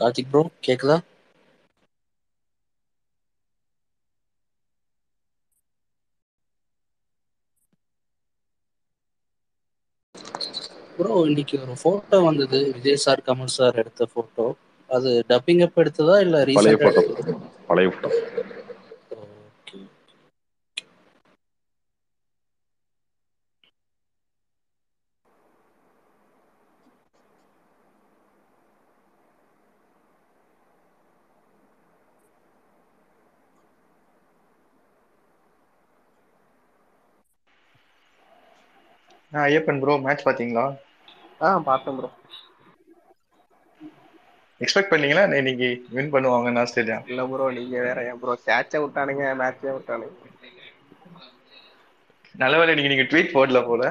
Karthik bro, கேக்குதா? Bro இன்னைக்கு ஒரு போட்டோ வந்தது, விஜய் சார் கமல் சார் எடுத்த போட்டோ. அது டப்பிங் அப் எடுத்ததா இல்ல பழைய ரீசெண்டா? போட்டோ பழைய photo. Okay Ayyappan bro match பாத்தீங்களா? பார்த்தேன் ப்ரோ. எக்ஸ்பெக்ட் பண்ணீங்களா இன்னைக்கு வின் பண்ணுவாங்கன்னு? ஆஸ்திரேலியா இல்ல ப்ரோ, நீங்க வேற. ஏன் ப்ரோ கேட்ச விட்டானுங்க, மேட்சே விட்டானுங்க. நல்லவேளை நீங்க நீங்க ட்வீட் போடல போல.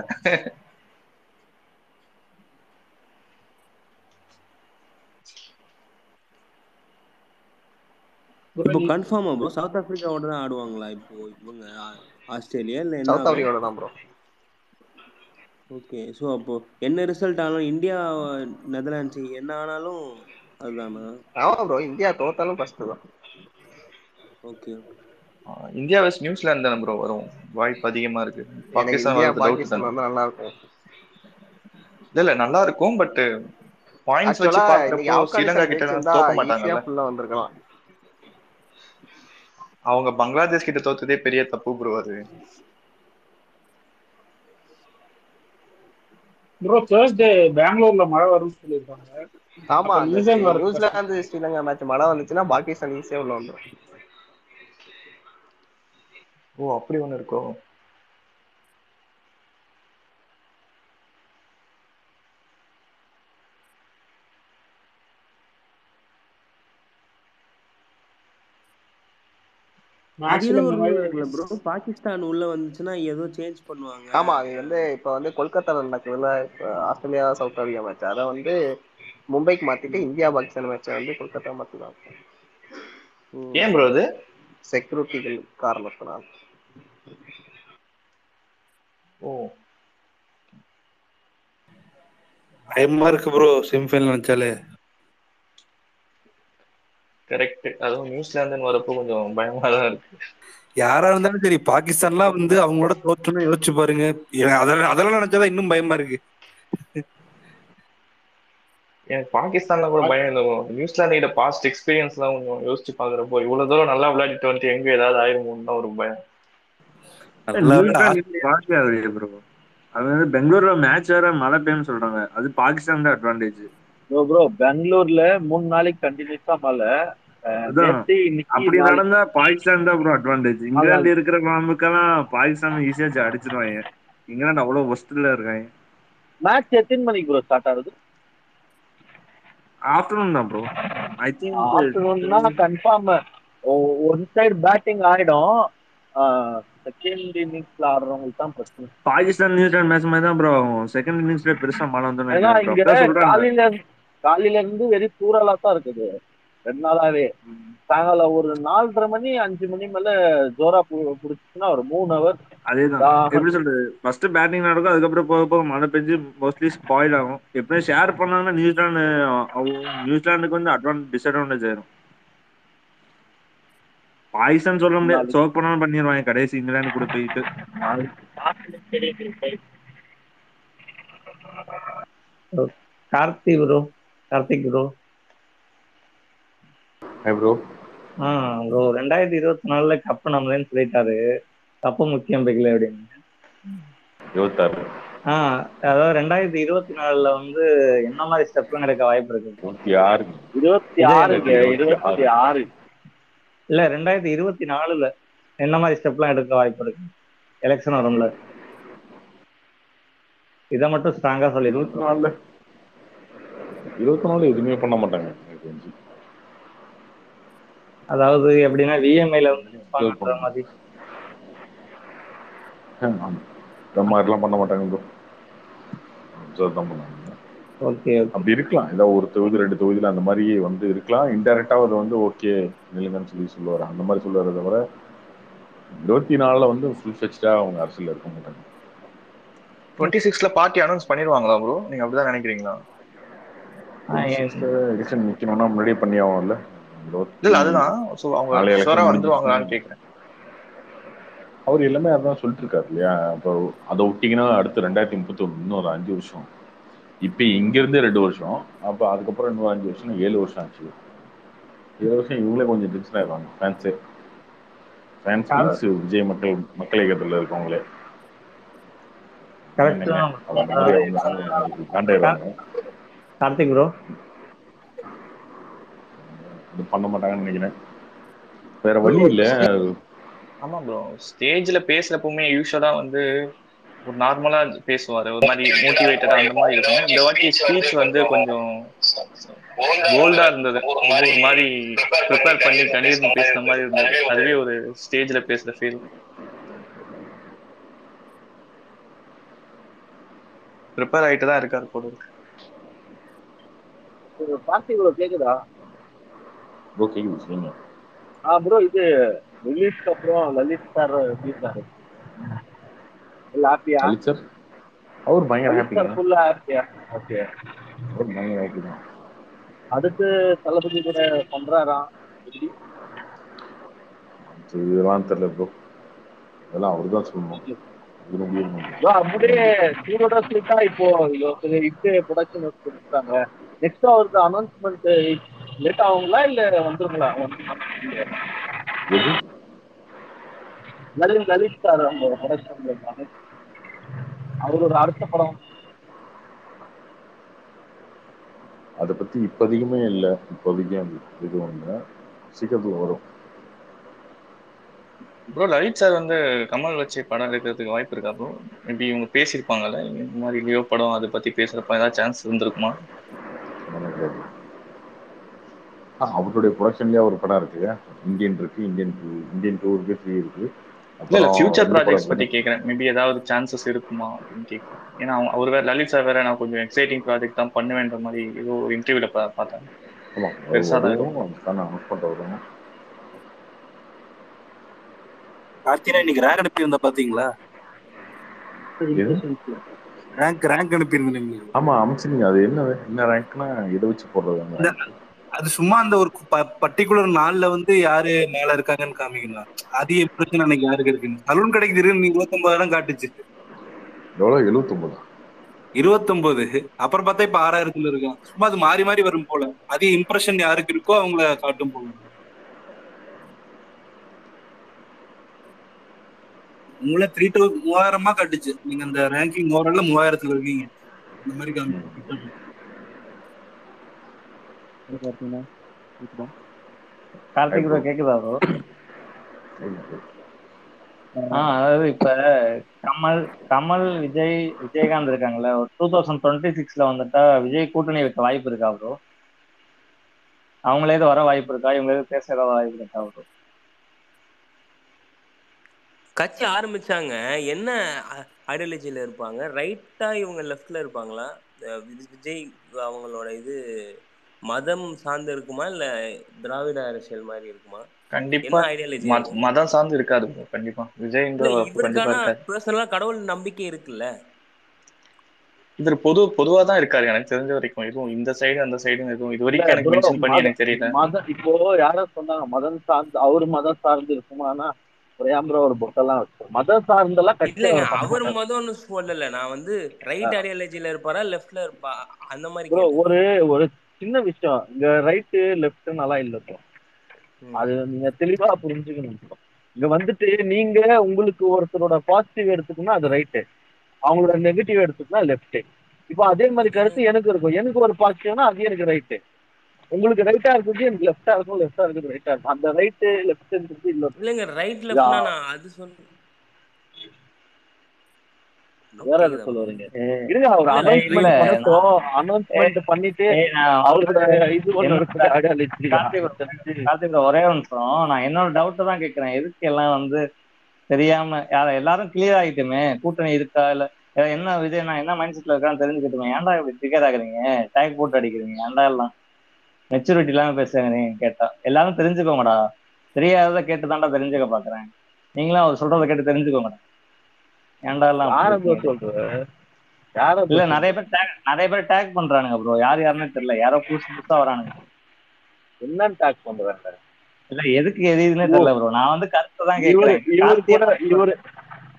இப்போ கன்ஃபார்மா ப்ரோ சவுத் ஆப்பிரிக்காவோட தான் ஆடுவாங்களா இப்போ இவங்க? ஆஸ்திரேலியா இல்ல என்ன? சவுத் ஆப்பிரிக்காவோட தான் ப்ரோ. ஓகே, ஸோ அப்போ என்ன ரிசல்ட் ஆனாலும் இந்தியா நெதர்லாண்ட்ஸ் என்ன ஆனாலும் அதுதானா? ஆமா ப்ரோ, இந்தியா தோத்தாலும் ஃபர்ஸ்ட் தான். ஓகே, இந்தியா வெஸ் நியூசிலாந்து தான ப்ரோ வரும் வாய்ப்பு அதிகமா இருக்கு. பாகிஸ்தான் வந்து நல்லா இருக்கும். இல்ல நல்லா இருக்கும், பட் பாயிண்ட்ஸ் வச்சு பார்த்தா ஸ்ரீலங்கா கிட்ட தோக்க மாட்டாங்க, ஃபுல்லா வந்திருக்கலாம். அவங்க பங்களாதேஷ் கிட்ட தோத்ததே பெரிய தப்பு ப்ரோ. அது bro Thursday பெங்களூர்ல மழை வரும்னு சொல்லிருக்காங்க. ஆமா, நியூசிலாந்து ஸ்ரீலங்கா மேட்ச் மழை வந்துச்சுனா பாகிஸ்தான் ஈஸியா உள்ள வந்துரும். ஓ அப்படி ஒன்னு இருக்கோ? பாகிஸ்தான் உள்ள வந்துச்சுன்னா ஏதோ சேஞ்ச் பண்ணுவாங்க. ஆமா, அது வந்து இப்ப வந்து கொல்கத்தால நடக்குதுல ஆஸ்திரேலியா சவுத் ஆப்பிரிக்கா மேட்ச், அதை வந்து மும்பைக்கு மாத்திட்டு இந்தியா பாகிஸ்தான் மேட்சை வந்து கொல்கத்தா மாத்துறாங்க. ஏன் ப்ரோ? அது செக்யூரிட்டிகள் காரணத்தினால. ஓ ஐமா இருக்கு ப்ரோ செமிஃபைனல் நினைச்சாலே. கரெக்ட், அதுவும் நியூசிலாந்துன்னு வரப்போ கொஞ்சம் பயமா தான் இருக்கு. யாரா இருந்தாலும் சரி, பாகிஸ்தான்லாம் வந்து அவங்களோட தோற்றணும் யோசிச்சு பாருங்க. அதெல்லாம் நினைச்சாதான் இன்னும் பயமா இருக்கு எனக்கு. பாகிஸ்தான்ல கூட பயம் இல்லை, நியூசிலாந்து கிட்ட பாஸ்ட் எக்ஸ்பீரியன்ஸ் எல்லாம் கொஞ்சம் யோசிச்சு பாக்குறப்போ இவ்வளவு தூரம் நல்லா விளையாடிட்டு வந்துட்டு எங்க ஏதாவது ஆயிருமோன்னு தான் ஒரு பயம். அது வந்து பெங்களூர்ல மேட்ச் வேற மழை பெய்யும் சொல்றாங்க, அது பாகிஸ்தான் தான் அட்வான்டேஜ். நோ ப்ரோ, பெங்களூர்ல 3 நாளைக்கு கண்டினியூஸா மழை. அப்படி நடந்தா பாகிஸ்தான் தான் ப்ரோ அட்வான்டேஜ். இங்கிலாந்து இருக்கிற கிராமுக்கெல்லாம் பாகிஸ்தான் ஈஸியா அடிச்சிருவாங்க. இங்கிலாந்து அவ்வளவு ஒஸ்ட்ல இருக்காங்க. மேட்ச் எத்தனை மணிக்கு ப்ரோ ஸ்டார்ட் ஆகுது? ஆஃப்டர்நூன் தான் ப்ரோ. ஐ திங்க் ஆஃப்டர்நூன்னா கன்ஃபார்ம் ஒன் சைடு பேட்டிங் ஆயிடும். செகண்ட் இன்னிங்ஸ்ல ஆடுறவங்களுக்கு தான் பிரச்சனை. பாகிஸ்தான் நியூசிலாந்து மேட்ச் மாதிரி தான் ப்ரோ செகண்ட் இன்னிங்ஸ்ல பெருசா மழை வந்து காலையில இருந்து வெறி தூரலா தான் இருக்குது 2 நாளாவே. சாயங்காலம் ஒரு 4:30 மணி 5 மணி மேல ஜோரா புடிச்சுன்னா ஒரு 3 ஹவர். அதேதான், எப்படி சொல்றது, ஃபர்ஸ்ட் பேட்டிங் நடக்கும், அதுக்கப்புறம் போக போக மழை பெஞ்சு மோஸ்ட்லி ஸ்பாயில் ஆகும். எப்படியும் ஷேர் பண்ணாங்கன்னா நியூசிலாந்துக்கு வந்து அட்வான்டேஜ் டிஸ்அட்வான்டேஜ் ஆயிரும். பாகிஸ்தான் சொல்ல முடியாது, சோக் பண்ணாலும் பண்ணிடுவாங்க கடைசி இங்கிலாந்து கூட போயிட்டு. Karthik bro, Karthik bro bro bro 2024ல கப்பு நம்மளேன்னு சொல்லிட்டாரு. கப்பு முக்கியம் பைக்கல அப்படின்னு 26 அதாவது 2024ல வந்து என்ன மாதிரி ஸ்டெப்லாம் கிடைக்க வாய்ப்பு இருக்கு? 26 இல்ல 2024ல என்ன மாதிரி ஸ்டெப்லாம் எடுக்க வாய்ப்பு இருக்கு? எலெக்ஷன் வரும்ல, இதை மட்டும் ஸ்ட்ராங்கா சொல்லி 24ல எதுவுமே பண்ண மாட்டாங்க. அதாவது எப்படின்னா விஎம்ஐல வந்து பண்ண மாட்டாங்க. ஓகே, அப்படி இருக்கலாம். ஏதாவது ஒரு தொகுதி 2 தொகுதியில அந்த மாதிரி வந்து இருக்கலாம். இன்டெரக்டா அது வந்து ஓகே நிலுங்கன்னு சொல்லி சொல்லுவாரு, அந்த மாதிரி சொல்லுவாரு. தவிர 24ல வந்து ஃபுல் ஃபெச்சா அவங்க அரசியல் இருக்க மாட்டாங்க. 26ல பார்ட்டி அனௌன்ஸ் பண்ணிடுவாங்களா ப்ரோ? நீங்க அப்படிதான் நினைக்கிறீங்களா? முன்னாடி பண்ணியாவும்ல இல்ல அதுதான் சோ அவங்க சோரா வந்துவாங்களான்னு கேக்குறேன். அவர் எல்லாமே அதான் சொல்லிட்டு இருக்காரு இல்லையா. அப்போ அதை ஒட்டிங்கன்னா அடுத்து 2031 இன்னும் ஒரு 5 வருஷம், இப்போ இங்கேருந்தே 2 வருஷம், அப்போ அதுக்கப்புறம் இன்னும் 5 வருஷம் 7 வருஷம் ஆச்சு. 7 வருஷம் இவங்களே கொஞ்சம் டென்ஷன் ஆயிடுவாங்க. ஃபேன்ஸு ஃபேன்ஸ் விஜய் மக்கள் மக்கள் இயக்கத்தில் இருக்கவங்களே கார்த்திக் ப்ரோ பண்ண மாட்டாங்கன்னு நினைக்கிறேன், வேற வழி இல்லை. ஆமா ப்ரோ, ஸ்டேஜ்ல பேசுறப்பவுமே யூஷுவலா வந்து ஒரு நார்மலா பேசுவாரு, ஒரு மாதிரி மோட்டிவேட்டடா அந்த மாதிரி இருக்கும். இந்த வாட்டி ஸ்பீச் வந்து கொஞ்சம் போல்டா இருந்தது, ஒரு மாதிரி ப்ரிப்பேர் பண்ணி கணிதம் பேசுற மாதிரி இருந்தது. அதுவே ஒரு ஸ்டேஜ்ல பேசுற ஃபீல், ப்ரிப்பேர் ஆயிட்டு தான் இருக்காரு போல இருக்கு. பார்த்தி ப்ரோ கேக்குதா? ப்ரோ கேக்குது சொல்லுங்க. ஆ ப்ரோ, இது ரிலீஸ்க்கு அப்புறம் லலித் சார் பேசினாரு. ஹாப்பியா லலித் சார்? அவர் பயங்கர ஹாப்பியா சார், ஃபுல்லா ஹாப்பியா. ஓகே, அவர் பயங்கர ஹாப்பியா. அடுத்து தலபதி கூட பண்றாரா எப்படி இதுலாம் தெரியல ப்ரோ, அதெல்லாம் அவர்தான் சொல்லணும். ப்ரோ அப்படியே சூரோட ஸ்லிட்டா இப்போ இப்போ ப்ரொடக்ஷன் கொடுத்துட்டாங்க. நெக்ஸ்ட் அவருக்கு அனௌன்ஸ்மெண்ட் லேட் ஆகுங்களா இல்ல வந்துருங்களா? லலித் சார் அவங்க ப்ரொடக்ஷன் அவரோட அடுத்த படம் அதை பத்தி இப்போதைக்குமே இல்லை, இப்போதைக்கு இது ஒன்று சீக்கிரத்தில் வரும். ப்ரோ லலித் சார் வந்து கமல் வச்சு படம் எடுக்கிறதுக்கு வாய்ப்பு இருக்கா ப்ரோ? மேபி இவங்க பேசியிருப்பாங்கல்ல இந்த மாதிரி லியோ படம், அதை பற்றி பேசுகிறப்ப ஏதாவது சான்ஸ் இருந்திருக்குமா? அவருடைய ப்ரொடக்ஷன்லேயே ஒரு படம் இருக்குது, இந்தியன் இருக்கு, இந்தியன் 2 இருக்கு, 3 இருக்கு. இல்லை ஃபியூச்சர் ப்ராஜெக்ட்ஸ் பற்றி கேட்குறேன், மேபி ஏதாவது சான்சஸ் இருக்குமா அப்படின்னு கேட்குறேன். ஏன்னா அவர் வேறு லலித் சார் வேறு, நான் கொஞ்சம் எக்ஸைட்டிங் ப்ராஜெக்ட் தான் பண்ணுவேன்ற மாதிரி ஏதோ ஒரு இன்டர்வியூவில் பார்த்தேன். ஆமாம், பெருசாக தான் இருக்கும். கார்த்தினா இன்னைக்கு ரேங்க் அனுப்பியிருந்தா பார்த்தீங்களா? ரேங்க் அனுப்பியிருந்தேன். ஆமாம் அமிச்சிங்க. அது என்ன ரேங்க்னா இதை வச்சு போடுறது, அது சும்மா அந்த ஒரு பர்டிகுலர் நாளில் வந்து யாரு மேலே இருக்காங்கன்னு காமிக்கலாம். அது பிரச்சனை அன்னைக்கு யாருக்கு இருக்குன்னு சலூன் கடைக்கு திடீர்னு 29,000 காட்டுச்சு. எவ்வளோ? 79 29. அப்புறம் பார்த்தா இப்போ 6,000 இருக்கான். சும்மா அது மாறி மாறி வரும் போல, அதே இம்ப்ரெஷன் யாருக்கு இருக்கோ அவங்கள காட்டும் போல. உங்களை 3,000 காட்டுச்சு. நீங்க அந்த ரேங்கிங் ஓவரால் 3000 இருக்கீங்க. இந்த மாதிரி கார்த்திக் ப்ரோ கேக்குதா ப்ரோ? அதாவது இப்ப கமல் விஜயகாந்த் இருக்காங்கல்ல, 2026ல வந்துட்டா விஜய் கூட்டணி வைக்க வாய்ப்பு இருக்கா ப்ரோ? அவங்களே வர வாய்ப்பு இருக்கா? இவங்களே பேச ஏதாவது வாய்ப்பு இருக்கா ப்ரோ? கட்சி ஆரம்பிச்சாங்க, என்ன ஐடியாலஜியில இருப்பாங்க? ரைட்டா இவங்க லெஃப்ட்ல இருப்பாங்களா? விஜய் அவங்களோட இது மதம் சார்ந்து இருக்குமா இல்ல திராவிட அரசியல் மாதிரி இருக்குமா? கண்டிப்பா ஐடியாலஜி மதம் சார்ந்து இருக்காது. கண்டிப்பா விஜய்ன்ற பர்சனலா கடவுள் நம்பிக்கை இருக்குல்ல, இது பொதுவா தான் இருக்காரு எனக்கு தெரிஞ்ச வரைக்கும். இதுவும் இந்த சைடு அந்த சைடு இருக்கும். இது வரைக்கும் எனக்கு மென்ஷன் பண்ணி எனக்கு தெரியல. மதம் இப்போ யாரோ சொன்னாங்க மதம் சார்ந்து, அவரு மதம் சார்ந்து இருக்குமா? ஆனா மதம் சார்ந்தெல்லாம் அவர் மதம்னு சொல்லல, நான் வந்து ரைட் ஐடியாலஜில இருப்பாரா லெஃப்ட்ல இருப்பா அந்த மாதிரி ஒரு சின்ன விஷயம். இங்க ரைட்டு லெஃப்ட் நல்லா இல்லட்டும், அது நீங்க தெளிவா புரிஞ்சுக்கணும். இங்க வந்துட்டு நீங்க உங்களுக்கு ஒருத்தரோட பாசிட்டிவ் எடுத்துக்கணும்னா அது ரைட்டு, அவங்களோட நெகட்டிவ் எடுத்துக்கணும்னா லெஃப்ட். இப்போ அதே மாதிரி கருத்து எனக்கு இருக்கும், எனக்கு ஒரு பாசிட்டிவ்னா அது எனக்கு ரைட்டு, உங்களுக்கு ரைட்டா இருக்குது எனக்கு லெஃப்டா இருக்கும், லெஃப்டா இருக்குது ரைட்டா இருக்கும். அந்த ரைட்டு லெஃப்ட்ன்றது இல்ல இல்லங்க, ரைட் லெஃப்ட்னா நான் அது சொல்றேன். வேற என்ன சொல்றீங்க? இருங்க, ஒரு அனௌன்ஸ்மென்ட் பண்ணிட்டு அவரோட இது ஒன்னு ஐடியாலஜி கார்த்திக் ஒரே ஒன்றும். நான் என்னோட டவுட் தான் கேக்குறேன், எதுக்கு எல்லாம் வந்து தெரியாம எல்லாரும் கிளியர் ஆகிட்டுமே கூட்டணி இருக்கா இல்ல என்ன விஜய் நான் என்ன மைண்ட் செட்ல இருக்கான்னு தெரிஞ்சுக்கிட்டுமே. ஏன்டா இப்படி டிக்கெட் ஆகுறீங்க, டேக் போட்டு அடிக்கிறீங்க, ஏன்டா எல்லாம் மெச்சூரிட்டி இல்லாம பேசுங்க? நீங்க கேட்டா எல்லாரும் தெரிஞ்சுக்கோங்கடா, தெரியாததை கேட்டு தான்டா தெரிஞ்சுக்க பாக்குறேன். நீங்களும் அவர் சொல்றதை கேட்டு தெரிஞ்சுக்கோங்கடா, ஏன்டா எல்லாம் யாரோ இல்ல நிறைய பேர் டாக் பண்றானுங்க ப்ரோ. யார் யாருன்னு தெரியல, யாரோ புதுசு புதுசா வரானுங்க. என்னன்னு டாக் பண்றாங்க இல்ல, எதுக்கு எதுன்னு தெரியல ப்ரோ. நான் வந்து கருத்தை தான் கேக்குறேன்.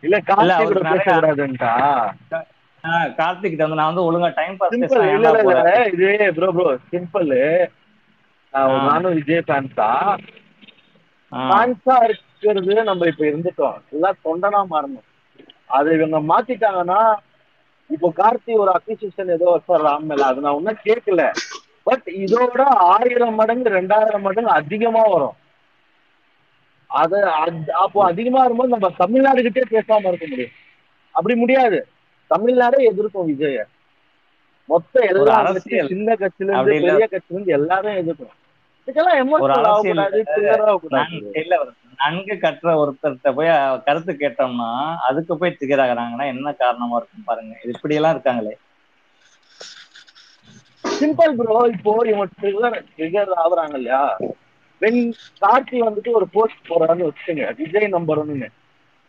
இல்ல கார்த்திக் பேச கூடாதுன்டா. கார்த்திக் வந்து நான் வந்து ஒழுங்கா டைம் பாஸ் பண்ணல. இது ப்ரோ ப்ரோ சிம்பிள். நானும் விஜய் ஃபேன்ஸா இருக்கிறது நம்ம இப்ப இருந்துட்டோம். எல்லாம் தொண்டனா மாறணும். அது இவங்க மாத்திட்டாங்கன்னா இப்போ கார்த்தி ஒரு அக்விசிஷன் ஏதோ சார் ராமல, அது நான் ஒன்னும் கேட்கல. பட் இதோட 1000 மடங்கு 2000 மடங்கு அதிகமா வரும். அது அப்போ அதிகமா வரும்போது நம்ம தமிழ்நாடு கிட்டே பேசாம இருக்க முடியும்? அப்படி முடியாது. தமிழ்நாடே எதிர்க்கும் விஜய. மொத்த எல்லா அரசியல் சின்ன கட்சியில இருந்து பெரிய கட்சியில இருந்து எல்லாமே எதிர்க்கும். நன்கு கற்ற ஒருத்தர்கிட்ட போய் கருத்து கேட்டோம்னா அதுக்கு போய் திகராகிறாங்கன்னா என்ன காரணமா இருக்கும் பாருங்க. இப்படி எல்லாம் இருக்காங்களே. Simple bro. இப்போ இவன் ஆகுறாங்க இல்லையா, வென் கார்த்தி வந்துட்டு ஒரு போஸ்ட் போறான்னு வச்சுக்கோங்க, விஜய் நம்பர் ஒன்னு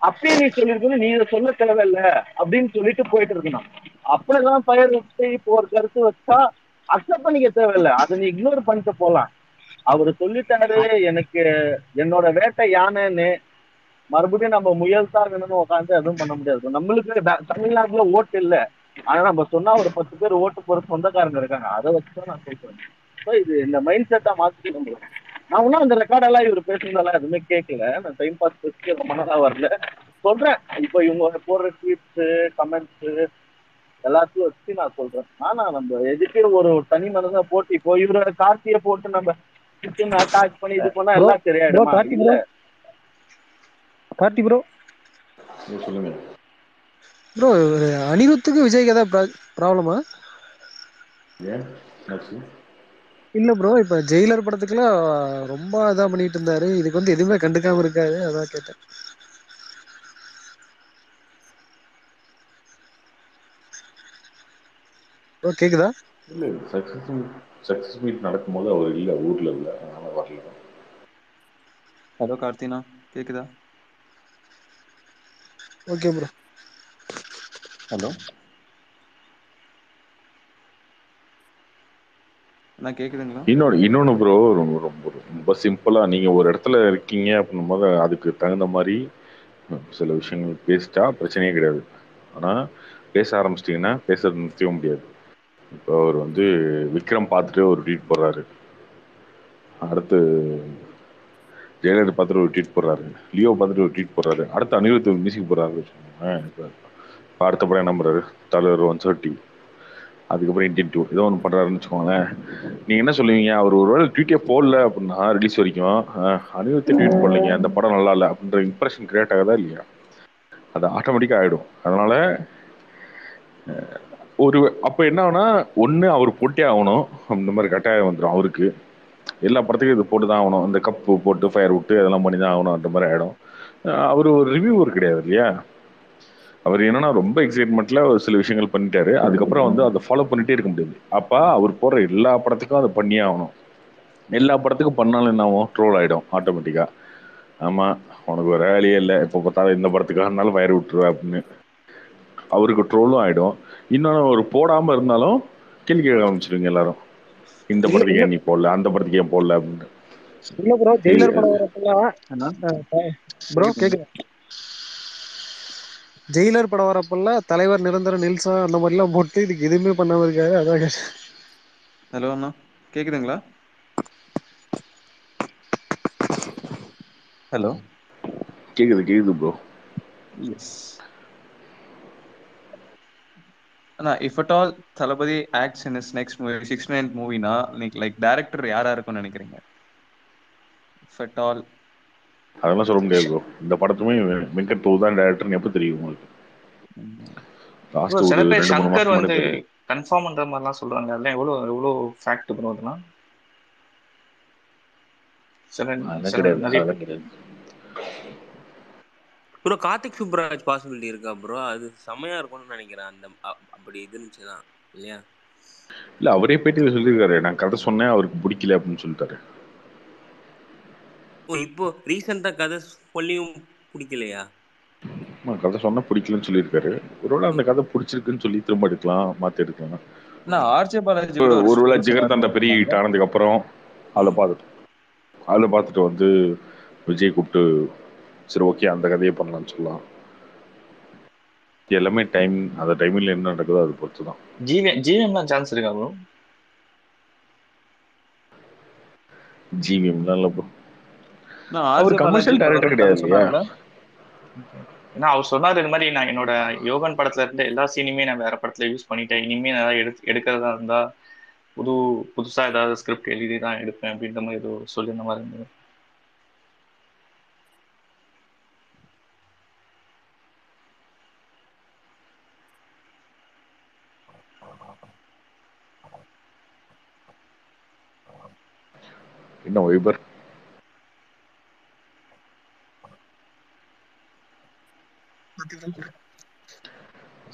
அப்படியே நீ சொல்லிருக்கணும், நீ இதை சொல்ல தேவையில்ல அப்படின்னு சொல்லிட்டு போயிட்டு இருக்கணும். அப்படிதான் பயிர் வச்சு இப்போ ஒரு கருத்து வச்சா அக்செப்ட் பண்ணிக்க தேவையில்லை, அதை நீ இக்னோர் பண்ணிட்டு போலாம். அவரு சொல்லிட்டாரு எனக்கு என்னோட வேட்டை யானைன்னு, மறுபடியும் நம்ம முயல் தான் வேணும்னு உட்காந்து எதுவும் பண்ண முடியாது. நம்மளுக்கு தமிழ்நாட்டுல ஓட்டு இல்லை, ஆனா நம்ம சொன்னா ஒரு 10 பேர் ஓட்டு போற சொந்தக்காரங்க இருக்காங்க. அதை வச்சுதான் நான் கேட்கிறேன். ஸோ இது இந்த மைண்ட் செட்டா மாத்திக்க முடியும். நான் ஒன்னும் அந்த ரெக்கார்டெல்லாம் இவர் பேசுனதெல்லாம் எதுவுமே கேட்கல. நான் டைம் பாஸ் பேசி ரொம்ப மனதாக வரல சொல்றேன். இப்போ இவங்க போடுற ட்வீட்ஸு கமெண்ட்ஸு எல்லாத்தையும் வச்சு நான் சொல்றேன். ஆனா நம்ம எதுக்கு ஒரு தனி மனதா போட்டு இப்போ இவரோட கார்த்தியை போட்டு நம்ம அட்டாச் பண்ணி இது பண்ணா எல்லாம் தெரியாது. கார்த்தி ப்ரோ சொல்லுங்க ப்ரோ. அனிருத்துக்கு விஜய்க்கு ஏதாவது ப்ராப்ளமா? இல்ல ப்ரோ, இப்ப ஜெயிலர் படத்துக்குலாம் ரொம்ப இதா பண்ணிட்டு இருந்தாரு, இதுக்கு வந்து எதுவுமே கண்டுக்காம இருக்காரு, அதான் கேட்டேன். ப்ரோ கேக்குதா? இல்ல சக்சஸ் மீட் நடக்கும்போது அவர் இல்ல, ஊர்ல இல்ல, அதனால வரல. ஹலோ கார்த்தினா கேக்குதா? Okay bro. ஹலோ நான் கேக்குதுங்களா? இன்னொன்னு ப்ரோ, ரொம்ப ரொம்ப சிம்பிளா நீங்க ஒரு இடத்துல இருக்கீங்க அப்படின்னும் போது அதுக்கு தகுந்த மாதிரி சில விஷயங்கள் பேசிட்டா பிரச்சனையே கிடையாது. ஆனா பேச ஆரம்பிச்சிட்டிங்கன்னா பேசுறது நிறுத்தவே முடியாது. இப்போ அவர் வந்து விக்ரம் பார்த்துட்டு ஒரு ட்வீட் போடுறாரு, அடுத்து ஜெயலலிதா பார்த்துட்டு ஒரு ட்வீட் போடுறாரு, லியோ பார்த்துட்டு ஒரு ட்வீட் போடுறாரு, அடுத்து அனிருத் மியூசிக் போடுறாரு. இப்போ அடுத்த படம் என்ன பண்ணுறாரு, தலைவர் 130, அதுக்கப்புறம் இண்டியன் 2, ஏதோ ஒன்று பண்ணுறாருன்னு வச்சுக்கோங்களேன். நீங்கள் என்ன சொல்லுவீங்க? அவர் ஒரு வேளை ட்வீட்டே போடல அப்படின்னா ரிலீஸ் வரைக்கும் அனிருத் ட்வீட் போடலைங்க, அந்த படம் நல்லா இல்லை அப்படின்ற இம்ப்ரெஷன் கிரியேட் ஆகுதா இல்லையா? அது ஆட்டோமேட்டிக்காக ஆகிடும். அதனால் ஒரு அப்போ என்ன ஆகுனா, ஒன்று அவர் போட்டே ஆகணும், இந்த மாதிரி கட்டாயம் வந்துடும். அவருக்கு எல்லா படத்துக்கும் இது போட்டு தான் ஆகணும், இந்த கப்பு போட்டு ஃபயர் விட்டு அதெல்லாம் பண்ணி தான் ஆகணும் அந்த மாதிரி ஆகிடும். அவர் ஒரு ரிவ்யூவர் கிடையாது இல்லையா? அவர் என்னன்னா ரொம்ப எக்ஸைட்மெண்ட்ல ஒரு சில விஷயங்கள் பண்ணிட்டாரு, அதுக்கப்புறம் வந்து அதை ஃபாலோ பண்ணிட்டே இருக்க முடியாது. அப்போ அவர் போடுற எல்லா படத்துக்கும் அதை பண்ணியே ஆகணும். எல்லா படத்துக்கும் பண்ணாலும் என்ன ஆகும், ட்ரோல் ஆகிடும் ஆட்டோமேட்டிக்காக. ஆமாம் உனக்கு ஒரு வேலையே இல்லை, இப்போ பார்த்தாலும் இந்த படத்துக்காகனாலும் ஃபயர் விட்டுருவேன் அப்படின்னு அவருக்கு ட்ரோலும் ஆகிடும். இன்னொன்று ஒரு போடாமல் இருந்தாலும் கேள்வி கேட்க ஆரம்பிச்சிருவீங்க எல்லாரும், இந்த படத்துக்கு ஏன் நீ போடல, அந்த படத்துக்கு ஏன் போடல அப்படின்னு. இல்லை ப்ரோ, ஜெயிலர் படம் வரப்பெல்லாம் ப்ரோ கேட்குறேன், ஜெயிலர் படம் வரப்பெல்லாம் தலைவர் நிரந்தர நில்சன் அந்த மாதிரிலாம் போட்டு இதுக்கு எதுவுமே பண்ணாமல் இருக்காரு, அதான் கேட்டேன். ஹலோ அண்ணா கேட்குதுங்களா? ஹலோ கேட்குது கேட்குது ப்ரோ. எஸ் அண்ணா, if at all Thalapathy acts in is next movie 69th மூவினா லைக் டைரக்டர் யாரா இருக்கும்னு நினைக்கிறீங்க? இஃப் அட் ஆல் அதெல்லாம் சொல்ல முடியாது ப்ரோ. இந்த படத்துமே வெங்கட் பிரபு தான் டைரக்டர்னு எப்ப தெரியும் உங்களுக்கு? லாஸ்ட் ஒரு சங்கர் வந்து கன்ஃபார்ம் பண்ற மாதிரிலாம் சொல்றாங்க, அதெல்லாம் எவ்வளவு ஃபேக்ட் ப்ரோ? அதெல்லாம் சரி ப்ரோ. கார்த்திக் சுப்ராஜ் பாசிபிலிட்டி இருக்கா ப்ரோ? அது செமையா இருக்கும்னு நினைக்கிறேன். அந்த அப்படி இதுதான் இல்லையா? இல்லை அவரே பேட்டியில் சொல்லியிருக்காரு, நான் கதை சொன்னேன் அவருக்கு பிடிக்கல அப்படின்னு சொல்லிட்டாரு. ஓ இப்போ ரீசெண்டாக கதை சொல்லியும் பிடிக்கலையா? கதை சொன்னா பிடிக்கலன்னு சொல்லியிருக்காரு. ஒருவேளை அந்த கதை பிடிச்சிருக்குன்னு சொல்லி திரும்ப எடுக்கலாம், மாத்தி எடுக்கலாம். நான் ஆர்ஜே பாலாஜி ஒருவேளை ஜிகர்தண்டா பெரிய ஹிட் ஆனதுக்கு அப்புறம் அதில் பார்த்துட்டு வந்து விஜய் கூப்பிட்டு சரி ஓகே அந்த கதையை பண்ணலாம்னு சொல்லலாம். எல்லாமே டைம், அந்த டைமில் என்ன நடக்குதோ அது பொறுத்து தான். ஜிவிஎம்லாம் சான்ஸ் இருக்கா ப்ரோ? ஜிவிஎம்லாம் இல்லை ப்ரோ, அவர் கமர்ஷியல் டைரக்டர் கிடையாது இல்லையா? ஏன்னா அவர் சொன்னார் இந்த மாதிரி நான் என்னோட யோகன் படத்துல இருந்த எல்லா சீனுமே நான் வேற படத்துல யூஸ் பண்ணிட்டேன், இனிமே நான் எடுக்கிறதா இருந்தா புதுசா ஏதாவது ஸ்கிரிப்ட் எழுதி தான் எடுப்பேன் அப்படின்ற மாதிரி ஏதோ சொல்லியிருந்த மாதிரி இருந்தது. என்ன வைபர்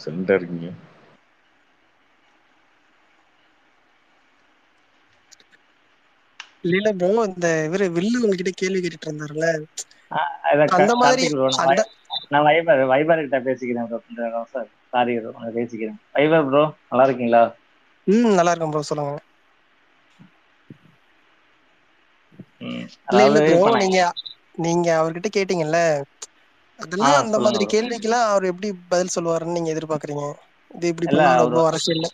சென்டா இருக்கீங்க? இல்ல ப்ரோ, இந்த இவரே வில்லு உங்ககிட்ட கேள்வி கேட்டிட்டு இருந்தாருல அந்த மாதிரி நான் வைபர் கிட்ட பேசிக்கிறேன் ப்ரோ. சார் சாரி ப்ரோ, நான் பேசிக்கிறேன். வைபர் ப்ரோ நல்லா இருக்கீங்களா? நல்லா இருக்கேன் ப்ரோ, சொல்லுங்க. இல்ல ப்ரோ, நீங்க அவர்கிட்ட கேட்டீங்கல்ல, அதெல்லாம் அந்த மாதிரி கேள்விக்கெல்லாம் அவர் எப்படி பதில் சொல்லுவாருன்னு நீங்க எதிர்பார்க்கறீங்க? இது இப்படி பண்ணா அரசியல்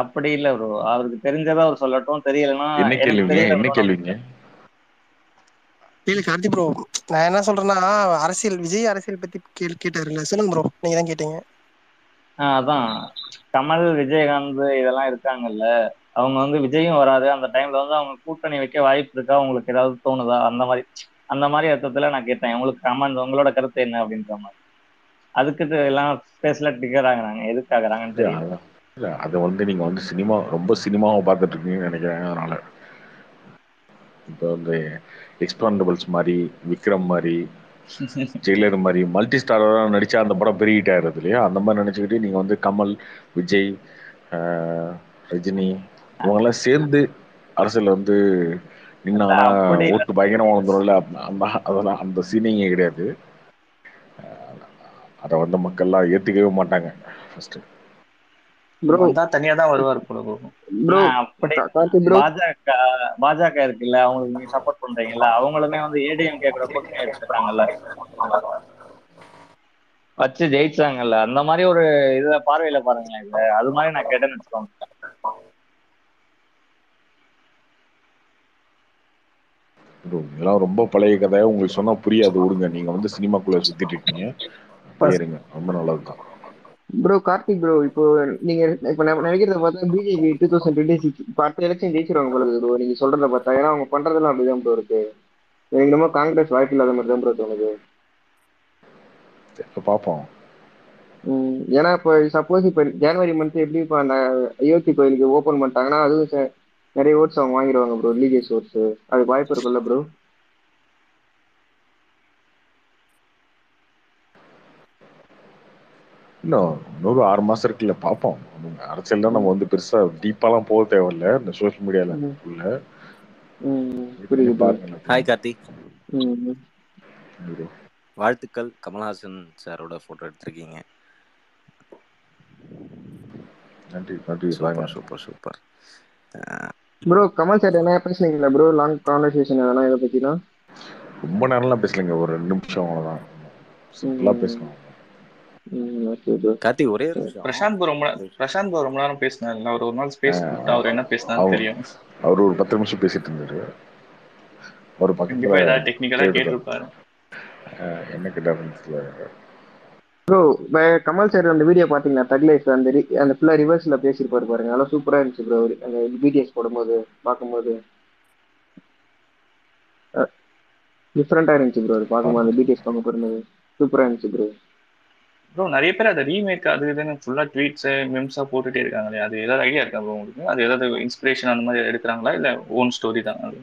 அப்படி இல்ல ப்ரோ, அவருக்கு தெரிஞ்சதா அவர் சொல்லட்டும், தெரியலனா என்ன கேள்விங்க? இல்ல கார்த்தி ப்ரோ, நான் என்ன சொல்றேன்னா அரசியல், விஜய் அரசியல் பத்தி கேட்டாருல, சொல்லுங்க ப்ரோ, நீங்க தான் கேட்டீங்க. அதான் கமல் விஜயகாந்த் இதெல்லாம் இருக்காங்கல்ல, அவங்க வந்து விஜயும் வராது அந்த டைம்ல வந்து அவங்க கூட்டணி வைக்க வாய்ப்பு இருக்கா, உங்களுக்கு ஏதாவது தோணுதா? அந்த மாதிரி அர்த்தத்துல நான் கேட்டேன் உங்களுக்கு கமெண்ட், உங்களோட கருத்து என்ன அப்படின்ற மாதிரி. அதுக்கு எல்லாம் ஸ்பேஸ்ல டிக்கர் ஆகுறாங்க, எதுக்காகறாங்கன்னு தெரியல. அது வந்து நீங்க வந்து சினிமா ரொம்ப சினிமாவை பார்த்துட்டு இருக்கீங்கன்னு நினைக்கிறேன். அதனால இப்போ வந்து எக்ஸ்பெண்டபிள்ஸ் மாதிரி, விக்ரம் மாதிரி, ஜெயிலர் மாதிரி மல்டி ஸ்டாராக நடிச்சா அந்த படம் பெரிய ஹிட் ஆயிடுறது இல்லையா? அந்த மாதிரி நினைச்சுக்கிட்டு நீங்க வந்து கமல், விஜய், ரஜினி இவங்கெல்லாம் சேர்ந்து அரசியல் வந்து ஓட்டு பயங்கரமா வந்துடும்ல, அதெல்லாம் அந்த சீனிங்கே கிடையாது. அதை வந்து மக்கள்லாம் ஏற்றுக்கவே மாட்டாங்க. ஃபர்ஸ்ட் பாஜக இருக்குல்ல, அவங்களுக்கு நீங்க சப்போர்ட் பண்றீங்கல்ல, அவங்களுமே வந்து ஏடிஎம் கேக்குற கூட்டணி வச்சுக்கிறாங்கல்ல, வச்சு ஜெயிச்சாங்கல்ல, அந்த மாதிரி ஒரு இத பார்வையில பாருங்களேன். இல்ல அது மாதிரி நான் கேட்டேன்னு வச்சுக்கோங்க. இதெல்லாம் ரொம்ப பழைய கதையா உங்களுக்கு சொன்னா புரியாது, விடுங்க. நீங்க வந்து சினிமாக்குள்ள சுத்திட்டு இருக்கீங்க, பாருங்க, ரொம்ப நல்லதுதான் ப்ரோ. கார்த்திக் ப்ரோ, இப்போ நீங்க இப்போ நினைக்கிறத பார்த்தா பிஜேபி 2026 பார்த்து எலெக்ஷன் ஜெயிச்சிருவாங்க போல இருக்கு ப்ரோ, நீங்க சொல்றத பார்த்தா. ஏன்னா அவங்க பண்றதெல்லாம் அப்படிதான் ப்ரோ இருக்கு. எனக்கு நம்ம காங்கிரஸ் வாய்ப்பு இல்லாத மாதிரி தான் ப்ரோ தோணுது. பார்ப்போம். ஏன்னா இப்போ சப்போஸ் இப்போ ஜனவரி மந்த் எப்படி இப்போ அந்த அயோத்தி கோயிலுக்கு ஓப்பன் பண்ணிட்டாங்கன்னா அதுவும் நிறைய ஓட்ஸ் அவங்க வாங்கிடுவாங்க ப்ரோ, லீகேஜ் ஓட்ஸ். அதுக்கு வாய்ப்பு இருக்குல்ல ப்ரோ? இன்னும் 6 மாசம் இருக்குல்ல, பார்ப்போம். அரசியல் தான் நம்ம வந்து பெருசா டீப்பாலாம் போக தேவையில்ல, இந்த சோசியல் மீடியால இருக்குல்ல. ஹாய் கார்த்தி, வாழ்த்துக்கள். கமல்ஹாசன் சாரோட போட்டோ எடுத்திருக்கீங்க. நன்றி நன்றி. Super super bro. Kamal sir என்ன பேசுனீங்களா ப்ரோ? லாங் கான்வர்சேஷன் எதனா இதை பத்தினா ரொம்ப நேரம்லாம் பேசலங்க, ஒரு 2 நிமிஷம் அவ்வளோதான் சிம்பிளா பேசணும். கார்த்தி ஒரே பிரசாந்த் ரொம்ப நேரம் பேசினார் இல்ல, ஒரு நாள் ஸ்பேஸ் கொடுத்தா அவர் என்ன பேசினாரு தெரியும். அவர் ஒரு 10 நிமிஷம் பேசிட்டு இருந்தாரு. ஒரு பக்கத்துல ஏதாவது டெக்னிக்கலா கேட்டிருப்பாரு, என்ன கேட்டாரு ப்ரோ? கமல் சார் அந்த வீடியோ பாத்தீங்களா, தக் லைஃப் அந்த ஃபுல்லா ரிவர்ஸ்ல பேசிருப்பாரு பாருங்க, நல்லா சூப்பரா இருந்துச்சு ப்ரோ. அந்த பிடிஎஸ் போடும்போது பாக்கும்போது டிஃபரெண்டா இருந்துச்சு ப்ரோ. அது பாக்கும்போது அந்த பிடிஎஸ் பங்க போடும்போது சூப்பரா இருந்துச்சு ப்ரோ. ப்ரோ நிறைய பேர் அதை ரீமேக் அது இதுன்னு ஃபுல்லாக ட்வீட்ஸு மெம்ஸாக போட்டுகிட்டே இருக்காங்களே, அது ஏதாவது ஐடியா இருக்கா ப்ரோ உங்களுக்கு? அது ஏதாவது இன்ஸ்பிரேஷன் அந்த மாதிரி எடுக்கிறாங்களா இல்லை ஓன் ஸ்டோரி தான் அது?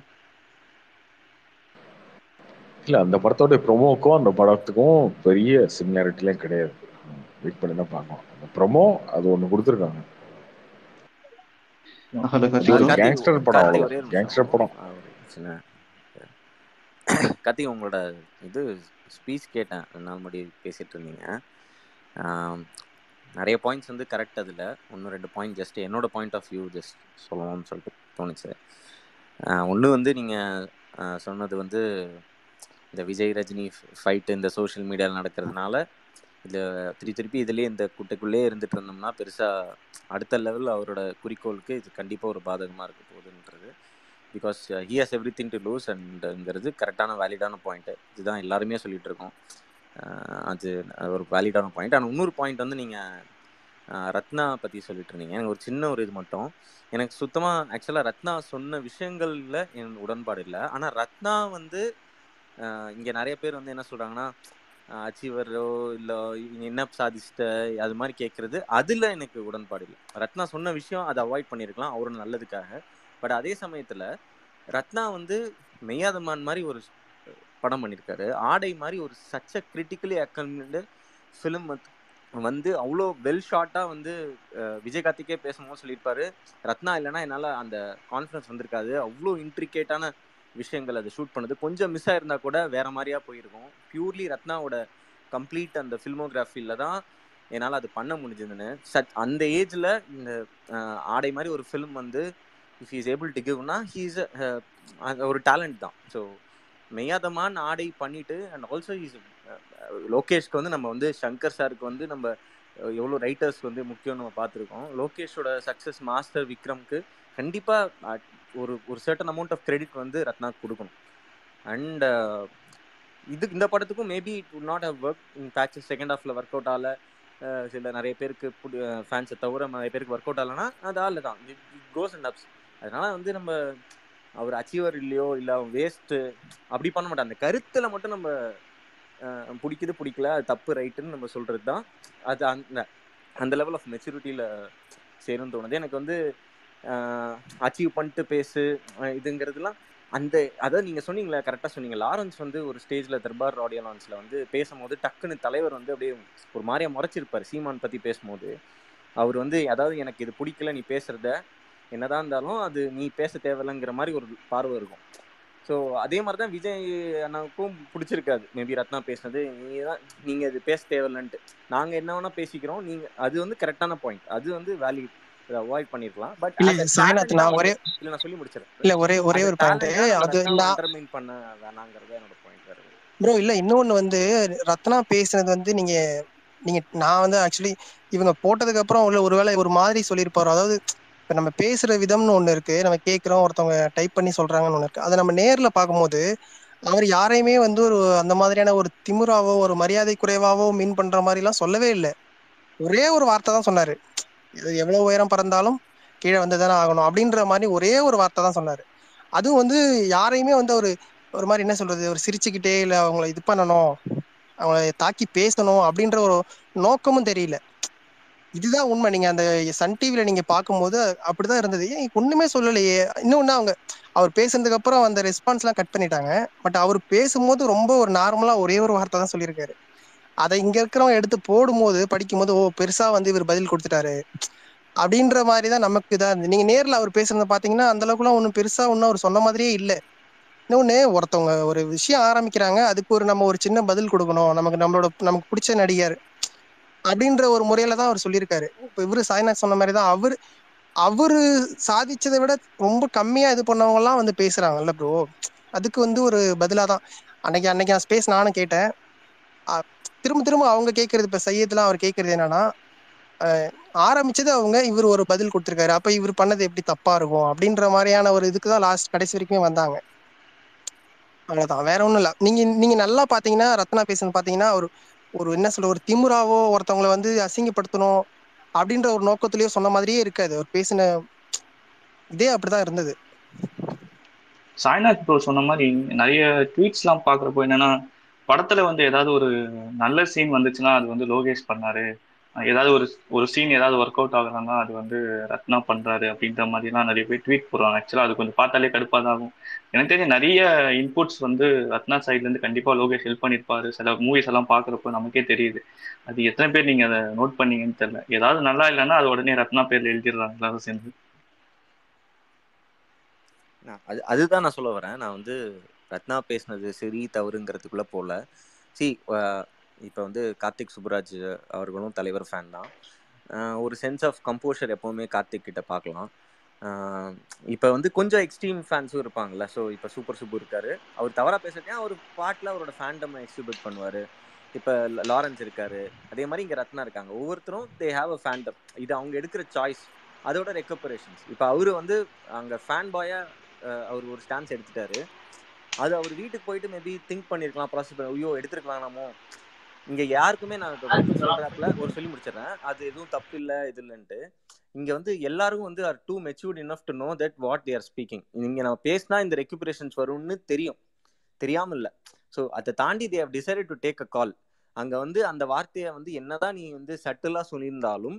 இல்லை அந்த படத்தோட ப்ரொமோக்கும் அந்த படத்துக்கும் பெரிய சிமிலாரிட்டிலாம் கிடையாது. வெயிட் பண்ணி தான் பார்க்கலாம். அந்த ப்ரொமோ அது ஒன்று கொடுத்துருக்காங்க. கேங்ஸ்டர் படம், கேங்ஸ்டர் படம். கத்தி உங்களோட இது ஸ்பீச் கேட்டேன் ரெண்டு நாள் முன்னாடி பேசிகிட்டு இருந்தீங்க. நிறைய பாயிண்ட்ஸ் வந்து கரெக்ட், அதில் ஒன்று ரெண்டு பாயிண்ட் ஜஸ்ட் என்னோடய பாயிண்ட் ஆஃப் வியூ ஜஸ்ட் சொல்லணும்னு சொல்லிட்டு தோணுச்சு. ஒன்று வந்து நீங்கள் சொன்னது வந்து இந்த விஜய் ரஜினி ஃபைட்டு இந்த சோஷியல் மீடியாவில் நடக்கிறதுனால இதில் திருப்பி இதுலேயே இந்த கூட்டக்குள்ளே இருந்துகிட்டு இருந்தோம்னா பெருசாக அடுத்த லெவலில் அவரோட குறிக்கோளுக்கு இது கண்டிப்பாக ஒரு பாதகமாக இருக்க போகுதுன்றது. Because he has everything to lose அண்டுங்கிறது கரெக்டான வேலிடான பாயிண்ட்டு, இதுதான் எல்லாருமே சொல்லிகிட்டு இருக்கோம். அது ஒரு வேலிடான பாயிண்ட். ஆனால் இன்னொரு பாயிண்ட் வந்து நீங்கள் ரத்னா பற்றி சொல்லிட்டு இருந்தீங்க, எனக்கு ஒரு சின்ன ஒரு இது மட்டும் எனக்கு சுத்தமாக ஆக்சுவலாக ரத்னா சொன்ன விஷயங்களில் என் உடன்பாடு இல்லை. ஆனால் ரத்னா வந்து இங்கே நிறைய பேர் வந்து என்ன சொல்கிறாங்கன்னா அச்சீவரோ இல்லை என்ன சாதிச்சிட்ட அது மாதிரி கேட்குறது, அதில் எனக்கு உடன்பாடு இல்லை. ரத்னா சொன்ன விஷயம் அதை அவாய்ட் பண்ணியிருக்கலாம் அவரோட நல்லதுக்காக. பட் அதே சமயத்தில் ரத்னா வந்து மெய்யாதமான் மாதிரி ஒரு படம் பண்ணியிருக்காரு, ஆடை மாதிரி ஒரு சச்ச கிரிட்டிக்கலி அக்கம்டு ஃபிலிம் வந்து அவ்வளோ வெல் ஷார்ட்டாக வந்து விஜயகார்த்திகே பேசும்போது சொல்லியிருப்பாரு ரத்னா இல்லைன்னா என்னால் அந்த கான்ஃபிடன்ஸ் வந்திருக்காது, அவ்வளோ இன்ட்ரிகேட்டான விஷயங்கள் அது ஷூட் பண்ணுது. கொஞ்சம் மிஸ் ஆயிருந்தால் கூட வேறு மாதிரியாக போயிருக்கும். பியூர்லி ரத்னாவோட கம்ப்ளீட் அந்த ஃபில்மோகிராஃபியில் தான் என்னால் அது பண்ண முடிஞ்சதுன்னு அந்த ஏஜில் இந்த ஆடை மாதிரி ஒரு ஃபிலிம் வந்து இஃப் ஹீஸ் ஏபிள் டு கிவ்னா ஹீஸ் ஒரு டேலண்ட் தான். ஸோ மெய்யாதமான் ஆடை பண்ணிவிட்டு அண்ட் ஆல்சோ ஹீஸ் லோகேஷ்க்கு வந்து நம்ம வந்து சங்கர் சாருக்கு வந்து நம்ம எவ்வளோ ரைட்டர்ஸ்க்கு வந்து முக்கியம் நம்ம பார்த்துருக்கோம். லோகேஷோட சக்ஸஸ் மாஸ்டர் விக்ரம்க்கு கண்டிப்பாக ஒரு ஒரு சர்டன் அமௌண்ட் ஆஃப் கிரெடிட் வந்து ரத்னா கொடுக்கணும். அண்ட் இதுக்கு இந்த படத்துக்கும் maybe it would not have work in patches, second ஹாஃபில் ஒர்க் அவுட் ஆகலை, சில நிறைய பேருக்கு ஃபேன்ஸை தவிர நிறைய பேருக்கு ஒர்க் அவுட் ஆகலைன்னா அது ஆள் தான், இட் கோஸ் அண்ட் அப்ஸ். அதனால் வந்து நம்ம அவர் அச்சீவர் இல்லையோ இல்லை அவன் வேஸ்ட்டு அப்படி பண்ண மாட்டோம். அந்த கருத்தில் மட்டும் நம்ம பிடிக்குது பிடிக்கல அது தப்பு ரைட்டுன்னு நம்ம சொல்கிறது தான் அது அந்த லெவல் ஆஃப் மெச்சூரிட்டியில் சேரும்னு தோணுது எனக்கு. வந்து அச்சீவ் பண்ணிட்டு பேசு இதுங்கிறதுலாம் அந்த அதாவது நீங்கள் சொன்னீங்களே கரெக்டாக சொன்னீங்க. லாரன்ஸ் வந்து ஒரு ஸ்டேஜில் தர்பார் ஆடியோ லான்ஸில் வந்து பேசும்போது டக்குன்னு தலைவர் வந்து அப்படியே ஒரு மாதிரியாக முறைச்சிருப்பார். சீமான் பற்றி பேசும்போது அவர் வந்து அதாவது எனக்கு இது பிடிக்கல நீ பேசுகிறத என்னதான் இருந்தாலும் அது நீ பேச தேவையில்லைங்கிற மாதிரி ஒரு பார்வை இருக்கும். ஸோ அதே மாதிரி தான் விஜய் அண்ணாவுக்கும் பிடிச்சிருக்காது மேபி ரத்னா பேசுனது, நீ தான் நீங்கள் இது பேச தேவையில்லைன்ட்டு நாங்கள் என்ன வேணால் பேசிக்கிறோம் நீங்கள் அது வந்து கரெக்டான பாயிண்ட், அது வந்து வேலிட், அதை அவாய்ட் பண்ணிருக்கலாம். பட் நான் ஒரே இல்லை நான் சொல்லி முடிச்சிடறேன் இல்லை ஒரே ஒரு பாயிண்ட் பண்ண வேணாங்கிறது என்னோட பாயிண்ட் வருது ப்ரோ. இல்லை இன்னொன்று வந்து ரத்னா பேசுனது வந்து நீங்கள் நான் வந்து ஆக்சுவலி இவங்க போட்டதுக்கு அப்புறம் உள்ள ஒருவேளை ஒரு மாதிரி சொல்லியிருப்பாரோ, அதாவது இப்போ நம்ம பேசுகிற விதம்னு ஒன்று இருக்குது, நம்ம கேட்குறோம் ஒருத்தவங்க டைப் பண்ணி சொல்கிறாங்கன்னு ஒன்று இருக்குது, அதை நம்ம நேரில் பார்க்கும்போது அவர் யாரையுமே வந்து ஒரு அந்த மாதிரியான ஒரு திமுறாவோ ஒரு மரியாதை குறைவாவோ மீன் பண்ணுற மாதிரிலாம் சொல்லவே இல்லை. ஒரே ஒரு வார்த்தை தான் சொன்னார், இது எவ்வளோ உயரம் பறந்தாலும் கீழே வந்து தானே ஆகணும் அப்படின்ற மாதிரி ஒரே ஒரு வார்த்தை தான் சொன்னார். அதுவும் வந்து யாரையுமே வந்து ஒரு மாதிரி என்ன சொல்கிறது ஒரு சிரிச்சுக்கிட்டே இல்லை அவங்கள இது பண்ணணும் அவங்கள தாக்கி பேசணும் அப்படின்ற ஒரு நோக்கமும் தெரியல. இதுதான் உண்மை. நீங்க அந்த சன் டிவியில நீங்க பார்க்கும்போது அப்படிதான் இருந்தது, ஏன் ஒண்ணுமே சொல்லலையே. இன்னொன்னு அவர் பேசுனதுக்கு அப்புறம் அந்த ரெஸ்பான்ஸ் எல்லாம் கட் பண்ணிட்டாங்க. பட் அவர் பேசும்போது ரொம்ப ஒரு நார்மலா ஒரே ஒரு வார்த்தை தான் சொல்லியிருக்காரு. அதை இங்க இருக்கிறவங்க எடுத்து போடும்போது படிக்கும்போது ஓ பெருசா வந்து இவர் பதில் கொடுத்துட்டாரு அப்படின்ற மாதிரிதான் நமக்கு இதா இருந்தது. நீங்க நேர்ல அவர் பேசுறத பாத்தீங்கன்னா அந்த அளவுக்குலாம் ஒன்னும் பெருசா ஒன்னும் அவர் சொன்ன மாதிரியே இல்லை. இன்னொன்னு ஒருத்தவங்க ஒரு விஷயம் ஆரம்பிக்கிறாங்க, அதுக்கு நம்ம ஒரு சின்ன பதில் கொடுக்கணும், நமக்கு பிடிச்ச நடிகர் அப்படின்ற ஒரு முறையில தான் அவர் சொல்லியிருக்காரு. இப்போ இவரு சாய்நாத் சொன்ன மாதிரி தான் அவரு சாதிச்சதை விட ரொம்ப கம்மியா இது பண்ணவங்க எல்லாம் வந்து பேசுறாங்கல்ல ப்ரோ, அதுக்கு வந்து ஒரு பதிலா தான். அன்னைக்கு நான் ஸ்பேஸ் நானும் கேட்டேன், திரும்ப அவங்க கேட்கறது இப்ப சையத்லாம் அவர் கேட்கறது என்னன்னா ஆரம்பிச்சது அவங்க இவர் ஒரு பதில் கொடுத்துருக்காரு, அப்ப இவர் பண்ணது எப்படி தப்பா இருக்கும் அப்படின்ற மாதிரியான ஒரு இதுக்குதான் லாஸ்ட் கடைசி வரைக்குமே வந்தாங்க. அவ்வளவுதான், வேற ஒண்ணும் இல்லை. நீங்க நல்லா பாத்தீங்கன்னா ரத்னா பேசுன்னு பாத்தீங்கன்னா ஒரு என்ன சொல்ற ஒரு திமுறாவோ ஒருத்தவங்களை வந்து அசிங்கப்படுத்தணும் அப்படின்ற ஒரு நோக்கத்திலயோ சொன்ன மாதிரியே இருக்காது அவர் பேசின இதே, அப்படிதான் இருந்தது. சாய்நாத் ப்ரோ சொன்ன மாதிரி நிறைய ட்வீட்ஸ் எல்லாம் பாக்குறப்போ என்னன்னா படத்துல வந்து ஏதாவது ஒரு நல்ல சீன் வந்துச்சுன்னா அது வந்து லோகேஷ் பண்ணாரு, ஏதாவது ஒரு சீன் ஏதாவது ஒர்க் அவுட் ஆகலன்னா அது வந்து ரத்னா பண்றாரு அப்படின்ற மாதிரி எல்லாம் நிறைய பேர் ட்வீட் போடுறாங்க. ஆக்சுவலா அது கொஞ்சம் பார்த்தாலே கடுப்பாதாகும். எனக்கு தெரிஞ்ச நிறைய இன்புட்ஸ் வந்து ரத்னா சைட்ல இருந்து கண்டிப்பா லோகேஷ் ஹெல்ப் பண்ணிருப்பாரு. சில மூவிஸ் எல்லாம் பாக்குறப்போ நமக்கே தெரியுது, அது எத்தனை பேர் நீங்க அதை நோட் பண்ணீங்கன்னு தெரியல. ஏதாவது நல்லா இல்லைன்னா அது உடனே ரத்னா பேர்ல எழுதிடுறாங்க எல்லாரும் சேர்ந்து. அதுதான் நான் சொல்ல வரேன். நான் வந்து ரத்னா பேசினது சரி தவறுங்கிறதுக்குள்ள போல சி இப்போ வந்து கார்த்திக் சுப்புராஜ் அவர்களும் தலைவர் ஃபேன் தான். ஒரு சென்ஸ் ஆஃப் கம்போஷர் எப்போவுமே கார்த்திக் கிட்ட பார்க்கலாம். இப்போ வந்து கொஞ்சம் எக்ஸ்ட்ரீம் ஃபேன்ஸும் இருப்பாங்கள்ல. ஸோ இப்போ சூப்பர் சூப்பர் இருக்கார், அவர் தவறாக பேசுகிறேன், அவர் பாட்டில் அவரோட ஃபேண்டமை எக்ஸ்ட்ரிபியூட் பண்ணுவார். இப்போ லாரன்ஸ் இருக்கார், அதே மாதிரி இங்கே ரத்னா இருக்காங்க. ஒவ்வொருத்தரும் தே ஹாவ் அ ஃபேண்டம். இது அவங்க எடுக்கிற சாய்ஸ், அதோட ரெக்கபரேஷன்ஸ். இப்போ அவர் வந்து அங்கே ஃபேன் பாயாக அவர் ஒரு ஸ்டான்ஸ் எடுத்துட்டாரு. அது அவர் வீட்டுக்கு போயிட்டு மேபி திங்க் பண்ணியிருக்கலாம், ப்ராசஸ் பண்ண ஐயோ எடுத்துருக்கலாமோ. இங்கே யாருக்குமே நான் சொல்கிறாப்புல ஒரு சொல்லி முடிச்சிடறேன், அது எதுவும் தப்பு இல்லை இது இல்லைன்ட்டு. இங்கே வந்து எல்லாரும் வந்து are too matured enough to know that what they are speaking. இங்கே நம்ம பேசினா இந்த ரெக்யூபரேஷன்ஸ் வரும்னு தெரியும், தெரியாமல் இல்லை. ஸோ அதை தாண்டி they have decided to take a call. அங்கே வந்து அந்த வார்த்தையை வந்து என்னதான் நீ வந்து சட்டிலாக சொல்லியிருந்தாலும்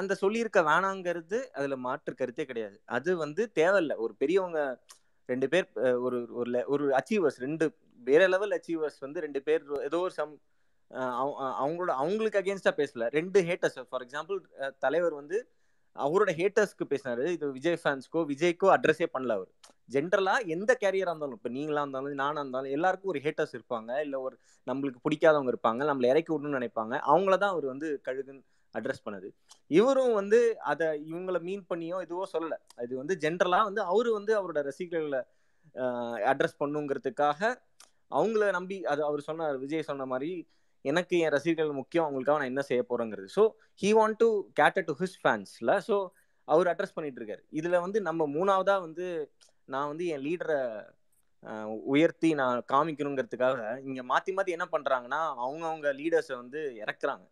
அந்த சொல்லியிருக்க வேணாங்கிறது அதில் மாற்று கருத்தே கிடையாது. அது வந்து தேவையில்லை. ஒரு பெரியவங்க ரெண்டு பேர், ஒரு ஒரு அச்சீவர்ஸ், ரெண்டு வேற லெவல் அச்சீவர்ஸ் வந்து ரெண்டு பேர் ஏதோ ஒரு சம் அவங்களோட அவங்களுக்கு அகேன்ஸ்டாக பேசல, ரெண்டு ஹேட்டர்ஸ். ஃபார் எக்ஸாம்பிள் தலைவர் வந்து அவரோட ஹேட்டர்ஸ்க்கு பேசினாரு. இது விஜய் ஃபேன்ஸ்க்கோ விஜய்க்கோ அட்ரஸே பண்ணல. அவர் ஜென்ரலாக எந்த கேரியராக இருந்தாலும், இப்போ நீங்களாக இருந்தாலும் நானாக இருந்தாலும் எல்லாருக்கும் ஒரு ஹேட்டர்ஸ் இருப்பாங்க, இல்லை ஒரு நம்மளுக்கு பிடிக்காதவங்க இருப்பாங்க, நம்மளை இறக்கி விடணும்னு நினைப்பாங்க. அவங்கள தான் அவர் வந்து கழுகுன்னு அட்ரஸ் பண்ணுது. இவரும் வந்து அதை இவங்களை மீன் பண்ணியோ எதுவோ சொல்லலை. அது வந்து ஜென்ரலாக வந்து அவரு வந்து அவரோட ரசிகர்களை அட்ரஸ் பண்ணுங்கிறதுக்காக அவங்கள நம்பி அது அவர் சொன்னார். விஜய் சொன்ன மாதிரி எனக்கு என் ரசிகர்கள் முக்கியம், அவங்களுக்காக நான் என்ன செய்ய போகிறேங்கிறது. So he want to cater to his ஃபேன்ஸில். ஸோ அவர் அட்ரஸ் பண்ணிட்டு இருக்காரு. இதில் வந்து நம்ம மூணாவதாக வந்து நான் வந்து என் லீடரை உயர்த்தி நான் காமிக்கணுங்கிறதுக்காக இங்கே மாற்றி மாற்றி என்ன பண்ணுறாங்கன்னா அவங்கவுங்க லீடர்ஸை வந்து இறக்குறாங்க.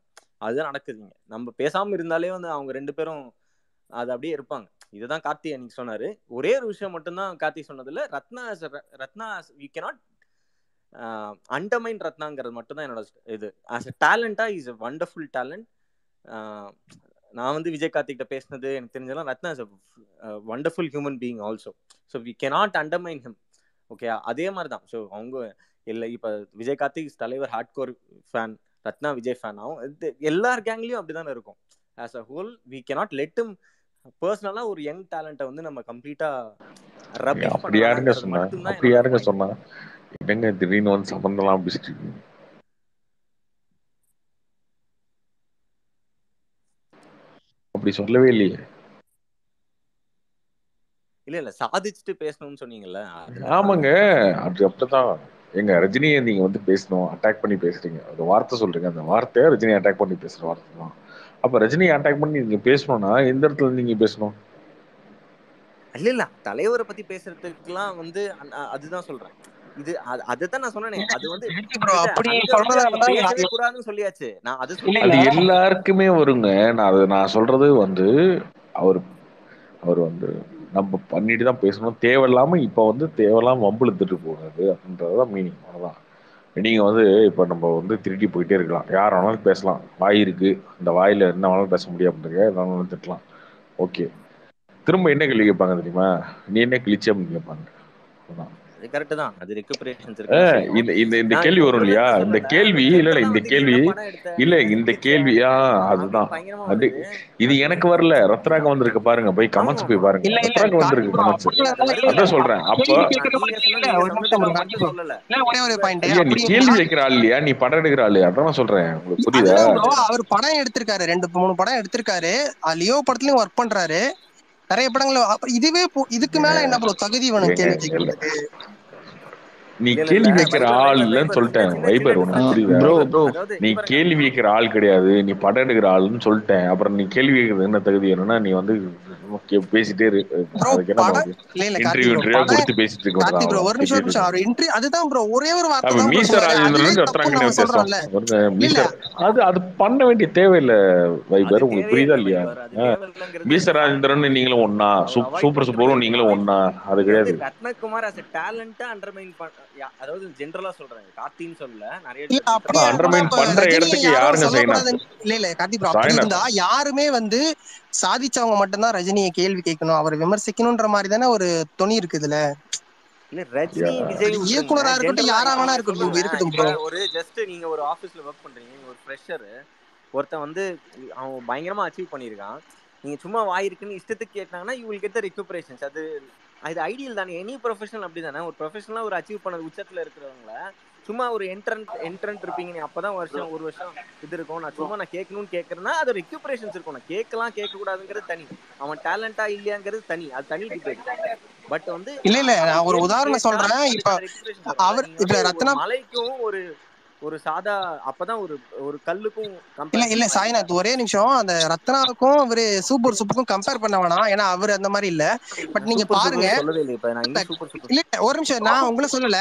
அதுதான் நடக்குதுங்க. நம்ம பேசாமல் இருந்தாலே வந்து அவங்க ரெண்டு பேரும் அது அப்படியே இருப்பாங்க. இதுதான் கார்த்தி அன்னைக்கு சொன்னார். ஒரே ஒரு விஷயம் மட்டும்தான் கார்த்தி சொன்னதில், ரத்னா வி கேனாட் அண்டர்மைன் ரத்னாங்கிறது மட்டும்தான் என்னோட இது. ஆஸ் அ டேலண்டாக இஸ் அ வண்டர்ஃபுல் டேலண்ட். நான் வந்து விஜய் கார்த்திகிட்ட பேசினது எனக்கு தெரிஞ்சதெல்லாம், Ratna is a wonderful human being also. So we cannot undermine him, okay? அதே மாதிரி தான். ஸோ அவங்க இல்லை, இப்போ Vijay Karthik Thalaivar hardcore fan, Rathna Vijay fan ஆகும், இது எல்லார் கேங்லேயும் அப்படி தானே இருக்கும். As a whole we cannot let him பர்சனலாக ஒரு யங் டேலண்ட்டை வந்து நம்ம கம்ப்ளீட்டாக ரப் மட்டும்தான். என்னங்க திடீர்னு வந்து சம்பந்தலாம் அப்படி அப்படி சொல்லவே இல்லையே. இல்ல சாதிச்சுட்டு பேசணும்னு சொன்னீங்கல்ல. ஆமாங்க, அது அப்படிதான். எங்க ரஜினியை நீங்க வந்து பேசணும், அட்டாக் பண்ணி பேசுறீங்க, ஒரு வார்த்தை சொல்றீங்க, அந்த வார்த்தை ரஜினி அட்டாக் பண்ணி பேசுற வார்த்தை தான். அப்ப ரஜினி அட்டாக் பண்ணி நீங்க பேசணும்னா எந்த இடத்துல நீங்க பேசணும்? இல்ல தலைவரை பத்தி பேசுறதுக்குலாம் வந்து அதுதான் சொல்றேன். இது அதுதான் நான் சொன்னேனே, அது வந்து அப்படி சொல்றதா கூடாதுன்னு சொல்லியாச்சு. நான் அது சொல்ல, அது எல்லாருக்குமே வருங்க. நான் சொல்றது வந்து அவர் வந்து நம்ம பண்ணிட்டு தான் பேசணும். தேவையில்லாம இப்ப வந்து தேவையில்லாம வம்புழுத்துட்டு போகாது அப்படின்றதான் மீனிங். அவ்வளவுதான். நீங்க வந்து இப்ப நம்ம வந்து திருட்டி போயிட்டே இருக்கலாம், யார் வேணாலும் பேசலாம், வாய் இருக்கு, அந்த வாயில என்ன வேணாலும் பேச முடியும் அப்படிங்க, எதாவது திட்டலாம், ஓகே. திரும்ப என்ன கேள்வி கேட்பாங்க தெரியுமா? நீ என்ன கிழிச்சு அப்படின்னு கேட்பாங்க. அதான் ரெண்டு மூணு படம் எடுத்திருக்காரு லியோ படத்துலயும் ஒர்க் பண்றாரு, நிறைய படங்கள். இதுவே இதுக்கு மேல என்ன ப்ரோ தகுதி வேணும் கேள்வி? நீ கேள்வி வைக்கிற ஆள் இல்லன்னு சொல்லிட்டேன் வைபர், ஒண்ணு புரியுது? நீ கேள்வி வைக்கிற ஆள் கிடையாது, நீ படம் எடுக்கிற ஆள்னு சொல்லிட்டேன். அப்புறம் நீ கேள்வி வைக்கிறது என்ன தகுதி வேணும்னா நீ வந்து பேசிட்டே கொடுத்து பேசிட்டு இருக்க. அதுதான் ப்ரோ ஒரே ஒரு வார்த்தை, மீசர் ராஜேந்திரன் ரத்னாங்கிட்ட பேசுறோம். மீசர் அது பண்ண வேண்டிய தேவையில்லை வைபர், உங்களுக்கு புரியுதா இல்லையா? மீசர் ராஜேந்திரன் நீங்களும் ஒன்னா, சூப்பர் சூப்பரும் நீங்களும் ஒன்னா, அது கிடையாது. Rathnakumar as a talent undermine பண்ண, அதாவது ஜெனரலா சொல்றேன், கார்த்தின்னு சொல்ல நிறைய undermine பண்ற இடத்துக்கு யாருங்க செய்யணும்? இல்ல கார்த்தி ப்ரோ, அப்படி இருந்தா யாருமே வந்து சாதிச்சவங்க மட்டும்தான் ரஜினியை கேள்வி கேட்கணும், அவரை விமர்சிக்கணும்ன்ற மாதிரி தானே ஒரு துணி இருக்குதுல. இல்ல ரஜினி விஜய் இயக்குனரா இருக்கட்டும், யாரா வேணா இருக்கட்டும், ஒரு ஜஸ்ட் நீங்க ஒரு ஆபீஸ்ல வர்க் பண்றீங்க, ஒரு ஃப்ரெஷர் ஒருத்தன் வந்து அவன் பயங்கரமா அச்சீவ் பண்ணியிருக்கான், நீங்க சும்மா வாயிருக்குன்னு இஷ்டத்துக்கு கேட்டாங்கன்னா you will get the recuperations. அது ஐடியல் தானே, எனி ப்ரொஃபஷனல் அப்படி தானே. ஒரு ப்ரொஃபஷனலா ஒரு அச்சீவ் பண்ணது உச்சத்துல இருக்கிறவங்கள சும்மா ஒரு என்ட்ரன்ட் இருப்பீங்க நீ, அப்பதான் வருஷம் ஒரு வருஷம் இது இருக்கும். நான் சும்மா நான் கேட்கணும்னு கேட்கறேன்னா அது ரெக்யூபரேஷன்ஸ் இருக்கும். நான் கேட்கலாம் கேட்க கூடாதுங்கிறது தனி, அவன் டேலண்டா இல்லையாங்கிறது தனி, அது தனி டிபேட். பட் வந்து இல்ல இல்ல நான் ஒரு உதாரணம் சொல்றேன். இப்ப அவர் இப்ப ரத்னா மலைக்கும் ஒரு ஒரு சாதா அப்பதான் ஒரு ஒரு கல்லுக்கும் இல்ல இல்ல சாய்நாத் ஒரே நிமிஷம். அந்த ரத்னாவுக்கும் அவரு சூப்பர் சூப்பருக்கும் கம்பேர் பண்ண வேணாம், ஏன்னா அவரு அந்த மாதிரி இல்ல. பட் நீங்க பாருங்க, இல்ல ஒரு நிமிஷம், நான் உங்களை சொல்லல,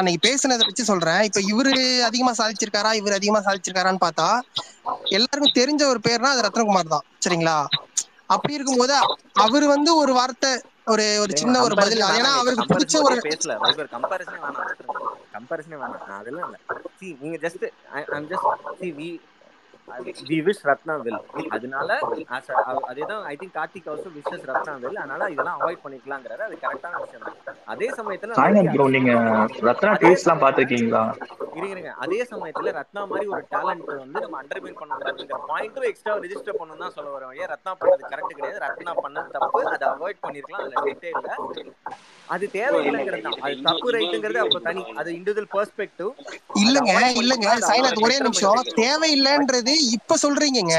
அன்னைக்கு பேசுனதை வச்சு சொல்றேன். இப்ப இவரு அதிகமா சாதிச்சிருக்காரா இவரு அதிகமா சாதிச்சிருக்காரான்னு பார்த்தா எல்லாருக்கும் தெரிஞ்ச ஒரு பேர்னா அது ரத்னகுமார் தான், சரிங்களா? அப்படி இருக்கும்போது அவரு வந்து ஒரு வார்த்தை ஒரு ஒரு சின்ன ஒரு பதில், ஏன்னா அவருக்கு பிடிச்ச ஒரு பேஸ்ல வைபர் கம்பரிசன் வேணாம், கம்பரிசனே வேணாம். நான் அதெல்லாம் இல்ல. see நீங்க just I'm just see we wish Ratna will, அதனால அதேதான் I think Karthik also wishes Ratna will, அதனால இதெல்லாம் அவாய்ட் பண்ணிக்கலாம்ங்கறது அது கரெக்ட்டான விஷயம். அதே சமயத்துல சாய்நாத் bro நீங்க ரத்னா ட்வீட்ஸ்லாம் பாத்துக்கிங்களா? இருங்க, அதே சமயத்துல ரத்னா மாதிரி ஒரு டாலன்ட் வந்து நம்ம அண்டர்மைன் பண்ணக்கூடாதுங்கற பாயிண்ட்டும் எக்ஸ்ட்ரா ரெஜிஸ்டர் பண்ணனும் தான் சொல்ல வரேன். ஏன் ரத்னா பண்ணது கரெக்ட் கிடையாது, ரத்னா பண்ணது தப்பு, அதை அவாய்ட் பண்ணிரலாம், அதுல டீடைல் இல்ல, அது தேவையில்லைங்கறது தான். அது தப்பு ரைட்ங்கறது அப்ப தனி, அது இன்டிவிஜுவல் पर्सபெக்டிவ். இல்லங்க இல்லங்க சாய்நாத் ஒரே நிமிஷம், தேவையில்லைன்றது இப்ப சொல்றீங்க.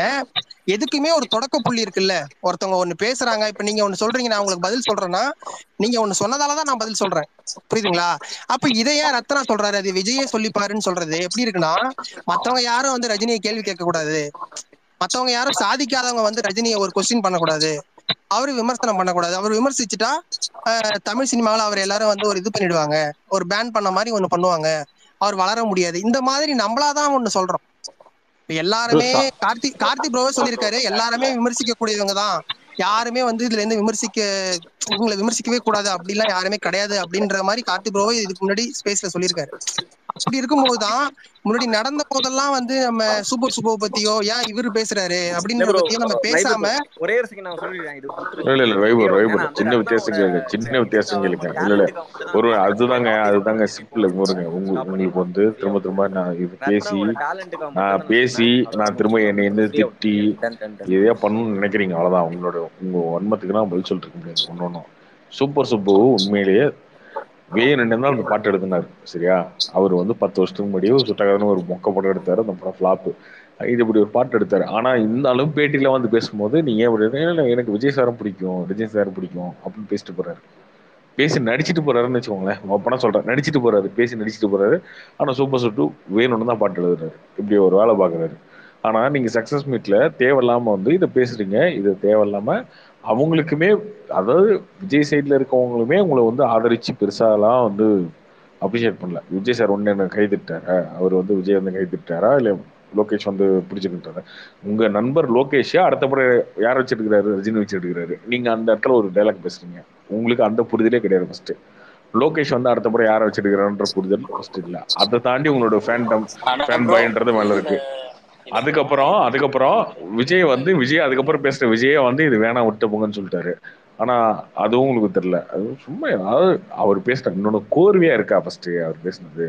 எதுக்குமே ஒரு தொடக்க புள்ளி இருக்குல்ல, ஒருத்தவங்க ஒண்ணு பேசுறாங்க, இப்ப நீங்க ஒண்ணு சொல்றீங்க, நான் உங்களுக்கு பதில் சொல்றேன்னா நீங்க ஒண்ணு சொன்னதாலதான் நான் பதில் சொல்றேன், புரியுதுங்களா? அப்ப இதையா ரத்னா சொல்றாரு அது விஜயே சொல்லிப்பாருன்னு சொல்றது எப்படி இருக்குன்னா, மத்தவங்க யாரும் வந்து ரஜினியை கேள்வி கேட்க கூடாது, மத்தவங்க யாரும் சாதிக்காதவங்க வந்து ரஜினியை ஒரு கொஸ்டின் பண்ணக்கூடாது, அவரு விமர்சனம் பண்ணக்கூடாது. அவர் விமர்சிச்சுட்டா தமிழ் சினிமாவில அவர் எல்லாரும் வந்து ஒரு இது பண்ணிடுவாங்க, ஒரு பேன் பண்ண மாதிரி ஒண்ணு பண்ணுவாங்க, அவர் வளர முடியாது. இந்த மாதிரி நம்மளாதான் ஒண்ணு சொல்றோம். எல்லாருமே கார்த்திக் ப்ரோவே சொல்லியிருக்காரு, எல்லாருமே விமர்சிக்க கூடியவங்க தான், யாருமே வந்து இதுல இருந்து இவங்களை விமர்சிக்கவே கூடாது அப்படிலாம் யாருமே கிடையாது அப்படின்ற மாதிரி கார்த்திக் ப்ரோவே இதுக்கு முன்னாடி ஸ்பேஸ்ல சொல்லியிருக்காரு. அப்படி இருக்கும்போதுதான் முன்னாடி நடந்த போதெல்லாம் வந்து நம்ம சூப்பர் சூப்பர் பத்தியோ ஏன் இவரு பேசுறாரு அப்படின்ற பத்தியோ நம்ம பேசாம ஒரே சின்ன வித்தியாசம் ஒரு அதுதாங்க சிம்பிள். உங்களுக்கு வந்து திரும்ப திரும்ப நான் இது பேசி நான் திரும்ப என்னை திட்டி எதையா பண்ணணும்னு நினைக்கிறீங்க, அவ்வளவுதான். உங்களோட உங்க வன்மத்துக்குன்னா பதில் சொல்லிட்டு இருக்க முடியாது. ஒன்னொன்னும் சூப்பர் சூப்பு உண்மையிலேயே வேணும்னா அந்த பாட்டு எடுத்துனாரு, சரியா? அவர் வந்து 10 வருஷத்துக்கு முன்னாடியே சுட்டகாரன்னு ஒரு மொக்க படம் எடுத்தாரு, அந்த படம் ஃபிளாப்பு, இது இப்படி ஒரு பாட்டு எடுத்தாரு. ஆனா இருந்தாலும் பேட்டியில வந்து பேசும்போது நீங்க ஏன் எனக்கு விஜய் சாரும் பிடிக்கும் அப்படின்னு பேசிட்டு போறாரு, பேசி நடிச்சுட்டு போறாருன்னு வச்சுக்கோங்களேன். அப்பனா சொல்றேன், பேசி நடிச்சுட்டு போறாரு. ஆனா சூப்பர் சூட்டு வேணும்னு தான் பாட்டு எழுதுறாரு, இப்படி ஒரு வேலை பாக்குறாரு. ஆனா நீங்க சக்சஸ் மீட்ல தேவையில்லாம வந்து இதை பேசுறீங்க, இதை தேவையில்லாம அவங்களுக்குமே, அதாவது விஜய் சைட்ல இருக்கவங்களுமே உங்களை வந்து ஆதரிச்சு பெருசாலாம் வந்து அப்ரிஷியேட் பண்ணல. விஜய் சார் ஒண்ணு என்ன கைதிட்டாரா, அவர் வந்து விஜய் வந்து கைதிட்டாரா, இல்ல லோகேஷ் வந்து பிடிச்சிருக்காரு? உங்க நண்பர் லோகேஷா அடுத்த படம் யாரை வச்சிருக்கிறாரு, ரஜினி வச்சிருக்கிறாரு. நீங்க அந்த இடத்துல ஒரு டைலாக் பேசுறீங்க, உங்களுக்கு அந்த புரிதலே கிடையாது. ஃபர்ஸ்ட் லோகேஷ் வந்து அடுத்த படம் யாரை வச்சிருக்கிறான்ற புரிதல் ஃபர்ஸ்ட் இல்ல, அதை தாண்டி உங்களோட ஃபேன் பாயின்றது மேல இருக்கு. அதுக்கப்புறம் விஜய் வந்து அதுக்கப்புறம் பேசுற விஜய வந்து இது வேணாம் விட்டு போங்கன்னு சொல்லிட்டாரு. ஆனா அதுவும் உங்களுக்கு தெரியல, அது சும்மா ஏதாவது அவர் பேசுற இன்னொன்னு கோர்வையா இருக்கா? ஃபர்ஸ்ட் அவர் பேசுனது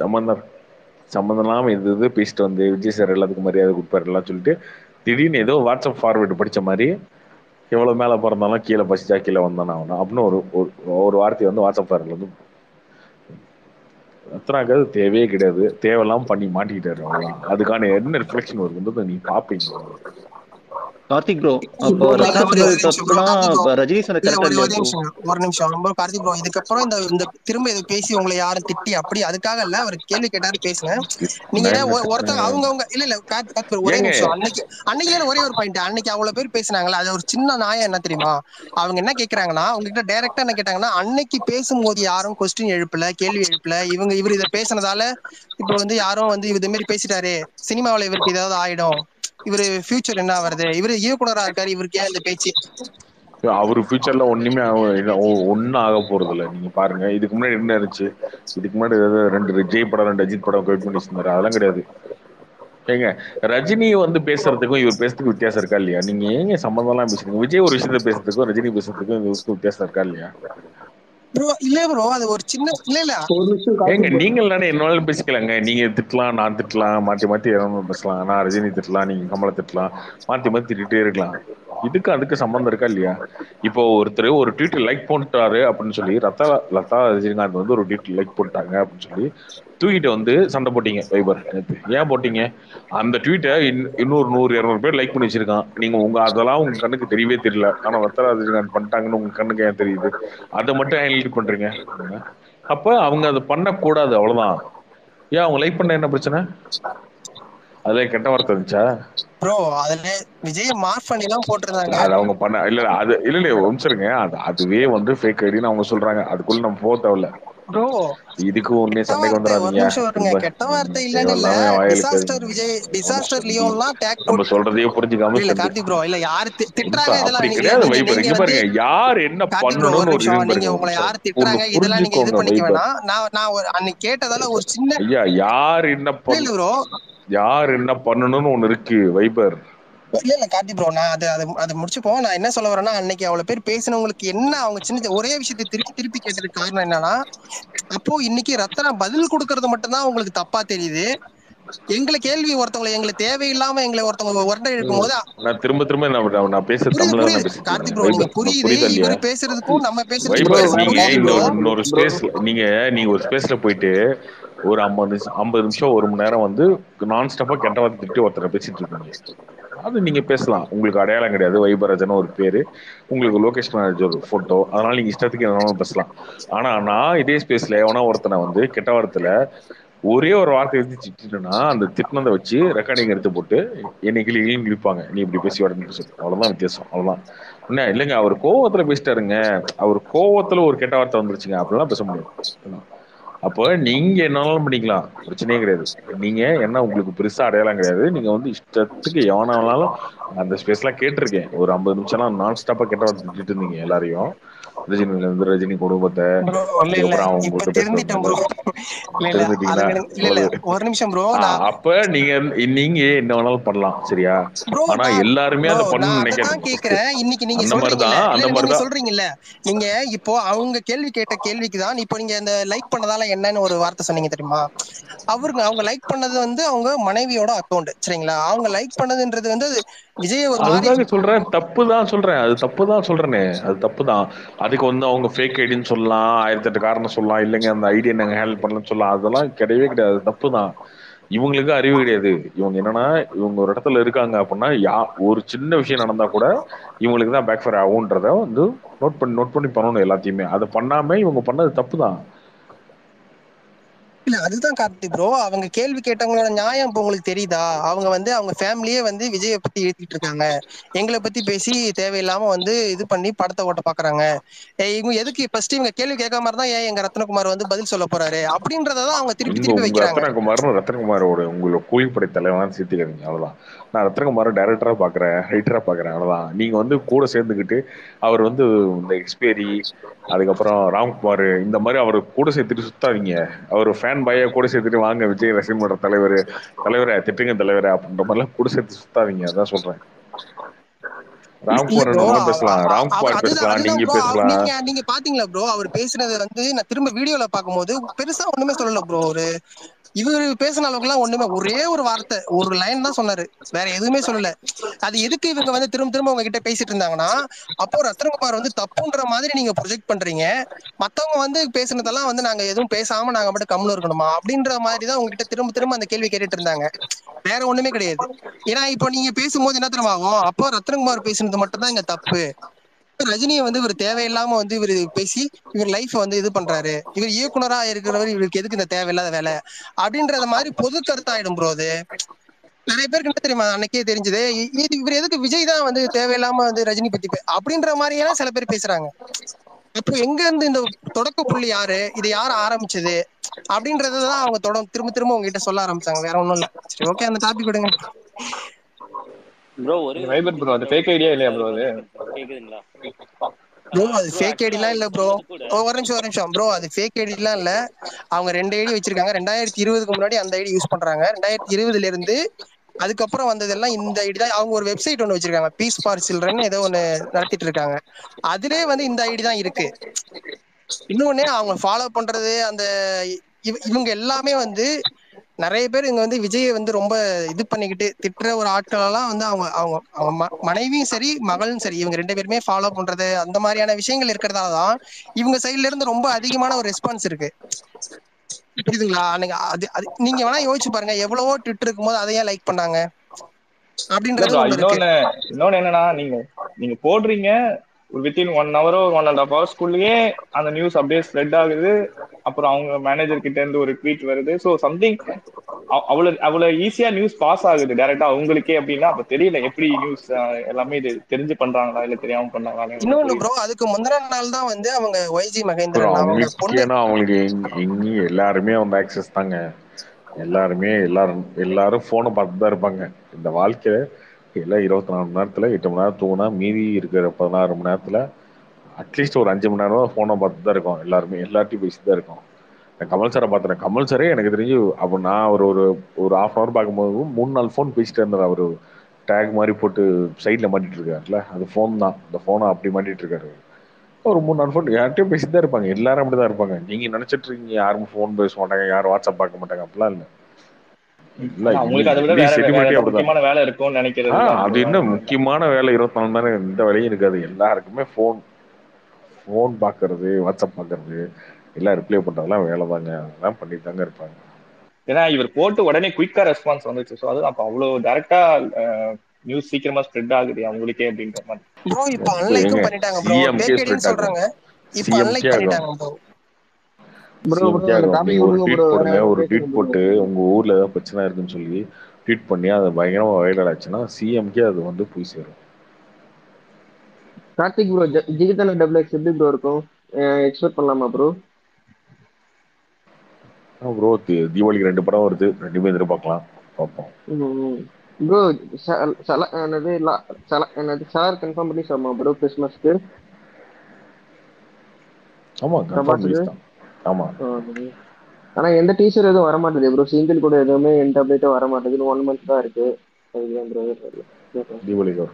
சம்மந்தம் இல்லாம இது பேசிட்டு வந்து விஜய் சார் எல்லாத்துக்கும் மரியாதை கொடுப்பாரு எல்லாம் சொல்லிட்டு திடீர்னு ஏதோ வாட்ஸ்அப் ஃபார்வேர்டு படிச்ச மாதிரி எவ்வளவு மேல பிறந்தாலும் கீழே பசிச்சா கீழே வந்தானா அவனா அப்படின்னு ஒரு வார்த்தையை வந்து வாட்ஸ்அப் ஃபார்வேர்ட்ல வந்து ரத்னாக்கு அது தேவையே கிடையாது, தேவையெல்லாம் பண்ணி மாட்டிக்கிட்டாரு, அவ்வளவுதான். அதுக்கான என்ன ரிஃப்ளெக்ஷன் வருதுன்றது நீ பாப்பீங்க. கார்த்திக் ப்ரோ அப்போ ரஜினி சொன்ன கரெக்ட். ஒரு நிமிஷம் ரொம்ப கார்த்திக் ப்ரோ, இதுக்கப்புறம் இந்த திரும்ப இது பேசி உங்களை யாரும் திட்டி அப்படி அதுக்காக இல்ல, அவர் கேள்வி கேட்டாரு பேசுனேன். நீங்க ஒருத்தவங்க அவங்க இல்ல கார்த்திக் ப்ரோ ஒரே நிமிஷம், அன்னைக்கு ஒரே ஒரு பாயிண்ட், அன்னைக்கு அவ்வளவு பேர் பேசினாங்களா, அது ஒரு சின்ன நியாயம் என்ன தெரியுமா? அவங்க என்ன கேக்குறாங்கன்னா, உங்ககிட்ட டைரக்டா என்ன கேட்டாங்கன்னா, அன்னைக்கு பேசும்போது யாரும் கொஸ்டின் எழுப்பல, கேள்வி எழுப்பல, இவர் இதை பேசினதால இப்ப வந்து யாரும் வந்து இது மாதிரி பேசிட்டாரு, சினிமாவில இவருக்கு ஏதாவது ஆயிடும், இவரு ஃபியூச்சர் என்ன வருது, இவரு இயக்குனரா இருக்காரு, இவருக்கு ஏன் இந்த பேச்சு, அவரு ஃபியூச்சர்ல ஒண்ணுமே ஒன்னும் ஆக போறது இல்ல. நீங்க பாருங்க, இதுக்கு முன்னாடி என்ன இருந்துச்சு? இதுக்கு முன்னாடி ரெண்டு விஜய் படம் 2 அஜித் படம் கட் பண்ணி வச்சிருந்தாரு, அதெல்லாம் கிடையாது. ஏங்க ரஜினி வந்து பேசுறதுக்கும் இவர் பேசுறதுக்கு வித்தியாசம் இருக்கா இல்லையா? நீங்க ஏங்க சம்பந்தம் எல்லாம் பேசுறீங்க? விஜய் ஒரு விஷயத்த பேசுறதுக்கும் ரஜினி பேசுறதுக்கும் இவருக்கு வித்தியாசம் இருக்கா இல்லையா? நீங்க என்னாலும் பேசிக்கலாங்க, நீங்க திட்டலாம், நான் திட்டலாம், மாத்தி மாத்தி பேசலாம், நான் ரஜினி திட்டலாம், நீங்க கமலை திட்டலாம், மாத்தி மாத்தி திட்டே இருக்கலாம். இதுக்கு அதுக்கு சம்பந்தம் இருக்கா இல்லையா? இப்போ ஒருத்தர் ஒரு ட்வீட் லைக் போட்டாரு அப்படின்னு சொல்லி லதா ரஜினிகாந்த் வந்து ஒரு ட்வீட் லைக் போட்டாங்க அப்படின்னு சொல்லி தூக்கிட்டு வந்து சண்டை போட்டீங்க வைபர். ஏன் போட்டீங்க? அந்த ட்வீட்டை இன்னொரு 100-200 பேர் லைக் பண்ணி வச்சிருக்கான். நீங்க உங்க அதெல்லாம் உங்க கண்ணுக்கு தெரியவே தெரியல, ஆனா லதா ரஜினிகாந்த் பண்ணிட்டாங்கன்னு உங்க கண்ணுக்கு ஏன் தெரியுது? அதை மட்டும் ஹேண்டில் பண்றீங்க. அப்ப அவங்க அதை பண்ணக்கூடாது, அவ்வளவுதான். ஏன் அவங்க லைக் பண்ண என்ன பிரச்சனை? அதுல கெட்ட வார்த்தை இருந்துச்சா? ப்ரோ அதுல விஜய் மார்க் பண்ணி தான் போட்டுறாங்க. அது அவங்க பண்ண இல்ல, அது இல்ல ஒம்சருங்க, அதுவே வந்து ஃபேக் ஐடின்னு அவங்க சொல்றாங்க. அதுக்குள்ள நம்ம போக தேவையில்ல ப்ரோ. இதுக்கு ஒண்ணே சண்டைக்கு வந்துராதீங்க. கெட்ட வார்த்தை இல்லன்னு இல்ல, டிசாஸ்டர் விஜய், டிசாஸ்டர் லியோலாம் டாக் போட்டு நம்ம சொல்றதே புரிஞ்சுக்காம இல்ல கார்த்திக் ப்ரோ. இல்ல யார் திட்றாங்க இதெல்லாம் நீங்க வைங்க பாருங்க, யார் என்ன பண்ணனும்னு ஒரு விஷயம் நீங்க உங்களை யார் திட்றாங்க இதெல்லாம் நீங்க இது பண்ணிக்க வேணாம். நான் அன்னைக்கு கேட்டதால ஒரு சின்ன ஐயா யார் என்ன பண்ணு ப்ரோ, யார் என்ன பண்ணணும்னு ஒன்னு இருக்கு வைபர். இல்ல இல்ல கார்த்தி ப்ரோ, நான் அதை முடிச்சுப்போம். நான் என்ன சொல்ல வரேன்னா, அன்னைக்கு அவ்வளவு பேர் பேசினவங்களுக்கு என்ன அவங்க சின்ன ஒரே விஷயத்தை திருப்பி கேட்டதுக்கு காரணம் என்னன்னா, அப்போ இன்னைக்கு ரத்னா பதில் கொடுக்கறது மட்டும்தான் அவங்களுக்கு தப்பா தெரியுது. எங்களை கேள்வி ஒருத்தவங்களை எங்களுக்கு தேவையில்லாம எங்களை ஒருத்தவங்க உரண்டை இருக்கும் போது நான் திரும்ப திரும்ப நான் பேசுறது கார்த்தி ப்ரோ நீங்க புரியுது, இவரு பேசுறதுக்கும் நம்ம பேசுறதுக்கும் நீங்க ஒரு ஸ்பேஸ்ல போயிட்டு ஒரு 50 நிமிஷம் 1 மணி நேரம் வந்து நான் ஸ்டாப்பா கெட்ட வார்த்தை திட்டி ஒருத்தரை பேசிட்டு இருக்காங்க. அது நீங்க பேசலாம், உங்களுக்கு அடையாளம் கிடையாது. வைபராஜன் ஒரு பேரு, உங்களுக்கு லோகேஷ் ஒரு போட்டோ, அதனால நீங்க இஷ்டத்துக்கு எதனாலும் பேசலாம். ஆனா நான் இதே ஸ்பேஸ்ல எவனா ஒருத்தனை வந்து கெட்ட வார்த்தையில ஒரே ஒரு வார்த்தை எடுத்து திட்டினா அந்த திட்டினதை வச்சு ரெக்கார்டிங் எடுத்து போட்டு என்னை கிளியும் கிழிப்பாங்க, நீ இப்படி பேசி வரணும்னு சொல்லி. அவ்வளவுதான் வித்தியாசம், அவ்வளவுதான். என்ன இல்லைங்க, அவர் கோவத்துல பேசிட்டாருங்க, அவர் கோவத்துல ஒரு கெட்ட வார்த்தை வந்துருச்சுங்க, அப்படிலாம் பேச முடியும். அப்போ நீங்க என்னாலும் பண்ணிக்கலாம், பிரச்சனையே கிடையாது. நீங்க என்ன உங்களுக்கு பெருசா அடையாளம் கிடையாது. நீங்க வந்து இஷ்டத்துக்கு எவனாலும் அந்த ஸ்பேஸ்லாம் கேட்டிருக்கேன். ஒரு 50 நிமிஷம்லாம் நான் ஸ்டாப்பா கெட்ட வார்த்தை திட்டிட்டு இருந்தீங்க எல்லாரையும். ரஜினி குடும்பத்தை அப்ப நீங்க என்ன வேணாலும் பண்ணலாம், சரியா? ஆனா எல்லாருமே அதை பண்ண நினைக்கிறேன். இன்னைக்கு நீங்க சொல்றீங்கல்ல, நீங்க இப்போ அவங்க கேள்வி கேட்ட கேள்விக்குதான் இப்போ நீங்க அந்த லைக் பண்ணதால என்னன்னு ஒரு வார்த்தை சொன்னீங்க தெரியுமா? அவருக்கு அவங்க லைக் பண்ணது வந்து அவங்க மனைவியோட அக்கௌண்ட், சரிங்களா? அவங்க லைக் பண்ணதுன்றது வந்து விஜய் ஒரு சொல்றேன், தப்புதான் சொல்றேன், அது தப்புதான் சொல்றேனே, அது தப்புதான். அதுக்கு வந்து அவங்க ஃபேக் ஐடின்னு சொல்லலாம், 1008 காரணம் சொல்லலாம். இல்லைங்க அந்த ஐடியை நாங்கள் ஹேண்டில் பண்ணலன்னு சொல்லலாம். அதெல்லாம் கிடையவே கிடையாது, தப்பு தான். இவங்களுக்கு அறிவு கிடையாது. இவங்க என்னன்னா, இவங்க ஒரு இடத்துல இருக்காங்க அப்படின்னா ஒரு சின்ன விஷயம் நடந்தா கூட இவங்களுக்கு தான் பேக்ஃபயர் ஆகுன்றத வந்து நோட் பண்ணி பண்ணணும் எல்லாத்தையுமே. அதை பண்ணாம இவங்க பண்ணது தப்பு தான். இல்ல அதுதான் கார்த்தி ப்ரோ, அவங்க கேள்வி கேட்டவங்களோட நியாயம் இப்போ உங்களுக்கு தெரியுதா? அவங்க வந்து அவங்க ஃபேமிலியே வந்து விஜயை பத்தி எழுதிட்டு இருக்காங்க, எங்களை பத்தி பேசி தேவையில்லாம வந்து இது பண்ணி படத்தை ஓட்ட பாக்குறாங்க. இவங்க எதுக்கு ஃபர்ஸ்ட் இவங்க கேள்வி கேட்காம இருந்தா ஏன் எங்க ரத்னகுமார் வந்து பதில் சொல்ல போறாரு அப்படின்றதான் அவங்க திருப்பி திருப்பி வைக்கிறாங்க. ரத்னகுமாரோட உங்களோட கூலிப்படை தலைவனான்னு சேர்த்துக்கிறீங்க, அவ்வளவுதான். நான் ரத்னகுமாரை டைரக்டரா பாக்குறேன், ரைட்டரா பாக்குறேன், அவ்வளவுதான். நீங்க வந்து கூட சேர்ந்துக்கிட்டு அவர் வந்து இந்த எக்ஸ்பேரி, அதுக்கப்புறம் ராம்குமார், இந்த மாதிரி அவர் கூட சேர்த்துட்டு சுத்தாதீங்க. அவர் ஃபேன் பையா கூட சேர்த்துட்டு வாங்க விஜய் ரசிகன் மன்ற தலைவரை திட்டுங்க தலைவரை அப்படின்ற மாதிரிலாம் கூட சேர்த்து சுத்தாதீங்க. அதான் சொல்றேன், நீங்க பாத்தீங்களா ப்ரோ அவர் பேசுனது வந்து நான் திரும்ப வீடியோல பாக்கும்போது பெருசா ஒண்ணுமே சொல்லல ப்ரோ. ஒரு இவரு பேசின அளவுக்கு எல்லாம் ஒண்ணுமே, ஒரே ஒரு வார்த்தை, ஒரு லைன் தான் சொன்னாரு, வேற எதுவுமே சொல்லல. அது எதுக்கு இவங்க வந்து திரும்ப திரும்ப அவங்க கிட்ட பேசிட்டு இருந்தாங்கன்னா, அப்போ ரத்னகுமார் வந்து தப்புன்ற மாதிரி நீங்க ப்ரொஜெக்ட் பண்றீங்க. மத்தவங்க வந்து பேசுனதெல்லாம் வந்து நாங்க எதுவும் பேசாம நாங்க மட்டும் கம்முன்னு இருக்கணுமா அப்படின்ற மாதிரிதான் உங்ககிட்ட திரும்ப திரும்ப அந்த கேள்வி கேட்டுட்டு இருந்தாங்க, வேற ஒண்ணுமே கிடையாது. ஏன்னா இப்போ நீங்க பேசும்போது என்ன தெரியுமா ஆகும், அப்போ ரத்னகுமார் பேசுனது மட்டும் தான் இங்க தப்பு, ரஜினியை வந்து இவர் தேவையில்லாம வந்து இவர் பேசி இவர் லைஃப் வந்து இது பண்றாரு, இவர் இயக்குனரா இருக்கிறவர், இவருக்கு எதுக்கு இந்த தேவையில்லாத வேலை அப்படின்றத மாதிரி பொது கருத்தாயிடும் ப்ரோ. அது நிறைய பேருக்கு என்ன தெரியுமா அன்னைக்கே தெரிஞ்சது, இவர் எதுக்கு விஜய் தான் வந்து தேவையில்லாம வந்து ரஜினி பத்தி அப்படின்ற மாதிரியெல்லாம் சில பேர் பேசுறாங்க. இப்போ எங்க இருந்து இந்த தொடக்க புள்ளி யாரு, இது யாரு ஆரம்பிச்சது அப்படின்றதான் அவங்க திரும்ப திரும்ப உங்ககிட்ட சொல்ல ஆரம்பிச்சாங்க, வேற ஒண்ணும் இல்ல. சரி ஓகே, அந்த டாபிக் விடுங்க ப்ரோ. ஒரு வைபர் ப்ரோ, அது ஃபேக் ஐடியா இல்லையா ப்ரோ? அது கேக்குதுங்களா ப்ரோ? அது ஃபேக் ஐடிலாம் இல்ல ப்ரோ. ஒரு நிமிஷம் ப்ரோ, அது ஃபேக் ஐடிலாம் இல்ல. அவங்க 2 ஐடி வச்சிருக்காங்க. 2020க்கு முன்னாடி அந்த ஐடி யூஸ் பண்றாங்க. 2020ல இருந்து அதுக்கப்புறம் வந்ததெல்லாம் இந்த ஐடி தான். அவங்க ஒரு வெப்சைட் ஒன்று வச்சிருக்காங்க, பீஸ் ஃபார் சில்ட்ரன் ஏதோ ஒன்று நடத்திட்டு இருக்காங்க. அதுலேயே வந்து இந்த ஐடி தான் இருக்கு. இன்னொன்னு அவங்க ஃபாலோ பண்றது அந்த இவங்க எல்லாமே வந்து நிறைய பேர் இங்க வந்து விஜயை வந்து ரொம்ப இது பண்ணிக்கிட்டு திட்டுற ஒரு ஆட்களெல்லாம் வந்து அவங்க அவங்க மனைவியும் சரி மகளும் சரி இவங்க ரெண்டு பேருமே ஃபாலோ பண்றது அந்த மாதிரியான விஷயங்கள் இருக்கிறதால தான் இவங்க சைட்ல இருந்து ரொம்ப அதிகமான ஒரு ரெஸ்பான்ஸ் இருக்கு. புரியுதுங்களா? நீங்க வேணா யோசிச்சு பாருங்க, எவ்வளவோ ட்விட்டர் இருக்கும் போது அதையே லைக் பண்ணாங்க அப்படின்றது. இன்னொன்னு என்னன்னா, நீங்க நீங்க போடுறீங்க ஒரு வித்தின் 1 hour or 1.5 hours குள்ளேயே அந்த நியூஸ் அப்படியே ஸ்ப்ரெட் ஆகுது. அப்புறம் அவங்க மேனேஜர் கிட்ட இருந்து ஒரு ட்வீட் வருது. ஸோ சம்திங் அவ்வளோ ஈஸியா நியூஸ் பாஸ் ஆகுது டைரக்டா அவங்களுக்கே. அப்படின்னா அப்ப தெரியல எப்படி நியூஸ் எல்லாமே இது தெரிஞ்சு பண்றாங்களா இல்ல தெரியாம பண்றாங்களா. இன்னொன்னு ப்ரோ, அதுக்கு முந்தின நாள் தான் வந்து அவங்க ஒய்ஜி மகேந்திரன் அவங்களுக்கு இங்கேயும் எல்லாருமே அவங்க ஆக்சஸ் தாங்க. எல்லாரும் போனை பார்த்து தான் இருப்பாங்க. இந்த வாழ்க்கையில எல்லாம் 24 மணி நேரத்துல 8 மணி நேரம் தூங்கினா மீதி இருக்கிற 16 மணி நேரத்துல அட்லீஸ்ட் ஒரு 5 மணி நேரம் போனை பார்த்து தான் இருக்கும். எல்லாருமே எல்லாத்தையும் பேசி தான் இருக்கும். நான் கமல் சாரை பார்த்துறேன். கமல் சாரே எனக்கு தெரிஞ்சு அப்போ நான் ஒரு ஒரு 1/2 hour பார்க்கும்போது 3-4 ஃபோன் பேசிட்டு இருந்தார். அவர் டேக் மாதிரி போட்டு சைட்ல மாட்டிட்டு இருக்காருல்ல, அது ஃபோன் தான். அந்த ஃபோனை அப்படி மாட்டிட்டு இருக்காரு. ஒரு 3-4 ஃபோன் யார்ட்டையும் பேசி தான் இருப்பாங்க. எல்லாரும் அப்படிதான் இருப்பாங்க. நீங்க நினைச்சிட்டு இருக்கீங்க யாரும் ஃபோன் பேச மாட்டாங்க, யாரும் வாட்ஸ்அப் பார்க்க மாட்டாங்க, அப்படிலாம் இல்லை. அது என்ன முக்கியமான வேலை 24 மணி நேரம் எந்த வேலையும் இருக்காது. எல்லாருக்குமே ஃபோன் பாக்குறது, வாட்ஸ்அப் பாக்குறது, எல்லாம் ரிப்ளை பண்றதெல்லாம் வேலை தாங்க. அதெல்லாம் பண்ணிட்டு தாங்க இருப்பாங்க. ஏன்னா இவர் போட்டு உடனே குயிக்கா ரெஸ்பான்ஸ் வந்துச்சு. ஸோ அது அப்போ அவ்வளோ டைரக்டா நியூஸ் சீக்கிரமா ஸ்ப்ரெட் ஆகுது அவங்களுக்கே அப்படின்ற மாதிரி. ப்ரோ இப்போ அன்லைக்கும் பண்ணிட்டாங்க ப்ரோ. பேக்கேடிங் சொல்றாங்க. இப்போ அன்லைக் பண்ணிட்டாங்க ப்ரோ. ஒரு ட்வீட் போட்டு உங்க ஊர்ல ஏதாவது பிரச்சனை இருக்குன்னு சொல்லி ட்வீட் பண்ணி அது பயங்கரமா வைரல் ஆச்சுன்னா சிஎம்கே அது வந்து போய் சேரும். கார்த்திக் ப்ரோ, டிஜிட்டல் டப்ளக்ஸ் எப்படி ப்ரோ இருக்கும்? எக்ஸ்பெக்ட் பண்ணலாமா ப்ரோ? ப்ரோ தீபாவளிக்கு 2 படம் வருது, 2 எதிர்பார்க்கலாம், பார்ப்போம் ப்ரோ. சார் கன்ஃபார்ம் பண்ணி சொல்லுமா ப்ரோ கிறிஸ்மஸ்க்கு? ஆமா கன்ஃபார்ம் பண்ணிட்டேன். ஆனா எந்த டீச்சர் எதுவும் வர மாட்டேது ப்ரோ. சிங்கிள் கூட எதுவுமே எந்த அப்டேட்டும் வர மாட்டேங்குது. 1 month தான் இருக்கு. தீபாவளிக்கு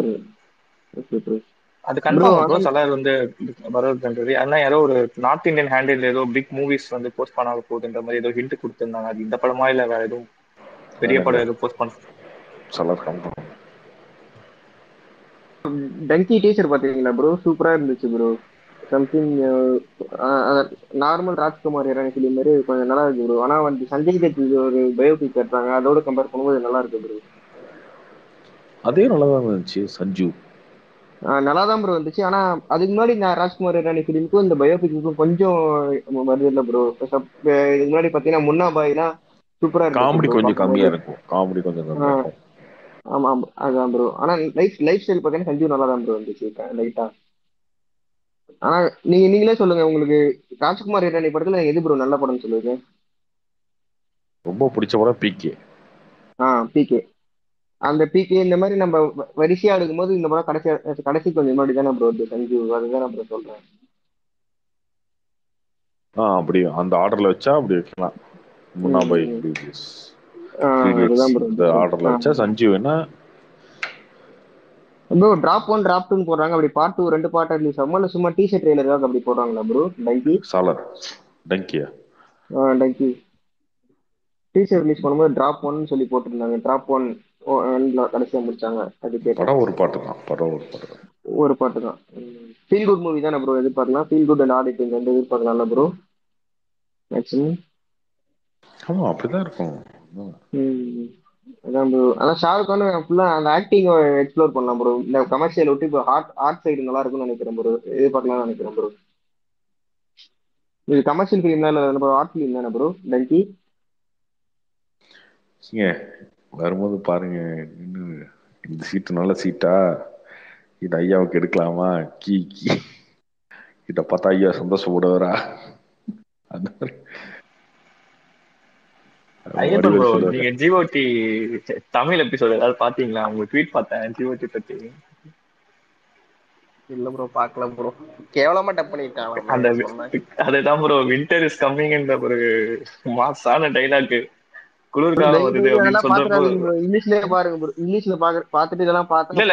வருது. அது கன்ஃபார்ம் சொல்லாது வந்து வர்றது. ஆனால் யாரோ ஒரு நார்த் இந்தியன் ஹேண்டில் ஏதோ பிக் மூவிஸ் வந்து போஸ்ட் பண்ணாக போகுதுன்ற மாதிரி ஏதோ ஹிண்ட் கொடுத்துருந்தாங்க. அது இந்த படமா இல்லை வேற எதுவும் பெரிய படம் எதுவும் போஸ்ட் பண்ண? டங்கி டீச்சர் பார்த்தீங்களா ப்ரோ? சூப்பரா இருந்துச்சு bro. Something normal Rajkumar Hirani மாதிரி கொஞ்சம் நல்லா இருக்கு ப்ரோ. ஆனால் வந்து சஞ்சய் தத் ஒரு பயோபிக் எடுத்தாங்க, அதோட கம்பேர் பண்ணும்போது நல்லா இருக்கு ப்ரோ. அதே நல்லா தான் இருந்துச்சு. சஞ்சு நல்லா தான் ப்ரோ இருந்துச்சு. ஆனால் அதுக்கு முன்னாடி நான் ராஜ்குமார் இரானி ஃபிலிமுக்கும் இந்த பயோபிக்கும் கொஞ்சம் வருது இல்லை ப்ரோ. இதுக்கு முன்னாடி பார்த்தீங்கன்னா முன்னா பாய்னா சூப்பராக இருக்கும். காமெடி கொஞ்சம் கம்மியாக இருக்கும். காமெடி கொஞ்சம் ஆமாம் ஆமாம் அதுதான் ப்ரோ. ஆனால் லைஃப் ஸ்டைல் பார்த்தீங்கன்னா சஞ்சு நல்லா தான் ப்ரோ இருந்துச்சு லைட்டாக. ஆனா நீங்களே சொல்லுங்க, உங்களுக்கு ராஜ்குமார் இரானி படத்துல எது ப்ரோ நல்ல படம் சொல்லுங்க? ரொம்ப பிடிச்ச படம் பிகே. பிகே அந்த பிகே இந்த மாதிரி நம்ம வரிசையா எடுக்கும்போது இந்த படம் கடைசி கொஞ்சம் முன்னாடி தானே ப்ரோ வந்து சஞ்சு. அதுதான் ப்ரோ சொல்றேன். அப்படி அந்த ஆர்டர்ல வச்சா அப்படி வைக்கலாம். ஆர்டர்ல வச்சா சஞ்சு என்ன ப்ரோ? டிராப் 1 டிராப் 2 போறாங்க. அப்படி பார்ட் 2 ரெண்டு பார்ட் ரிலீஸ் ஆகும். இல்ல சும்மா டீசர் ட்ரைலர்காக அப்படி போடுறாங்களா ப்ரோ? டங்கி சாலர் டங்கியா டங்கி டீசர் ரிலீஸ் பண்ணும்போது டிராப் 1 னு சொல்லி போட்டுருந்தாங்க. டிராப் 1 கடைசியா முடிச்சாங்க. அது படம் ஒரு பாட்டு தான். ஃபீல் குட் மூவி தான ப்ரோ எதிர்பார்க்கலாம். ஃபீல் குட் அண்ட் ஆடிட்டிங் ரெண்டு எதிர்பார்க்கலாம்ல ப்ரோ மேக்ஸிமம்? ஆமா அப்படிதான் இருக்கும். அதான் ப்ரோ. ஆனால் ஷாருக் கான் ஃபுல்லாக அந்த ஆக்டிங்கை எக்ஸ்ப்ளோர் பண்ணலாம் ப்ரோ. இந்த கமர்ஷியல் விட்டு இப்போ ஆர்ட் சைடு நல்லா இருக்கும்னு நினைக்கிறேன் ப்ரோ. எதிர்பார்க்கலாம்னு நினைக்கிறேன் ப்ரோ. இது கமர்ஷியல் ஃபிலிம் தான் இல்லை ப்ரோ, ஆர்ட் ஃபிலிம் தானே ப்ரோ? டங்கி வரும்போது பாருங்க. இந்த சீட்டு நல்ல சீட்டா, இது ஐயாவுக்கு எடுக்கலாமா? கீ கீ இதை பார்த்தா ஐயா சந்தோஷப்படுவாரா? அந்த மாதிரி நீங்க ஜிஓடி தமிழ் எபிசோட் ஏதாவது பாத்தீங்களா? உங்க ட்வீட் பார்த்தேன் ஜிஓடி பத்தி. இல்ல ப்ரோ பார்க்கல ப்ரோ. கேவலமா டப் பண்ணிட்டாங்க. அந்த அதுதான் ப்ரோ விண்டர் இஸ் கமிங் என்ற ஒரு மாசான டயலாக். குளிர்காலம் வருது அப்படி சொல்றப்போ இங்கிலீஷ்லயே பாருங்க ப்ரோ. இங்கிலீஷ்ல பார்த்துட்டு இதெல்லாம் பார்த்தா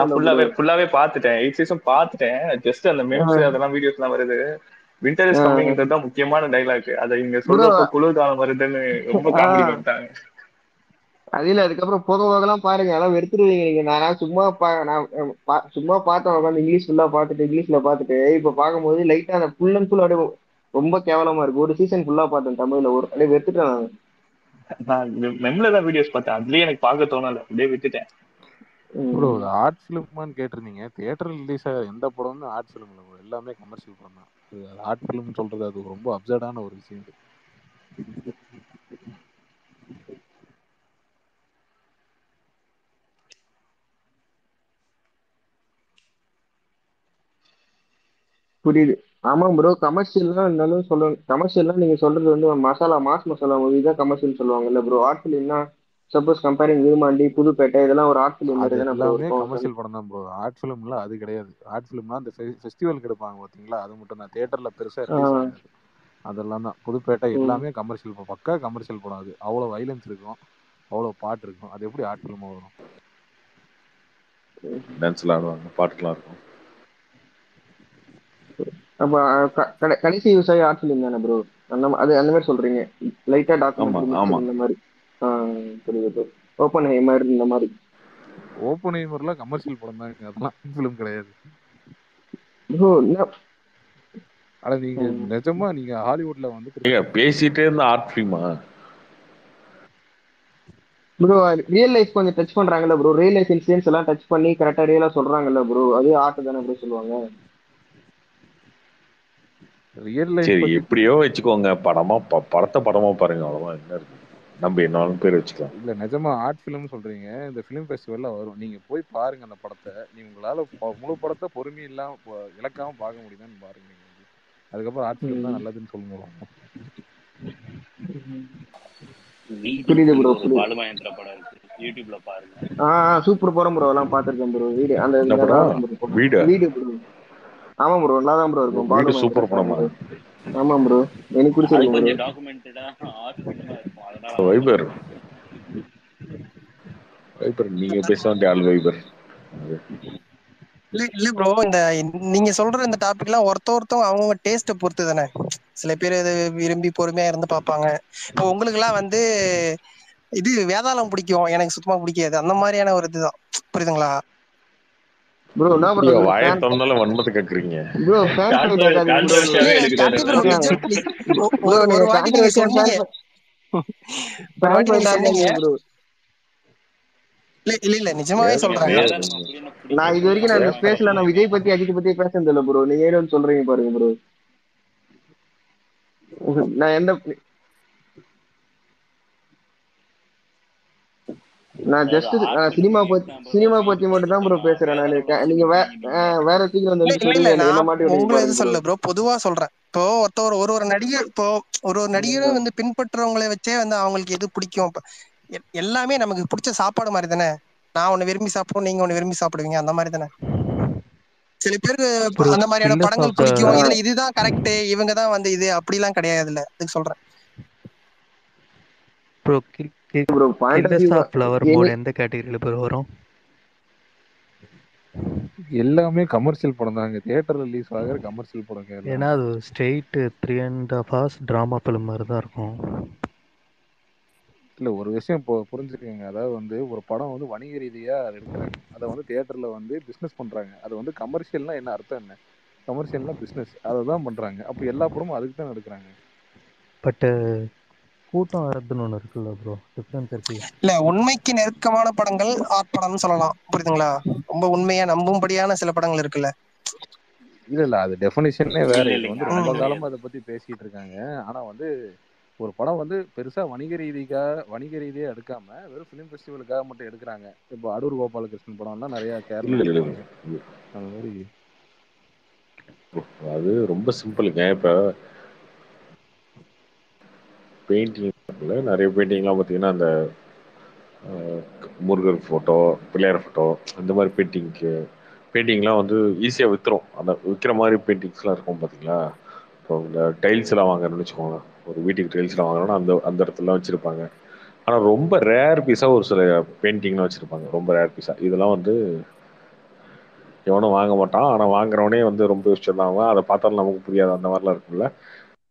நான் ஃபுல்லாவே பார்த்துட்டேன். 8 சீசன் பார்த்துட்டேன். ஜஸ்ட் அந்த மீம்ஸ் அதெல்லாம் வீடியோஸ்லாம் வருது. Winter is coming இதுதான் முக்கியமான டயலாக். அத இங்க சொல்றப்ப குளிர்காலம் வருதுன்னு ரொம்ப காமெடி பண்றாங்க. அதில அதுக்கு அப்புறம் போதோவெல்லாம் பாருங்க எல்லாம் வெறுத்துடுவீங்க நீங்க. நான் சும்மா பார்த்தா உட்கார்ந்து இங்கிலீஷ் ஃபுல்லா பார்த்துட்டு இப்ப பாக்கும்போது லைட்டா அந்த ஃபுல் அண்ட் ஃபுல் அப்படியே ரொம்ப கேவலமா இருக்கு. ஒரு சீசன் ஃபுல்லா பார்த்தேன் தமிழ்ல, ஒரு அப்படியே வெறுத்துட்டேன் நான். நான் மெம்ல தான் வீடியோஸ் பார்த்தேன், அதுலயே எனக்கு பார்க்க தோணல, அப்படியே விட்டுட்டேன். ப்ரோ ஆர்ட் ஃபிலிம்மான்னு கேட்டிருந்தீங்க, தியேட்டர் ரிலீஸ் ஆகிற எந்த படம்னு ஆர்ட் ஃபிலிம் இல்லை, எல்லாமே கமர்ஷியல் படம் தான். அது ஆர்ட் ஃபிலிம்னு சொல்கிறது அது ரொம்ப அப்சர்டான ஒரு விஷயம். புரியுது. ஆமாம் ப்ரோ, கமர்ஷியல்லாம் இருந்தாலும் சொல்லணும். கமர்ஷியல்லாம் நீங்கள் சொல்கிறது வந்து மசாலா மாஸ் மசாலா மூவி தான் கமர்ஷியல் சொல்லுவாங்கல்ல ப்ரோ. ஆர்ட் ஃபிலிம்னா சப்போஸ் கம்பேரிங் விருமாண்டி புதுப்பேட்டை இதெல்லாம் ஒரு ஆர்ட் ஃபிலிம் மாதிரி தான ப்ரோ. கமர்ஷியல் படம் தான் ப்ரோ ஆர்ட் ஃபிலிம்ல. அது கிடையாது, ஆர்ட் ஃபிலிம்னா அந்த ஃபெஸ்டிவலுக்கு எடுப்பாங்க பாத்தீங்களா, அது மட்டும் தான் தியேட்டர்ல பெருசா ரிலீஸ். அதெல்லாம் தான் புதுப்பேட்டை எல்லாமே கமர்ஷியல், பக்கா கமர்ஷியல் படம். அது அவ்வளோ வைலன்ஸ் இருக்கும், அவ்வளோ பாட்டு இருக்கும், அது எப்படி ஆர்ட் ஃபிலிமா வரும்? டான்ஸ்லாம் ஆடுவாங்க, பாட்டுலாம் இருக்கும். அப்ப கடைசி யூஸ் ஆகி ஆர்ட் ஃபிலிம் தானே ப்ரோ. அது அந்த மாதிரி சொல்றீங்க, லைட்டா டாக்குமெண்ட் அந்த மாதிரி. ஓபன்ஹைமர் இந்த மாதிரி, ஓபன்ஹைமர்லாம் கமர்ஷியல் படம் தான், அதெல்லாம் ஃபிலிம் கிடையாது. ப்ரோ அட நீங்க நிஜமா நீங்க ஹாலிவுட்ல வந்து பேசிட்டே இருந்த ஆர்ட் ஃபிலிமா ப்ரோ? ரியல் லைஃப் கொஞ்சம் டச் பண்றாங்கல ப்ரோ, ரியல் லைஃப் இன்சிடென்ட்ஸ் எல்லாம் டச் பண்ணி கரெக்ட்டா ரியலா சொல்றாங்கல ப்ரோ, அது ஆர்ட் தான ப்ரோ சொல்வாங்க. ரியல் லைஃப் சரி எப்படியோ வெச்சுக்கோங்க, படமா படமா பாருங்க, அவ்வளவுதான். என்ன இருக்கு நம்ம என்னாலும் பேர் வச்சுக்கலாம். இல்லை நிஜமாக ஆர்ட் ஃபிலிம்னு சொல்கிறீங்க, இந்த ஃபிலிம் ஃபெஸ்டிவலில் வரும், நீங்கள் போய் பாருங்கள் அந்த படத்தை. நீங்கள் உங்களால் முழு படத்தை பொறுமையும் இல்லாமல் இழக்காமல் பார்க்க முடியுதான்னு பாருங்க. நீங்கள் அதுக்கப்புறம் ஆர்ட் ஃபிலிம் தான் நல்லதுன்னு சொல்லுவோம். புரியுது ப்ரோ. பாலுமகேந்திர படம் இருக்குது யூடியூப்ல பாருங்க. சூப்பர் படம் ப்ரோ, எல்லாம் பார்த்துருக்கேன் ப்ரோ. வீடு அந்த வீடு ஆமாம் ப்ரோ, நல்லா தான் ப்ரோ இருக்கும். சூப்பர் படம். ஆமா bro, எனக்கு பிடிச்சது கொஞ்சம் டாக்குமெண்டடா ஆர்ட் பண்ணா இருக்கும், அதனால வைபர் நீங்க பேச வேண்டிய ஆள் வைபர். இல்ல bro, இந்த நீங்க சொல்ற இந்த டாபிக்லாம் ஒருத்தவங்க அவங்க டேஸ்ட் பொறுத்து தானே. சில பேர் விரும்பி பொறுமையா இருந்து பாப்பாங்க. இப்போ உங்களுக்குலாம் வந்து இது வேதாளம் பிடிக்கும், எனக்கு சுத்தமா பிடிக்காது, அந்த மாதிரியான ஒரு இதுதான். புரியுதுங்களா bro? na bro வாயை தரனால வன்மத்து கேக்குறீங்க bro. ஃபேன் bro, ஒரு வாட்டி சொன்னீங்க bro. இல்ல நிஜமாவே சொல்றேன், நான் இது வரைக்கும் நான் ஸ்பேஸ்ல நான் விஜய் பத்தி அஜித் பத்தி பேசنده இல்ல bro. நீங்க ஏதோ சொல்றீங்க பாருங்க bro. நான் ஜஸ்ட் சினிமா பத்தி மட்டும் தான் bro பேசுறேன் நான். நீங்க வேற டீக்கு வந்து சொல்லுங்க, என்ன மாட்டி உங்களுக்கு எது சொல்ல bro, பொதுவா சொல்றேன். இப்போ ஒரு நடிகை வந்து பின்பற்றவங்களே வச்சே வந்து அவங்களுக்கு எது பிடிக்கும், எல்லாமே நமக்கு பிடிச்ச சாப்பாடு மாதிரி தானே. நான் ஒன்னு விரும்பி சாப்பிடுவோம், நீங்க ஒன்னு விரும்பி சாப்பிடுவீங்க, அந்த மாதிரி தானே. சில பேருக்கு அந்த மாதிரியான படங்கள் பிடிக்கும், இதுல இதுதான் கரெக்ட், இவங்க தான் வந்து இது, அப்படிலாம் கிடையாது. இல்ல அதுக்கு சொல்றேன் bro. bro point of flower mode எந்த கேட்டகரியில bro வரும்? எல்லாமே கமர்ஷியல் படம் தாங்க, தியேட்டர்ல ரிலீஸ் ஆகற கமர்ஷியல் படம் கேளு. ஏனா அது ஸ்ட்ரைட் 3.5 hours drama film மாதிரி தான் இருக்கும். இல்ல ஒரு விஷயம் புரிஞ்சுக்கங்க, அதாவது வந்து ஒரு படம் வந்து வணிக ரீதியா எடுக்கறாங்க, அத வந்து தியேட்டர்ல வந்து பிசினஸ் பண்றாங்க. அது வந்து கமர்ஷியல்னா என்ன அர்த்தம்? என்ன கமர்ஷியல்னா பிசினஸ், அத தான் பண்றாங்க. அப்ப எல்லா படமும் அதுக்கு தான் எடுக்கறாங்க. பட் கூட்டம் வரதுன்னு ஒன்று இருக்குல்ல ப்ரோ, டிஃப்ரென்ஸ் இருக்கு இல்லை? உண்மைக்கு நெருக்கமான படங்கள் ஆர்ட் படம்னு சொல்லலாம், புரியுதுங்களா? ரொம்ப உண்மையாக நம்பும்படியான சில படங்கள் இருக்குல்ல. இல்லை அது டெஃபினிஷனே வேற. இது வந்து ரொம்ப காலமாக அதை பற்றி பேசிகிட்டு இருக்காங்க. ஆனால் வந்து ஒரு படம் வந்து பெருசாக வணிக ரீதியாக எடுக்காமல் வெறும் ஃபிலிம் ஃபெஸ்டிவலுக்காக மட்டும் எடுக்கிறாங்க. இப்போ அடூர் கோபாலகிருஷ்ணன் படம்லாம் நிறையா கேரளா அந்த மாதிரி. அது ரொம்ப சிம்பிளுங்க. இப்போ பெயிண்டிங்ல நிறைய பெயிண்டிங்லாம் பார்த்தீங்கன்னா அந்த முருகர் ஃபோட்டோ, பிள்ளையார் ஃபோட்டோ, இந்த மாதிரி பெயிண்டிங்லாம் வந்து ஈஸியாக விற்றுரும். அந்த விற்கிற மாதிரி பெயிண்டிங்ஸ்லாம் இருக்கும் பார்த்தீங்களா. இப்போ இந்த டைல்ஸ் எல்லாம் வாங்குறோன்னு வச்சுக்கோங்க, ஒரு வீட்டுக்கு டைல்ஸ் எல்லாம் வாங்குறோன்னா அந்த இடத்துலலாம் வச்சுருப்பாங்க. ஆனால் ரொம்ப ரேர் பீஸாக ஒரு சில பெயிண்டிங்லாம் வச்சுருப்பாங்க, ரொம்ப ரேர் பீஸாக. இதெல்லாம் வந்து எவனும் வாங்க மாட்டான். ஆனால் வாங்குறவனே வந்து ரொம்ப யோசிச்சிருந்தாங்க. அதை பார்த்தாலும் நமக்கு புரியாது, அந்த மாதிரிலாம் இருக்குல்ல.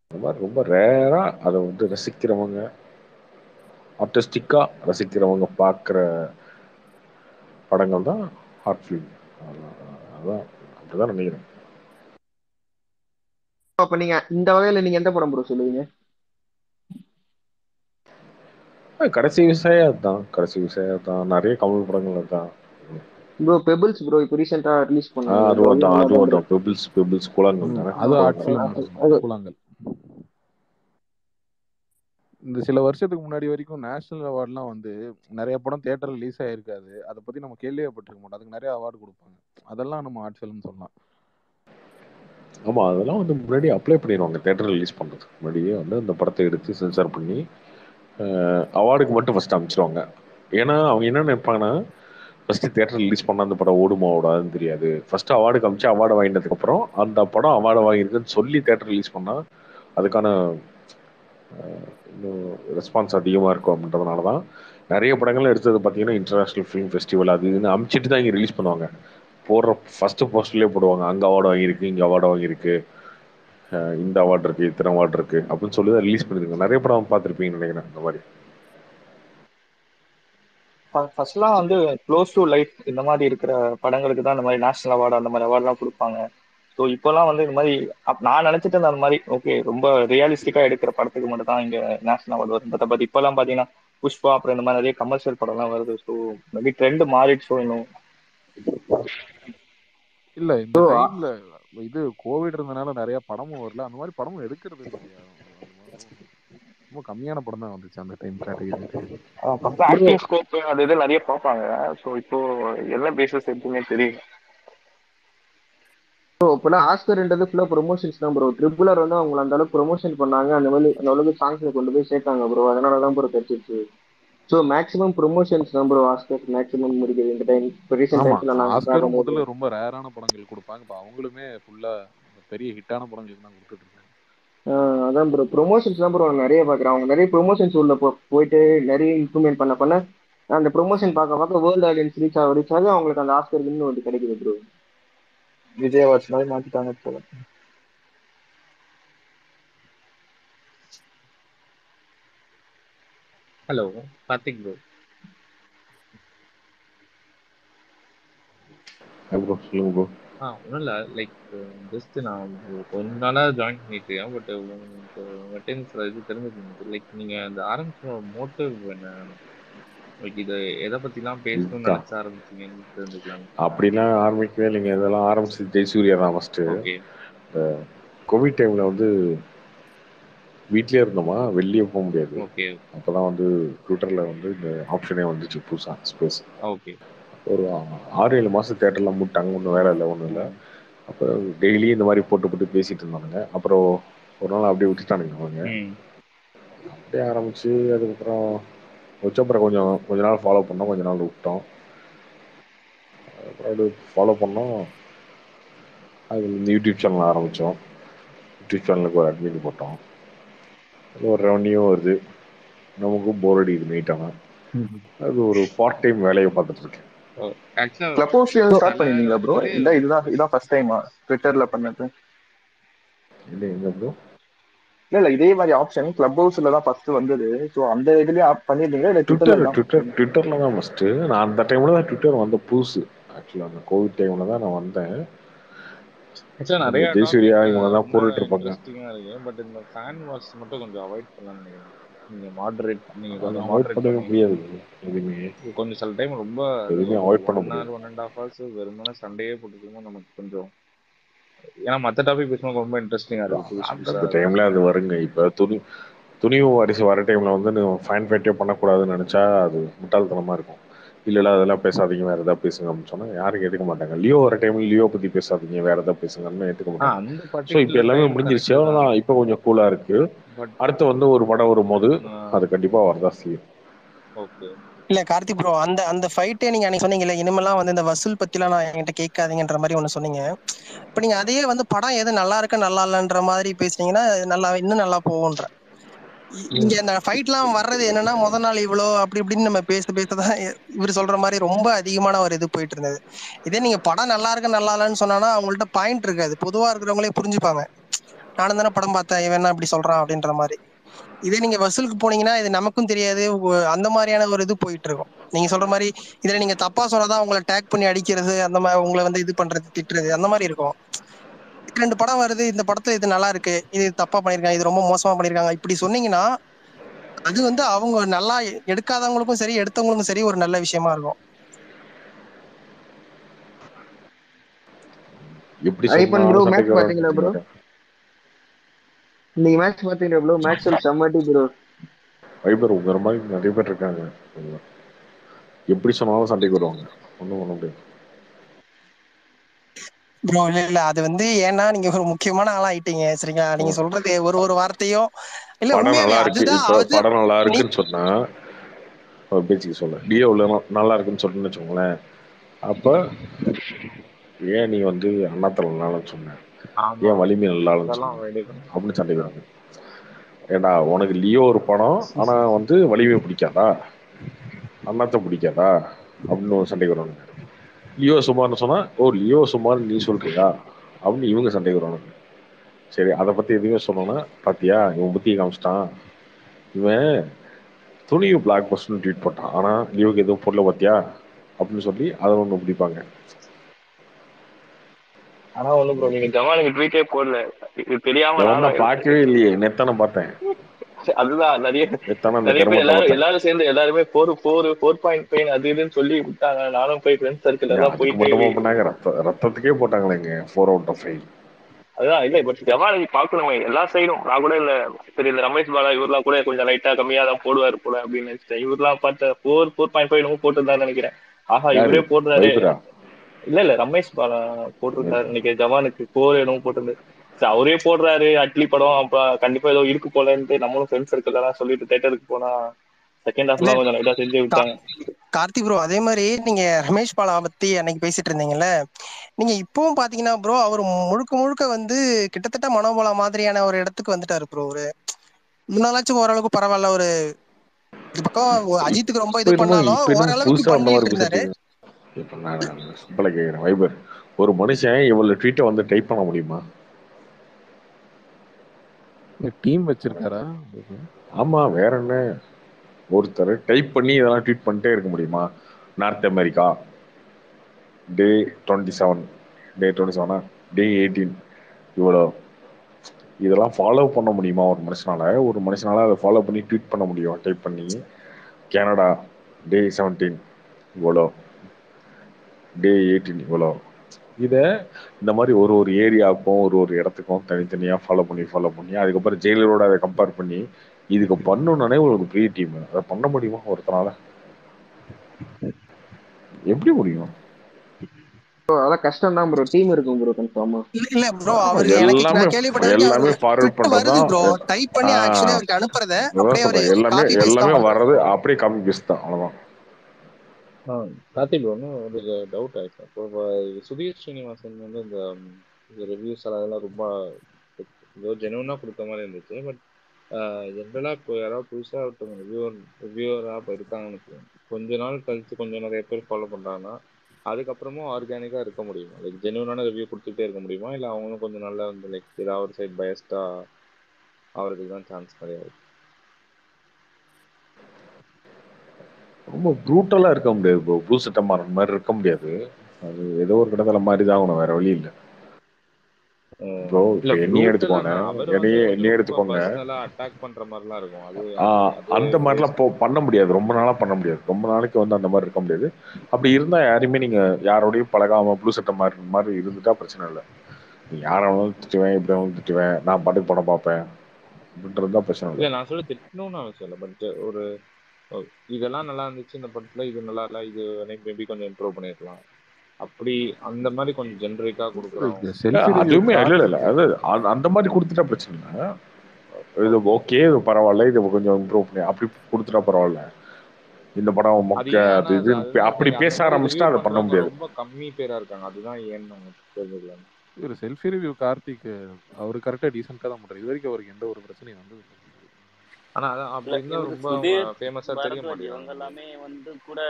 அந்த மாதிரி ரொம்ப ரேராக அதை வந்து ரசிக்கிறவங்க, ஆர்டிஸ்டிக்காக ரசிக்கிறவங்க பார்க்குற படங்கள் தான் ஹார்ட் ஃபிலிம். அதுதான் அப்படிதான் நினைக்கிறேன். அப்போ நீங்கள் இந்த வகையில் நீங்கள் எந்த படம் ப்ரோ சொல்லுவீங்க? கடைசி விசையா தான், கடைசி விசையா தான். நிறைய கமல் படங்கள் இருக்கான் ப்ரோ. பெபிள்ஸ் ப்ரோ இப்போ ரீசன்ட்டா ரிலீஸ் பண்ணாங்க. அது பெபிள்ஸ், பெபிள்ஸ் கூலாங்கல் தான. அது ஆர்ட் ஃபிலிம் கூலாங்கல். இந்த சில வருஷத்துக்கு முன்னாடி வரைக்கும் நேஷனல் அவார்ட்லாம் வந்து நிறைய படம் தியேட்டர் ரிலீஸ் ஆயிருக்காது. அதை பத்தி நம்ம கேள்விப்பட்டிருக்க மாட்டோம். அதுக்கு நிறைய அவார்டு கொடுப்பாங்க. அதெல்லாம் நம்ம ஆர்ட் ஃபிலிம்னு சொல்லலாம். ஆமா, அதெல்லாம் வந்து முன்னாடி அப்ளை பண்ணிடுவாங்க. தியேட்டர் ரிலீஸ் பண்றதுக்கு முன்னாடியே வந்து அந்த படத்தை எடுத்து சென்சார் பண்ணி அவார்டுக்கு மட்டும் ஃபஸ்ட் அமைச்சிருவாங்க. ஏன்னா அவங்க என்ன நினைப்பாங்கன்னா, ஃபர்ஸ்ட் தியேட்டர் ரிலீஸ் பண்ண அந்த படம் ஓடுமா ஓடாதுன்னு தெரியாது. ஃபர்ஸ்ட் அவார்டுக்கு அமைச்சு அவார்டு வாங்கினதுக்கு அப்புறம் அந்த படம் அவார்டு வாங்கியிருக்குன்னு சொல்லி தியேட்டர் ரிலீஸ் பண்ணா அதுக்கான இன்னும் ரெஸ்பான்ஸ் அதிகமாக இருக்கும். அப்படின்றதுனால தான் நிறைய படங்கள் எடுத்தது பார்த்தீங்கன்னா இன்டர்நேஷனல் ஃபிலிம் ஃபெஸ்டிவல் அது இதுன்னு அமைச்சிட்டு தான் இங்கே ரிலீஸ் பண்ணுவாங்க. போடுற ஃபர்ஸ்ட் போஸ்ட்லேயே போடுவாங்க, அங்கே அவார்டு வாங்கியிருக்கு, இங்கே அவார்டு வாங்கியிருக்கு, இந்த அவார்டு இருக்கு, இத்தனை அவார்டு இருக்கு அப்படின்னு சொல்லி தான் ரிலீஸ் பண்ணிருக்காங்க. நிறைய படம் பார்த்துருப்பீங்கன்னு நினைக்கிறேன். இந்த மாதிரி ஃபர்ஸ்ட்லாம் வந்து க்ளோஸ் டு லைஃப் இந்த மாதிரி இருக்கிற படங்களுக்கு தான் இந்த மாதிரி நேஷனல் அவார்டு அந்த மாதிரி அவார்டுலாம் கொடுப்பாங்க. ஸோ இப்போலாம் வந்து இந்த மாதிரி நான் நினைச்சிட்டு அந்த மாதிரி ஓகே ரொம்ப ரியலிஸ்டிக்காக எடுக்கிற படத்துக்கு மட்டும் தான் இங்கே நேஷனல் அவார்டு வருது. பட் இப்போலாம் பார்த்தீங்கன்னா புஷ்பா அப்புறம் இந்த மாதிரி நிறைய கமர்ஷியல் படம்லாம் வருது. ஸோ மேபி ட்ரெண்ட் மாறிடுச்சோ இன்னும் இல்லை. இது கோவிட் இருந்தனால நிறைய படமும் வரல, அந்த மாதிரி படமும் எடுக்கிறது ரொம்ப கம்மியான படம் தான் வந்துச்சு அந்த டைம் கேட்டகரி. ஸ்கோப் அது இது நிறைய பார்ப்பாங்க. ஸோ இப்போ எல்லாம் பேசஸ் எப்பவுமே தெரியும். ஸோ இப்போலாம் ஆஸ்கர்ன்றது ஃபுல்லாக ப்ரொமோஷன்ஸ் தான் ப்ரோ. ட்ரிபுலர் வந்து அவங்களை அந்த அளவுக்கு ப்ரொமோஷன் பண்ணாங்க, அந்த மாதிரி அந்த அளவுக்கு சாங்ஸில் கொண்டு போய் சேர்த்தாங்க ப்ரோ. அதனால தான் ப்ரோ கிடைச்சிருச்சு. ஸோ மேக்ஸிமம் ப்ரொமோஷன்ஸ் தான் ப்ரோ ஆஸ்கர் மேக்ஸிமம் முடிக்கிறது இந்த டைம். இப்போ ரீசன்ட் டைம்ல நான் ஆஸ்கர் முதல்ல ரொம்ப ரேரான படங்கள் கொடுப்பாங்க. இப்போ அவங்களுமே ஃபுல்லாக பெரிய ஹிட்டான படங்களுக்கு தான் கொடுத்துட்டு இருக்காங்க. அதான் ப்ரோ ப்ரொமோஷன்ஸ் தான் ப்ரோ நிறைய பார்க்குறேன். அவங்க நிறைய ப்ரொமோஷன்ஸ் உள்ள போயிட்டு நிறைய இம்ப்ரூவ்மெண்ட் பண்ண பண்ண அந்த ப்ரொமோஷன் பார்க்க பார்க்க வேர்ல்டு ஆடியன்ஸ் ரீச் ஆக அவங்களுக்கு அந்த ஆஸ்கர் வின் வந்து கிடைக்குது ப்ரோ. விஜய் அவார்ட்ஸ் மாதிரி மாற்றிட்டாங்க போல. Hello Karthik bro. ப்ரோ சொல்லுங்க ப்ரோ. ஒன்றும் இல்லை, லைக் ஜஸ்ட் நான் கொஞ்ச நாளாக ஜாயின் பண்ணிட்டுருக்கேன். பட் உங்களுக்கு இது தெரிஞ்சது, லைக் நீங்கள் இந்த ஆரம்பிச்ச மோட்டிவ் என்ன? லைக் இதை எதை பற்றிலாம் பேசணும்னு நினச்ச ஆரம்பிச்சிங்கன்னு தெரிஞ்சுக்கலாம். அப்படிலாம் ஆரம்பிக்கவே இல்லைங்க. இதெல்லாம் ஆரம்பிச்சது ஜெய்சூரியா தான் ஃபஸ்ட்டு. ஓகே, கோவிட் டைமில் வந்து வீட்லேயே இருந்தோமா, வெளியே போக முடியாது. ஓகே, அப்போதான் வந்து ட்விட்டரில் வந்து இந்த ஆப்ஷனே வந்துச்சு புதுசாக ஸ்பேஸ். ஓகே, ஒரு 6-7 மாதம் தேட்டர்லாம் மூட்டாங்க. ஒன்றும் வேலை இல்லை, ஒன்றும் இல்லை. அப்போ டெய்லி இந்த மாதிரி போட்டு போட்டு பேசிகிட்டு இருந்தானுங்க. அப்புறம் ஒரு நாள் அப்படியே விட்டுட்டானுங்க அவங்க. அப்படியே ஆரம்பித்து அதுக்கப்புறம் வச்சப்புறம் கொஞ்ச நாள் ஃபாலோ பண்ணோம், கொஞ்ச நாள் விட்டோம். அப்புறம் அது ஃபாலோ பண்ணோம். அது வந்து யூடியூப் சேனல் ஆரம்பித்தோம். யூடியூப் சேனலுக்கு ஒரு அட்மிட் போட்டோம். ஒரு ரெவன்யூ வருது. நமக்கும் போர் அடி இது மீட்டாங்க. அது ஒரு பார்ட் டைம் வேலையை பார்த்துட்டு இருக்கேன். கிளப் ஹவுஸ் ஸ்டார்ட் பண்ணிருந்தீங்களா ப்ரோ? இல்ல இதுதான் ஃபர்ஸ்ட் டைமா ட்விட்டர்ல பண்ணது? இல்ல எங்க ப்ரோ? இல்ல இதே மாதிரி ஆப்ஷன் கிளப் ஹவுஸ்ல தான் ஃபர்ஸ்ட் வந்தது. சோ அந்த இதுலயே ஆப் பண்ணிருந்தீங்களா இல்ல ட்விட்டர்ல தான் ஃபர்ஸ்ட்? நான் அந்த டைம்ல தான் ட்விட்டர் வந்த புதுசு. ஆக்சுவலா அந்த கோவிட் டைம்ல தான் நான் வந்தேன். கொஞ்சம் சில டைம் ரொம்ப வெறுமனே சண்டையே போட்டுக்கோங்க நமக்கு கொஞ்சம். ஏன்னா மற்ற டாபிக் பேசும்போது ரொம்ப இன்ட்ரெஸ்டிங்கா இருக்கும். வருங்க இப்ப துணிவு வாரிசு வர டைம்ல வந்து ஃபைன் ஃபைட்டே பண்ணக்கூடாதுன்னு நினைச்சா அது முட்டாள்தனமா இருக்கும். இல்லைல்ல அதெல்லாம் பேசாதீங்க, வேறு எதாவது பேசுங்க அப்படின்னு சொன்னால் யாரும் ஏற்றுக்க மாட்டாங்க. லியோ வர டைமில் லியோ பற்றி பேசாதீங்க, வேறு எதாவது பேசுங்கன்னு ஏற்றுக்க மாட்டாங்க. ஸோ இப்போ எல்லாமே முடிஞ்சிருச்சு. அவ்வளோதான். இப்போ கொஞ்சம் கூலாக இருக்குது. அடுத்து வந்து ஒரு படம் வரும்போது அது கண்டிப்பாக வரதான் செய்யும். ஓகே. இல்லை கார்த்திக் ப்ரோ, அந்த ஃபைட்டே நீங்கள் அன்றைக்கி சொன்னீங்க இல்லை, இனிமேலாம் வந்து இந்த வசூல் பற்றிலாம் நான் என்கிட்ட கேட்காதீங்கன்ற மாதிரி ஒன்று சொன்னீங்க. இப்போ நீங்கள் அதையே வந்து படம் எது நல்லா இருக்கு நல்லா இல்லைன்ற மாதிரி பேசுனீங்கன்னா நல்லா இன்னும் நல்லா போகுன்ற இங்க அந்த ஃபைட் எல்லாம் வர்றது என்னன்னா முதல் நாள் இவ்வளோ அப்படி இப்படின்னு நம்ம பேசதான் இவர் சொல்ற மாதிரி ரொம்ப அதிகமான ஒரு இது போயிட்டு இருந்தது. இதே நீங்க படம் நல்லா இருக்கு நல்லா இல்லைன்னு சொன்னா அவங்கள்ட்ட பாயிண்ட் இருக்காது, பொதுவா இருக்கிறவங்களே புரிஞ்சுப்பாங்க. நானும் தானே படம் பார்த்தேன் இவன் என்ன இப்படி சொல்றான் அப்படின்ற மாதிரி. இதே நீங்க வசூலுக்கு போனீங்கன்னா இது நமக்கும் தெரியாது, அந்த மாதிரியான ஒரு இது போயிட்டு இருக்கும். நீங்க சொல்ற மாதிரி இதுல நீங்க தப்பா சொன்னாதான் உங்களை டேக் பண்ணி அடிக்கிறது, அந்த மாதிரி உங்களை வந்து இது பண்றது திட்டுறது அந்த மாதிரி இருக்கும். ரெண்டு படம் வருது, இந்த படத்துல இது நல்லா இருக்கு, இது தப்பா பண்ணிருக்காங்க, இது ரொம்ப மோசமா பண்ணிருக்காங்க இப்படி சொன்னீங்கன்னா அது வந்து அவங்க நல்லா எடுக்காதவங்களுக்கும் சரி எடுத்தவங்களுக்கும் சரி ஒரு நல்ல விஷயமா இருக்கும். நீங்க மேட்ச் பாத்தீங்களா ப்ரோ? மேட்ச் சம்மட்டி ப்ரோ. ஐபர் உங்க மாதிரி நிறைய பேர் இருக்காங்க எப்படி சொன்னாலும் சண்டைக்கு வருவாங்க. ஒண்ணும் அப்படி ப்ரோ இல்ல இல்ல அது வந்து ஏன்னா நீங்க ஒரு முக்கியமான ஆளா ஆயிட்டீங்க சரிங்களா. நீங்க சொல்றது ஒரு ஒரு வார்த்தையோ இல்ல உண்மையா அதுதான் அது படம் நல்லா இருக்குன்னு சொன்னா ஒரு பேச்சுக்கு சொல்ல லியோ நல்லா இருக்குன்னு சொல்லுன்னு வச்சுக்கோங்களேன். அப்ப ஏன் நீ வந்து அண்ணாத்தல நல்லான்னு சொன்ன, ஏன் வலிமை நல்லா அப்படின்னு சண்டைக்கிறாங்க. ஏன்னா உனக்கு லியோ ஒரு படம் ஆனா வந்து வலிமை பிடிக்காதா அண்ணாத்த பிடிக்காதா அப்படின்னு ஒரு சண்டைக்கு வருவானுங்க. லியோ சுமார்னு சொன்னா ஓ லியோ சுமார் நீ சொல்றியா அப்படின்னு இவங்க சண்டைக்கு வருவானுங்க. சரி அதை பத்தி எதுவுமே சொன்னோன்னா பாத்தியா இவன் புத்தியை காமிச்சிட்டான், இவன் துணிவு பிளாக் பஸ்ட்னு ட்வீட் போட்டான் ஆனா லியோக்கு எதுவும் பொருளை பார்த்தியா அப்படின்னு சொல்லி அதை ஒண்ணு பிடிப்பாங்க. ஆனா ஒண்ணு ப்ரோ நீங்க ஜமாலுக்கு ட்வீட்டே போடல இது தெரியாம நான் பார்க்கவே இல்லையே நெத்தான பார்த்தேன். அதுதான் நிறைய எல்லாரும் சேர்ந்து எல்லாருமே 4.5 அது இதுன்னு சொல்லி விட்டாங்க. நானும் போய் ஃப்ரெண்ட்ஸ் சர்க்கிள் எல்லாம் போய் ரத்தத்துக்கே போட்டாங்களேங்க 4/5. அதுதான் இல்ல இப்ப ஜமாலுக்கு பார்க்கணும் எல்லா சைடும். நான் கூட இல்ல தெரியல ரமேஷ் பாலா இவரெல்லாம் கூட கொஞ்சம் லைட்டா கம்மியா தான் போடுவாரு போல அப்படின்னு நினைச்சேன். இவரெல்லாம் பார்த்த 4.5 நம்ம போட்டுருந்தாரு நினைக்கிறேன். ஆஹா இவரே போட்டுறாரு இல்ல இல்ல ரமேஷ் பாலா போட்டிருந்தாரு இன்னைக்கு ஜவானுக்கு 4 போட்டிருந்தது. சரி அவரே போடுறாரு அட்லி படம் அப்ப கண்டிப்பா ஏதோ இருக்கு போலன்ட்டு நம்மளும் ஃப்ரெண்ட்ஸ் சர்க்கிள் சொல்லிட்டு தேட்டருக்கு போனா செகண்ட் ஹாஃப்ல கொஞ்சம் லைட்டா செஞ்சு விட்டாங்க. கார்த்திக் ப்ரோ அதே மாதிரி நீங்க ரமேஷ் பாலா பத்தி அன்னைக்கு பேசிட்டு இருந்தீங்கல்ல, நீங்க இப்பவும் பாத்தீங்கன்னா ப்ரோ அவர் முழுக்க முழுக்க வந்து கிட்டத்தட்ட மனோபாலா மாதிரியான ஒரு இடத்துக்கு வந்துட்டாரு ப்ரோ. ஒரு முன்னாளாச்சும் ஓரளவுக்கு பரவாயில்ல, ஒரு இது பக்கம் அஜித்துக்கு ரொம்ப இது பண்ணாலும் ஓரளவுக்கு பண்ணிட்டு இருந்தாரு. இப்ப நான் சிம்பிளா கேக்குறேன் வைபர், ஒரு மனுஷன் இவ்வளவு ட்வீட்டை வந்து டைப் பண்ண முடியுமா? டீம் வச்சிருக்காரா? ஆமா வேற என்ன, ஒருத்தர் டைப் பண்ணி இதெல்லாம் ட்வீட் பண்ணிட்டே இருக்க முடியுமா? நார்த் அமெரிக்கா டே 27 டே 27 டே 18 இவ்வளோ இதெல்லாம் ஃபாலோ பண்ண முடியுமா ஒரு மனுஷனால? ஒரு மனுஷனால அதை ஃபாலோ பண்ணி ட்வீட் பண்ண முடியும் டைப் பண்ணி. கனடா டே 17 இவ்வளோ டே 18 இவ்வளோ. இதை இந்த மாதிரி ஒரு ஒரு ஏரியாவுக்கும் ஒரு ஒரு இடத்துக்கும் தனித்தனியாக ஃபாலோ பண்ணி அதுக்கப்புறம் ஜெயிலரோட அதை கம்பேர் பண்ணி இதுக்கு பண்ணணும்னானே உங்களுக்கு பெரிய டீம். அதை பண்ண முடியுமா ஒருத்தனால? எப்படி முடியும்? அதான் கஷ்டம் தான் ப்ரோ. டீம் இருக்கும் ப்ரோ கன்ஃபார்மா. இல்ல ப்ரோ அவர் எல்லாமே எல்லாமே ஃபார்வர்ட் பண்றது ப்ரோ டைப் பண்ணி ஆக்சுவலி அவருக்கு அனுப்புறத அப்படியே அவர் எல்லாமே வரது அப்படியே காப்பி பேஸ்ட் தான் அவ்வளவுதான். கார்த்திக் ஒன்றும் உங்களுக்கு டவுட் ஆகிடுச்சு. இப்போ சுதீர் ஸ்ரீனிவாசன் வந்து இந்த ரிவ்யூஸ் அதெல்லாம் ரொம்ப ஏதோ ஜெனுவனாக கொடுத்த மாதிரி இருந்துச்சு. பட் ஜென்ரலாக இப்போ யாராவது புதுசாக ஒருத்தவங்க ரிவ்யூவராக இப்போ இருக்காங்கன்னு கொஞ்ச நாள் கழித்து கொஞ்சம் நிறைய பேர் ஃபாலோ பண்ணுறாங்கன்னா அதுக்கப்புறமும் ஆர்கானிக்காக இருக்க முடியுமா? லைக் ஜெனுவனான ரிவ்யூ கொடுத்துக்கிட்டே இருக்க முடியுமா? இல்லை அவங்களும் கொஞ்சம் நல்லா வந்து லைக் ஏதாவது ஒரு சைட் பயஸ்டாக ஆகிறதுக்கு தான் சான்ஸ் கிடையாது. ரொம்ப ப்ரூட்டலாக இருக்க முடியாது ப்ரோ, ப்ரூசட்டை மாறுற மாதிரி இருக்க முடியாது. அது ஏதோ ஒரு கிட்டத்தட்ட மாதிரி தான் ஆகணும், வேற வழி இல்லை ப்ரோ. என்னையே எடுத்துக்கோங்க என்னையே எடுத்துக்கோங்க அந்த மாதிரிலாம் பண்ண முடியாது, ரொம்ப நாளாக பண்ண முடியாது, ரொம்ப நாளைக்கு வந்து அந்த மாதிரி இருக்க முடியாது. அப்படி இருந்தால் யாருமே நீங்கள் யாரோடையும் பழகாமல் ப்ளூசட்டை மாறுற மாதிரி இருந்துட்டா பிரச்சனை இல்லை. நீங்கள் யாரை வேணாலும் திட்டுவேன் இப்படி வேணாலும் திட்டுவேன் நான் பாட்டுக்கு படம் பார்ப்பேன் அப்படின்றது தான் பிரச்சனை இல்லை. நான் சொல்ல திட்டணும்னு அவசியம் இல்லை. பட் ஒரு இதெல்லாம் நல்லா இருந்துச்சு இந்த படத்துல, இது நல்லா இல்லை, இது மேபி கொஞ்சம் இம்ப்ரூவ் பண்ணிருக்கலாம் அப்படி அந்த மாதிரி கொஞ்சம் ஜெனரிக்கா கொடுக்குறோம். அதுவுமே இல்ல அது அந்த மாதிரி கொடுத்துட்டா பிரச்சனை இல்லை. இது ஓகே இது பரவாயில்ல இது கொஞ்சம் இம்ப்ரூவ் பண்ணி அப்படி கொடுத்துட்டா பரவாயில்ல. இந்த படம் மொக்க அது இது அப்படி பேச ஆரம்பிச்சுட்டா அதை பண்ண முடியாது. ரொம்ப கம்மி பேரா இருக்காங்க அதுதான் ஏன்னு தெரிஞ்சுக்கலாம். இவர் செல்ஃபி ரிவ்யூ கார்த்திக் அவரு கரெக்டா டீசென்ட்டா தான் பண்றாரு. இது வரைக்கும் அவருக்கு எந்த ஒரு பிரச்சனையும் வந்து ஆனா அதான் அப்படின்னா ரொம்ப ஃபேமஸா தெரிய மாட்டேங்குது. இவங்க எல்லாமே வந்து கூட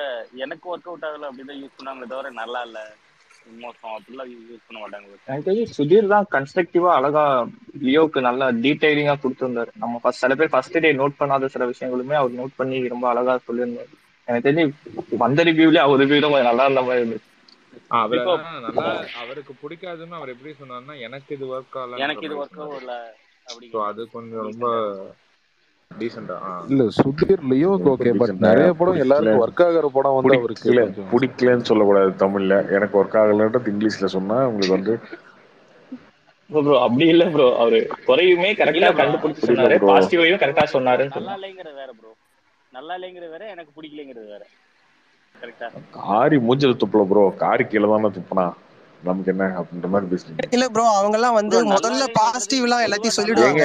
எனக்கு ஒர்க் அவுட் ஆகல அப்படிதான் யூஸ் பண்ணாங்களே தவிர நல்லா இல்ல மோசம் அப்படிலாம் யூஸ் பண்ண மாட்டாங்க. எனக்கு தெரிஞ்சு சுதீர் தான் கன்ஸ்ட்ரக்டிவா அழகா லியோக்கு நல்லா டீடைலிங்கா கொடுத்துருந்தாரு. நம்ம ஃபர்ஸ்ட் சில பேர் ஃபர்ஸ்ட் டே நோட் பண்ணாத சில விஷயங்களுமே அவர் நோட் பண்ணி ரொம்ப அழகா சொல்லியிருந்தாரு. எனக்கு தெரிஞ்சு வந்த ரிவ்யூல அவர் ரிவ்யூ தான் நல்லா இருந்த மாதிரி இருந்துச்சு. நல்லா அவருக்கு பிடிக்காதுன்னு அவர் எப்படி சொன்னாருன்னா எனக்கு இது ஒர்க் ஆகல எனக்கு இது ஒர்க் ஆகல அப்படி. சோ அது கொஞ்சம் ரொம்ப டீசன்டா இல்ல சுதீர் லியோக்கு ஓகே. பட் நிறைய படம் எல்லாரும் வர்க் ஆகற படம் வந்து அவருக்கு பிடிக்கலன்னு சொல்ல கூடாது. தமிழ்ல எனக்கு வர்க் ஆகலன்றது இங்கிலீஷ்ல சொன்னா உங்களுக்கு வந்து ப்ரோ அப்படி இல்ல ப்ரோ. அவரு குறையுமே கரெக்ட்டா கண்டுபிடிச்சு சொன்னாரு, பாசிட்டிவையும் கரெக்ட்டா சொன்னாரு. நல்லா இல்லங்கறது வேற ப்ரோ, நல்லா இல்லங்கறது வேற, எனக்கு பிடிக்கலங்கறது வேற. காரி மூஞ்சல துப்பல ப்ரோ, காரி கீழ தான துப்பனா நமக்கு என்ன அப்படின்ற மாதிரி பேசுறீங்க. இல்ல ப்ரோ அவங்க எல்லாம் வந்து முதல்ல பாசிட்டிவ்லா எல்லாத்தையும் சொல்லிடுவாங்க.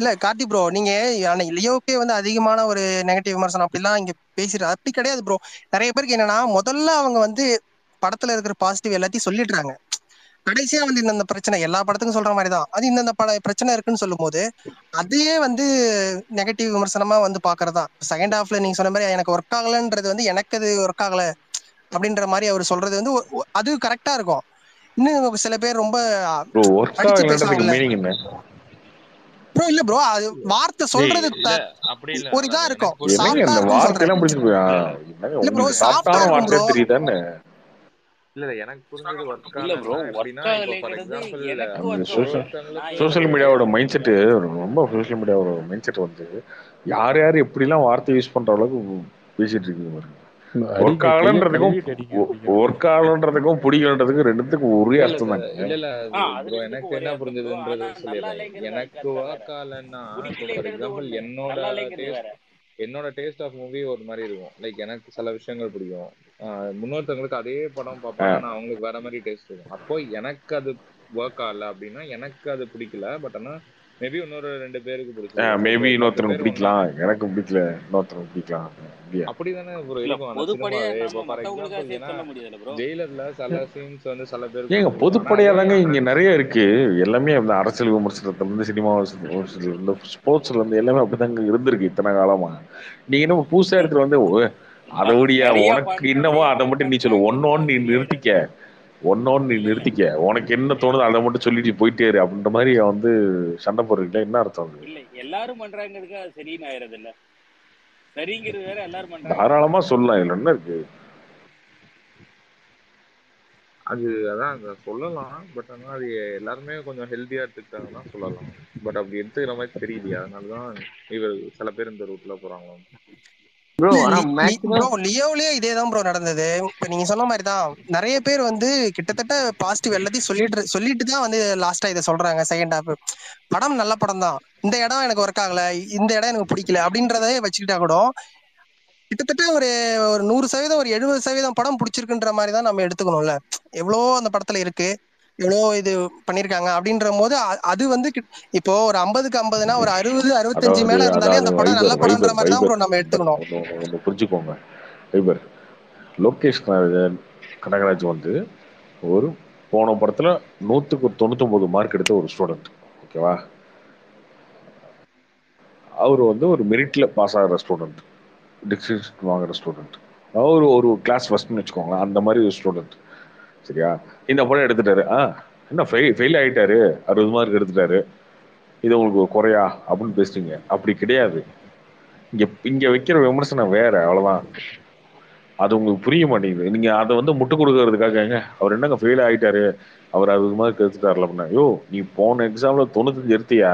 இல்ல கார்த்தி ப்ரோ நீங்க லியோக்கே வந்து அதிகமான ஒரு நெகட்டிவ் விமர்சனம் அப்படிலாம் இங்க பேசுறது அப்படி கிடையாது ப்ரோ. நிறைய பேருக்கு என்னன்னா முதல்ல அவங்க வந்து படத்துல இருக்கிற பாசிட்டிவ் எல்லாத்தையும் சொல்லிடுறாங்க, கடைசியா வந்து இந்த பிரச்சனை எல்லா படத்துக்கும் சொல்ற மாதிரிதான் அது இந்த பிரச்சனை இருக்குன்னு சொல்லும் போது அதையே வந்து நெகட்டிவ் விமர்சனமா வந்து பாக்குறதா. செகண்ட் ஹாஃப்ல நீங்க சொன்ன மாதிரி எனக்கு ஒர்க் ஆகலன்றது வந்து எனக்கு அது ஒர்க் ஆகல அப்படின்ற மாதிரி அவர் சொல்றது வந்து அது கரெக்டா இருக்கும். இன்னும் சில பேர் ரொம்ப ப்ரோ இல்ல ப்ரோ அது வார்த்தை சொல்றது ஒரு இதா இருக்கும். இல்ல ப்ரோ சாஃப்டா இருக்கும் இல்ல எனக்கு புரிஞ்சது வர்க் இல்ல ப்ரோ. வர்க் ஆகலங்கிறது எனக்கு சோஷியல் மீடியாவோட மைண்ட் செட் ரொம்ப சோஷியல் மீடியாவோட மைண்ட் செட் வந்து யார் யார் எப்படி எல்லாம் வார்த்தை யூஸ் பண்ற அளவுக்கு பேசிட்டு இருக்கீங்க பாருங்க. வர்க் ஆகலன்றதுக்கும் வர்க் ஆகலன்றதுக்கும் பிடிக்கலன்றதுக்கும் ரெண்டுத்துக்கும் ஒரே அர்த்தம் தான். இல்ல இல்ல ப்ரோ எனக்கு என்ன புரிஞ்சதுன்றது சொல்லிடுறேன். எனக்கு வர்க் ஆகலன்னா ஃபார் எக்ஸாம்பிள் என்னோட டேஸ்ட் ஆஃப் மூவி ஒரு மாதிரி இருக்கும். லைக் எனக்கு சில விஷயங்கள் பிடிக்கும், முன்னோர்த்தவங்களுக்கு அதே படம் பார்ப்பாங்க நான் அவங்களுக்கு வேற மாதிரி டேஸ்ட் இருக்கும். அப்போ எனக்கு அது ஒர்க் ஆகல அப்படின்னா எனக்கு அது பிடிக்கல. பட் ஆனா மேபி இன்னொரு ரெண்டு பேருக்கு பிடிக்கும், மேபி இன்னொருத்தருக்கு பிடிக்கலாம், எனக்கு பிடிக்கல இன்னொருத்தருக்கு பிடிக்கலாம், அப்படிதானே ஒரு இருக்கும். ஜெயிலர்ல சில சீன்ஸ் வந்து சில பேருக்கு ஏங்க பொதுப்படையா தாங்க இங்க நிறைய இருக்கு. எல்லாமே அரசியல் விமர்சனத்துல இருந்து சினிமா விமர்சனத்துல இருந்து ஸ்போர்ட்ஸ்ல இருந்து எல்லாமே அப்படிதாங்க இருந்திருக்கு இத்தனை காலமா. நீங்க என்ன புதுசா எடுத்துட்டு வந்து அதோடியா உனக்கு என்னவோ அதை மட்டும் நீ சொல்லு, ஒன்னொன்னு நீ நிறுத்திக்க உனக்கு என்ன தோணுது அதை மட்டும் சொல்லிட்டு போயிட்டே இரு அப்படின்ற மாதிரி வந்து சண்டை போடுறீங்களா? என்ன அர்த்தம்? இல்ல எல்லாரும் பண்றாங்கிறதுக்கு அது சரின்னு ஆயிடுறது இல்ல. சரிங்கிறது வேற, எல்லாரும் பண்றாங்க தாராளமா சொல்லலாம், இல்ல என்ன இருக்கு அது அதான் சொல்லலாம். பட் ஆனா அது எல்லாருமே கொஞ்சம் ஹெல்தியா எடுத்துக்கிட்டாங்கன்னா சொல்லலாம். பட் அப்படி எடுத்துக்கிற மாதிரி தெரியலையா? அதனாலதான் இவர் சில பேர் இந்த ரூட்ல போறாங்க bro. ஆனா மேக்ஸிமம் bro லியோலயே இதே தான் bro நடந்தது. இப்போ நீங்க சொன்ன மாதிரி தான் நிறைய பேர் வந்து கிட்டத்தட்ட பாசிட்டிவ் எல்லாத்தையும் சொல்லிட்டு தான் வந்து லாஸ்டா இத சொல்றாங்க. செகண்ட் ஹாஃப் படம் நல்ல படம் தான், இந்த இடம் எனக்கு ஒர்க் ஆகல, இந்த இடம் எனக்கு பிடிக்கல அப்படின்றதே வச்சுக்கிட்டா கூட கிட்டத்தட்ட ஒரு 100% ஒரு 70% படம் பிடிச்சிருக்குன்ற மாதிரி தான் நம்ம எடுத்துக்கணும்ல. எவ்வளோ அந்த படத்துல இருக்கு, எவ்வளோ இது பண்ணிருக்காங்க அப்படின்ற போது அது வந்து இப்போ ஒரு 50/50னா ஒரு 60-65 மேல இருந்தாலே அந்த படம் நல்ல படம்ன்ற மாதிரி தான் bro நம்ம எடுத்துக்கணும். புரிஞ்சுக்கோங்க ஐபர் லோகேஷ் கனகராஜ் வந்து ஒரு போன படத்துல 100க்கு 99 மார்க் எடுத்த ஒரு ஸ்டூடெண்ட் ஓகேவா. அவர் வந்து ஒரு மெரிட்ல பாஸ் ஆகிற ஸ்டூடெண்ட், டிஸ்டிங்ஷன் வாங்குற ஸ்டூடெண்ட், அவர் ஒரு கிளாஸ் ஃபர்ஸ்ட்னு வச்சுக்கோங்களேன், அந்த மாதிரி ஒரு ஸ்டூடெண்ட் சரியா. இந்த படம் எடுத்துட்டாரு, என்ன ஃபெயில் ஆகிட்டாரு, 60 மார்க் எடுத்துட்டாரு, இது உங்களுக்கு ஒரு குறையா அப்படின்னு பேசுறீங்க. அப்படி கிடையாது, இங்க வைக்கிற விமர்சனம் வேற, அவ்வளவுதான். அது உங்களுக்கு புரிய மாட்டேங்குது. நீங்க அதை வந்து முட்டு கொடுக்கறதுக்காக அவர் என்னங்க ஃபெயில் ஆகிட்டாரு, அவர் 60 மார்க் எடுத்துட்டாருல அப்படின்னா, யோ நீ போன எக்ஸாம்ல 95 எடுத்தியா,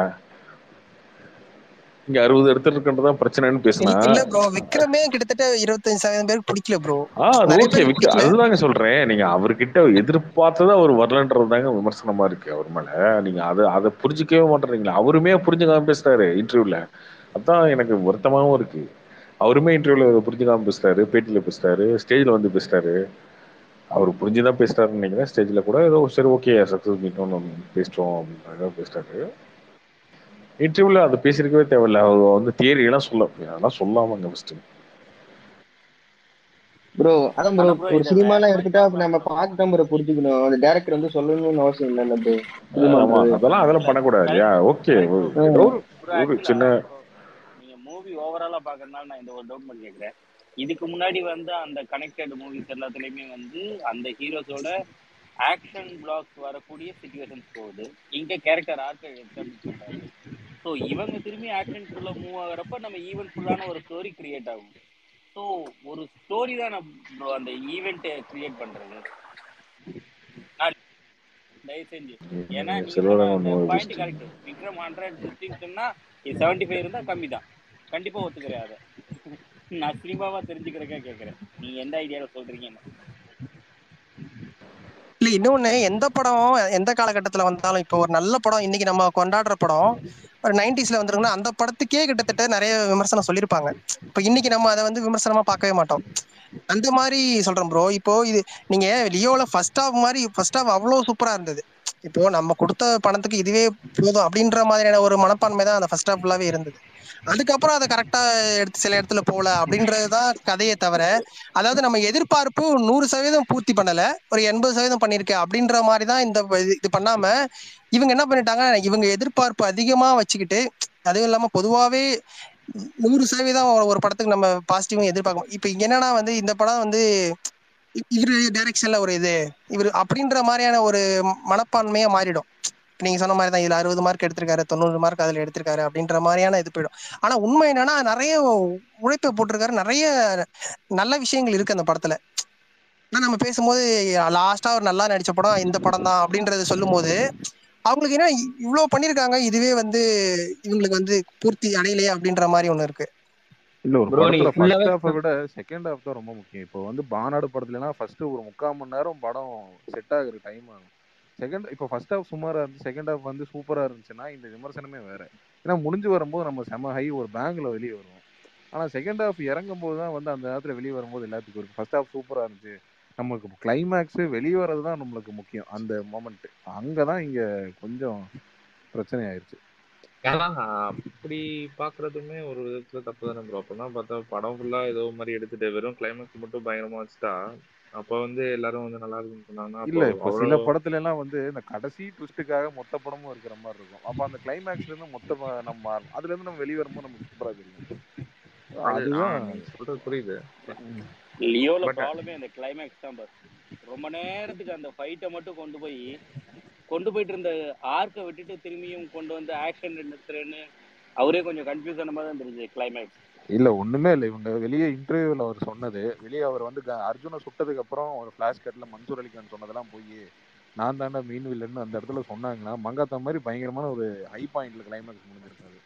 இங்க 60 எடுத்துருக்கன்றதா பிரச்சனைன்னு பேசினா இல்ல ப்ரோ. விக்ரமே கிட்டத்தட்ட 25% பேருக்கு பிடிக்கல ப்ரோ. ஓகே விக்ரம் அதுதாங்க சொல்றேன். நீங்க அவர்கிட்ட எதிர்பார்த்தது அவர் வரலன்றது தாங்க விமர்சனமா இருக்கு அவர் மேல. நீங்க அதை புரிஞ்சுக்கவே மாட்டேறீங்களா? அவருமே புரிஞ்சுக்காம பேசுறாரு இன்டர்வியூல, அதான் எனக்கு வருத்தமாவும் இருக்கு. அவருமே இன்டர்வியூல புரிஞ்சுக்காம பேசுறாரு, பேட்டியில பேசுறாரு, ஸ்டேஜ்ல வந்து பேசுறாரு. அவர் புரிஞ்சுதான் பேசுறாருன்னு நினைக்கிறேன். ஸ்டேஜ்ல கூட ஏதோ சரி ஓகே சக்சஸ் மீட்டும் பேசிட்டோம் அப்படின்றத பேசுறாரு. இன்டர்வியூல அதை பேசியிருக்கவே தேவையில்ல. அவங்க வந்து தியரி எல்லாம் அதெல்லாம் சொல்லாமங்க ப்ரோ. அதான் ப்ரோ ஒரு சினிமாலாம் எடுத்துட்டா நம்ம பார்த்துட்டோம் ப்ரோ, புரிஞ்சுக்கணும். அந்த டைரக்டர் வந்து சொல்லணும்னு அவசியம் இல்லை. அதெல்லாம் பண்ணக்கூடாது. ஓகே ஒரு சின்ன ஓவராலாக பார்க்கறதுனால நான் இந்த ஒரு டவுட் பண்ணி கேட்குறேன். இதுக்கு முன்னாடி வந்து அந்த கனெக்டட் மூவிஸ் எல்லாத்துலேயுமே வந்து அந்த ஹீரோஸோட ஆக்ஷன் பிளாக்ஸ் வரக்கூடிய சிச்சுவேஷன்ஸ் போகுது. இங்கே கேரக்டர் ஆர்க்கள் எடுத்துன்னு சொல்கிறாங்க. ஸோ இவங்க திரும்பி ஆக்ஷன் ஃபுல்லாக மூவ் ஆகிறப்ப நம்ம ஈவெண்ட் ஃபுல்லான ஒரு ஸ்டோரி கிரியேட் ஆகும். ஸோ ஒரு ஸ்டோரி தான் நம்ம அந்த ஈவெண்ட்டை கிரியேட் பண்ணுறது. தயவு செஞ்சு ஏன்னா பாயிண்ட் கரெக்டு. விக்ரம் 100 இது 75 இருந்தால் கம்மி தான், கண்டிப்பாக ஒத்துக்கிறேன். அதை நான் சினிமாவாக தெரிஞ்சுக்கிறக்கா கேட்குறேன், நீங்கள் எந்த ஐடியாவில் சொல்கிறீங்கன்னு. இல்லை, இன்னொன்று எந்த படம் எந்த காலகட்டத்தில் வந்தாலும், இப்போ ஒரு நல்ல படம் இன்னைக்கு நம்ம கொண்டாடுற படம் ஒரு 90s வந்துருக்குன்னா அந்த படத்துக்கே கிட்டத்தட்ட நிறைய விமர்சனம் சொல்லியிருப்பாங்க. இப்போ இன்னைக்கு நம்ம அதை வந்து விமர்சனமாக பார்க்கவே மாட்டோம். அந்த மாதிரி சொல்கிறேன் ப்ரோ. இப்போது இது நீங்கள் லியோவில் ஃபர்ஸ்ட் ஆஃப் அவ்வளோ சூப்பராக இருந்தது. இப்போது நம்ம கொடுத்த பணத்துக்கு இதுவே போதும் அப்படின்ற மாதிரியான ஒரு மனப்பான்மை தான் அந்த ஃபர்ஸ்ட் ஆஃப் ஃபுல்லாகவே இருந்தது. அதுக்கப்புறம் அதை கரெக்டாக எடுத்து சில இடத்துல போகல அப்படின்றது தான் கதையை தவிர, அதாவது நம்ம எதிர்பார்ப்பு 100% பூர்த்தி பண்ணலை, ஒரு 80% பண்ணியிருக்கேன் அப்படின்ற மாதிரி தான் இந்த இது பண்ணாமல் இவங்க என்ன பண்ணிட்டாங்க, இவங்க எதிர்பார்ப்பு அதிகமாக வச்சுக்கிட்டு, அதுவும் இல்லாமல் பொதுவாகவே 100% ஒரு படத்துக்கு நம்ம பாசிட்டிவாக எதிர்பார்க்கணும். இப்போ என்னன்னா வந்து இந்த படம் வந்து இவர் டைரக்ஷன்ல ஒரு இது இவர் அப்படின்ற மாதிரியான ஒரு மனப்பான்மையா மாறிடும். நீங்க சொன்ன மாதிரி தான், இதுல 60 எடுத்திருக்காரு, 90 அதுல எடுத்திருக்காரு அப்படின்ற மாதிரியான இது போயிடும். ஆனா உண்மை என்னன்னா நிறைய உழைப்பை போட்டிருக்காரு, நிறைய நல்ல விஷயங்கள் இருக்கு அந்த படத்துல. ஆனா நம்ம பேசும்போது லாஸ்டா ஒரு நல்லா நடிச்ச படம் இந்த படம் தான் அப்படின்றத சொல்லும் போது அவங்களுக்கு என்ன இவ்வளவு பண்ணிருக்காங்க, இதுவே வந்து இவங்களுக்கு வந்து பூர்த்தி அடையலையே அப்படின்ற மாதிரி ஒண்ணு இருக்கு. இல்ல, ஒரு படத்துல ஃபர்ஸ்ட் ஹாஃப் விட செகண்ட் ஹாஃப் தான் ரொம்ப முக்கியம். இப்போ வந்து பானாடு படத்துலனா ஃபர்ஸ்ட் ஒரு 3/4 மணி நேரம் படம் செட் ஆகுற டைம் ஆகும். செகண்ட் இப்போ ஃபர்ஸ்ட் ஹாஃப் சுமாரா இருந்து செகண்ட் ஹாஃப் வந்து சூப்பரா இருந்துச்சுன்னா இந்த விமர்சனமே வேற. ஏன்னா முடிஞ்சு வரும்போது நம்ம செம ஹை ஒரு பேங்க்ல வெளியே வருவோம். ஆனா செகண்ட் ஹாஃப் இறங்கும் போது தான் வந்து அந்த நேரத்துல வெளியே வரும்போது எல்லாத்துக்கும் இருக்கு ஃபர்ஸ்ட் ஹாஃப் சூப்பரா இருந்துச்சு, நம்மளுக்கு கிளைமேக்ஸ் வெளியே வர்றது தான் நம்மளுக்கு முக்கியம் அந்த மொமெண்ட். அங்கதான் இங்க கொஞ்சம் பிரச்சனை ஆயிடுச்சு. ஏன்னா அப்படி பாக்குறதுமே ஒரு விதத்துல தப்பு தானே ப்ரோ. அப்படின்னா பார்த்தா படம் ஃபுல்லா ஏதோ மாதிரி எடுத்துட்டு வெறும் கிளைமேக்ஸ் மட்டும் பயங்கரமா வச்சுட்டா அப்ப வந்து எல்லாரும் வந்து நல்லா இருக்குன்னு சொன்னாங்கன்னா இல்ல. இப்போ சில படத்துல எல்லாம் வந்து இந்த கடைசி ட்விஸ்டுக்காக மொத்த படமும் இருக்கிற மாதிரி இருக்கும். அப்ப அந்த கிளைமேக்ஸ்ல இருந்து மொத்த நம்ம அதுல இருந்து நம்ம வெளியே வரும்போது நமக்கு சூப்பரா தெரியும். அதுதான் சொல்றது புரியுது. லியோல ப்ராப்ளமே அந்த கிளைமேக்ஸ் தான். ரொம்ப நேரத்துக்கு அந்த ஃபைட்டை மட்டும் கொண்டு போயிட்டு இருந்த ஆர்க்கை விட்டுட்டு திரும்பியும் கொண்டு வந்து ஆக்ஷன் எடுத்துறேன்னு அவரே கொஞ்சம் கன்ஃபியூஸ் ஆன மாதிரி தான் தெரிஞ்சது கிளைமேக்ஸ். இல்லை, ஒன்றுமே இல்லை. இவங்க வெளியே இன்டர்வியூவில் அவர் சொன்னது, வெளியே அவர் வந்து அர்ஜுனை சுட்டதுக்கு அப்புறம் ஒரு ஃப்ளாஷ் கட்டில் மன்சூர் அலிகான் சொன்னதெல்லாம் போய் நான் தாண்டா மீன் வில்லன்னு அந்த இடத்துல சொன்னாங்கன்னா மங்காத்த மாதிரி பயங்கரமான ஒரு ஹை பாயிண்டில் கிளைமேக்ஸ் முடிஞ்சிருக்காரு.